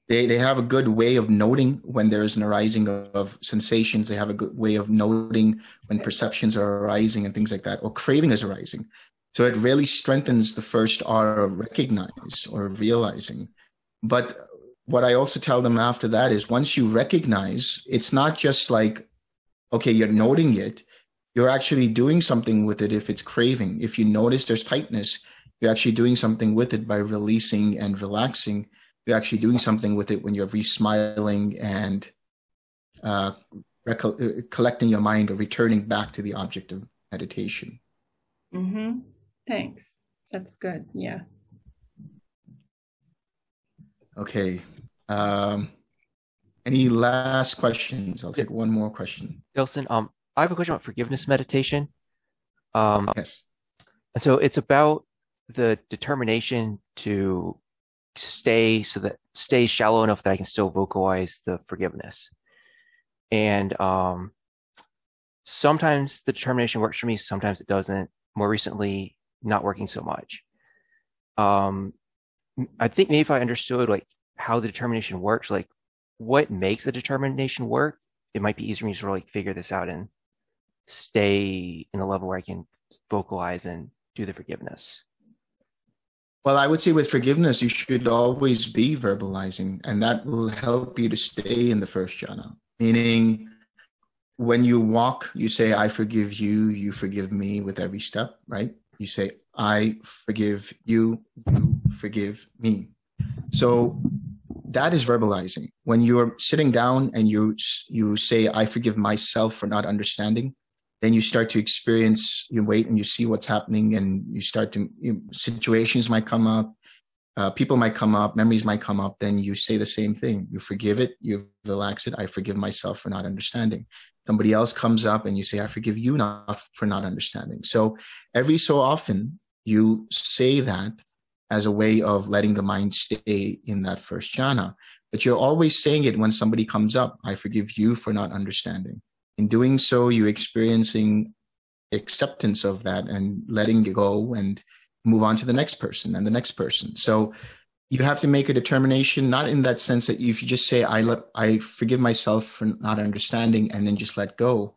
they have a good way of noting when there is an arising of sensations. They have a good way of noting when perceptions are arising and things like that, or craving is arising. So it really strengthens the 1st R of recognize or realizing. But what I also tell them after that is once you recognize, it's not just like, okay, you're noting it. You're actually doing something with it if it's craving. If you notice there's tightness, you're actually doing something with it by releasing and relaxing. You're actually doing something with it when you're re-smiling and collecting your mind or returning back to the object of meditation. Mm-hmm. Thanks. That's good. Yeah. Okay. Any last questions? I'll take one more question. Nelson, I have a question about forgiveness meditation. Yes. So it's about the determination to stay shallow enough that I can still vocalize the forgiveness. And sometimes the determination works for me, sometimes it doesn't. More recently, not working so much. I think maybe if I understood like how the determination works, like what makes a determination work, it might be easier for me to sort of like figure this out and stay in a level where I can vocalize and do the forgiveness. Well, I would say with forgiveness, you should always be verbalizing, and that will help you to stay in the 1st jhana. Meaning, when you walk, you say, I forgive you, you forgive me with every step, right? You say, I forgive you, you forgive me. So that is verbalizing. When you're sitting down and you say, I forgive myself for not understanding, then you start to experience, you wait and you see what's happening, and you start to, situations might come up, people might come up, memories might come up, then you say the same thing. You forgive it, you relax it. I forgive myself for not understanding. Somebody else comes up and you say, I forgive you for not understanding. So every so often you say that as a way of letting the mind stay in that first jhana. But you're always saying it when somebody comes up, I forgive you for not understanding. In doing so, you're experiencing acceptance of that and letting it go and move on to the next person and the next person. So you have to make a determination, not in that sense that if you just say, I forgive myself for not understanding and then just let go.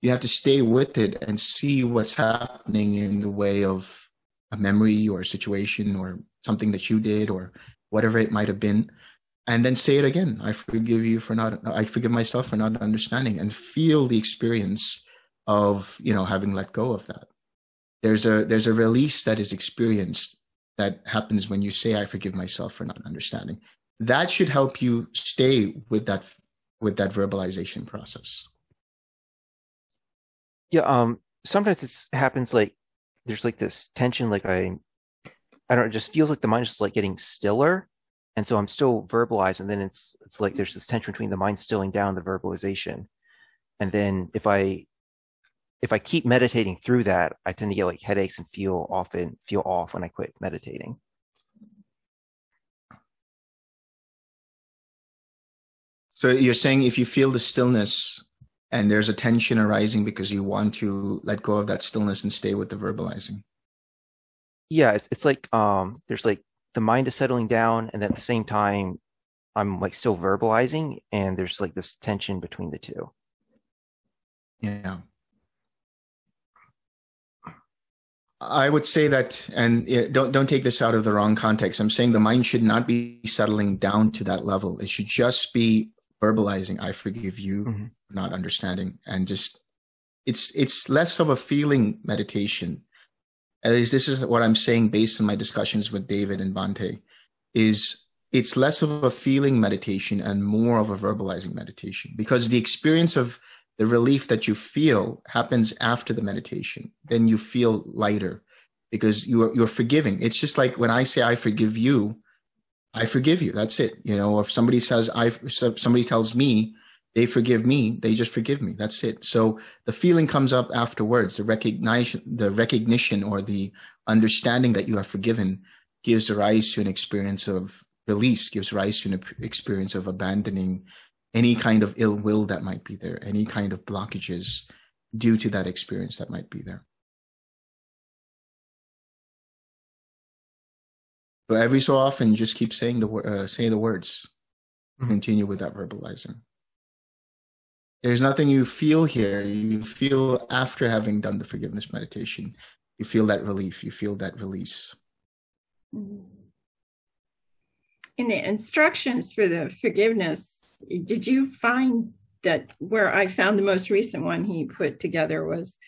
You have to stay with it and see what's happening in the way of a memory or a situation or something that you did or whatever it might have been. And then say it again. I forgive myself for not understanding, and feel the experience of, having let go of that. There's a release that is experienced that happens when you say, I forgive myself for not understanding. That should help you stay with that verbalization process. Yeah. Sometimes it happens like there's like this tension. Like I don't know, it just feels like the mind is like getting stiller. And so I'm still verbalized, and then it's like there's this tension between the mind stilling down, the verbalization. And then if I keep meditating through that, I tend to get like headaches and feel off when I quit meditating. So you're saying if you feel the stillness and there's a tension arising because you want to let go of that stillness and stay with the verbalizing. Yeah, it's like there's like the mind is settling down, and at the same time, I'm like still verbalizing, and there's like this tension between the two. Yeah. I would say that, and don't take this out of the wrong context. I'm saying the mind should not be settling down to that level. It should just be verbalizing, I forgive you, mm-hmm. for not understanding, and just it's less of a feeling meditation. At least this is what I'm saying based on my discussions with David and Bhante, is it's less of a feeling meditation and more of a verbalizing meditation, because the experience of the relief that you feel happens after the meditation. Then you feel lighter because you're forgiving. It's just like when I say, I forgive you. That's it. If somebody says, somebody tells me, they forgive me. They just forgive me. That's it. So the feeling comes up afterwards. The recognition or the understanding that you are forgiven gives rise to an experience of release, gives rise to an experience of abandoning any kind of ill will that might be there, any kind of blockages due to that experience that might be there. But every so often, just keep saying the words. Mm-hmm. Continue with that verbalizing. There's nothing you feel here. You feel after having done the forgiveness meditation. You feel that relief. You feel that release. In the instructions for the forgiveness, did you find that where I found the most recent one he put together was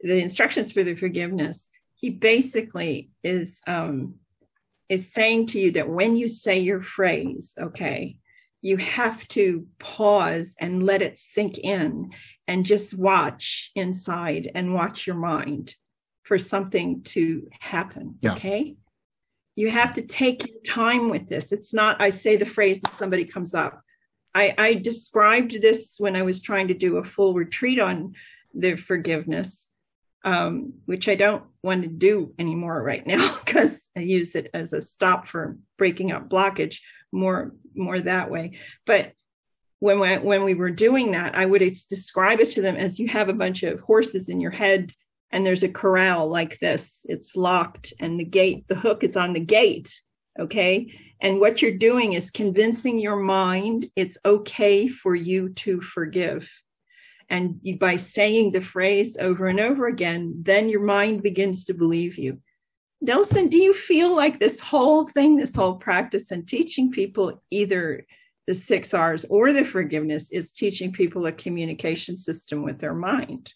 the instructions for the forgiveness? He basically is saying to you that when you say your phrase, okay, you have to pause and let it sink in and just watch inside and watch your mind for something to happen. Yeah. Okay. You have to take your time with this. It's not, I say the phrase that somebody comes up. I described this when I was trying to do a full retreat on the forgiveness, which I don't want to do anymore right now because I use it as a stop for breaking up blockage. More that way. But when we were doing that, I would describe it to them as you have a bunch of horses in your head and there's a corral like this. It's locked and the hook is on the gate. Okay. And what you're doing is convincing your mind it's okay for you to forgive. And by saying the phrase over and over again, then your mind begins to believe you. Nelson, do you feel like this whole practice and teaching people either the 6 R's or the forgiveness is teaching people a communication system with their mind?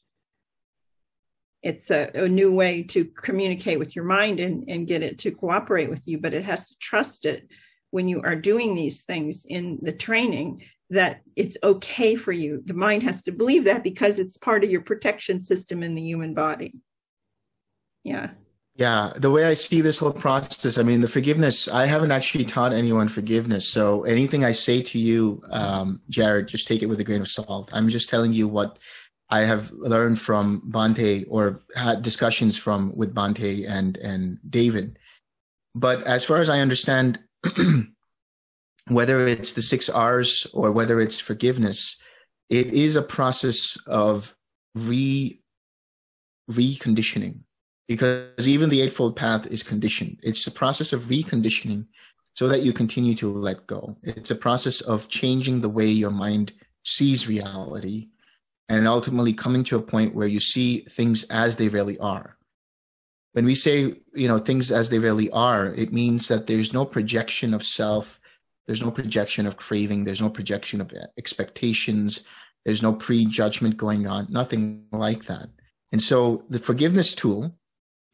It's a new way to communicate with your mind and get it to cooperate with you, but it has to trust it when you are doing these things in the training that it's okay for you. The mind has to believe that because it's part of your protection system in the human body. Yeah. Yeah, the way I see this whole process, I mean, the forgiveness, I haven't actually taught anyone forgiveness. So anything I say to you, Jared, just take it with a grain of salt. I'm just telling you what I have learned from Bhante, or had discussions with Bhante and David. But as far as I understand, whether it's the 6 R's or whether it's forgiveness, it is a process of reconditioning. Because even the Eightfold Path is conditioned. It's the process of reconditioning so that you continue to let go. It's a process of changing the way your mind sees reality and ultimately coming to a point where you see things as they really are. When we say, you know, things as they really are, it means that there's no projection of self, there's no projection of craving, there's no projection of expectations, there's no prejudgment going on, nothing like that. And so the forgiveness tool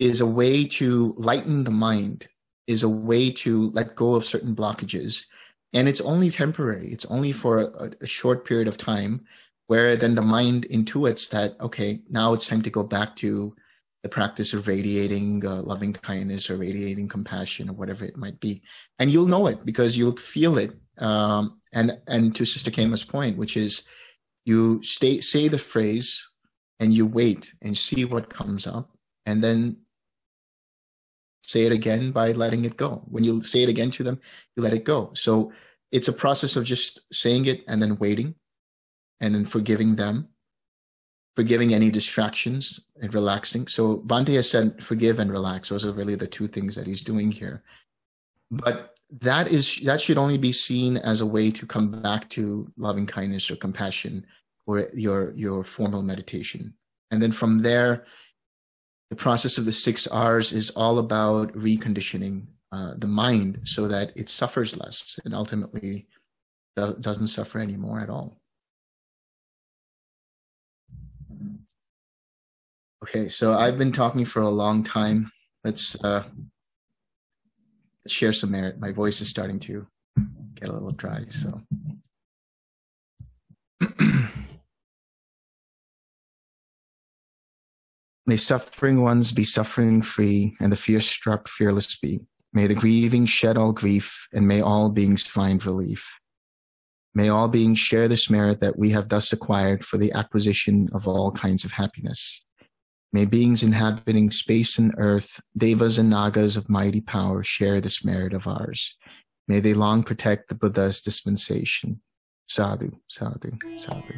is a way to lighten the mind, is a way to let go of certain blockages. And it's only temporary. It's only for a short period of time, where then the mind intuits that, okay, now it's time to go back to the practice of radiating loving kindness or radiating compassion or whatever it might be. And you'll know it because you'll feel it. And to Sister Kema's point, which is you say the phrase and you wait and see what comes up, and then say it again by letting it go. When you say it again to them, you let it go. So it's a process of just saying it and then waiting and then forgiving them, forgiving any distractions and relaxing. So Bhante has said forgive and relax. Those are really the two things that he's doing here. But that should only be seen as a way to come back to loving kindness or compassion or your formal meditation. And then from there, the process of the 6 R's is all about reconditioning the mind so that it suffers less and ultimately doesn't suffer anymore at all. Okay, so I've been talking for a long time. Let's share some merit. My voice is starting to get a little dry, so. May suffering ones be suffering free, and the fear-struck fearless be. May the grieving shed all grief, and may all beings find relief. May all beings share this merit that we have thus acquired for the acquisition of all kinds of happiness. May beings inhabiting space and earth, devas and nagas of mighty power, share this merit of ours. May they long protect the Buddha's dispensation. Sadhu, sadhu, sadhu.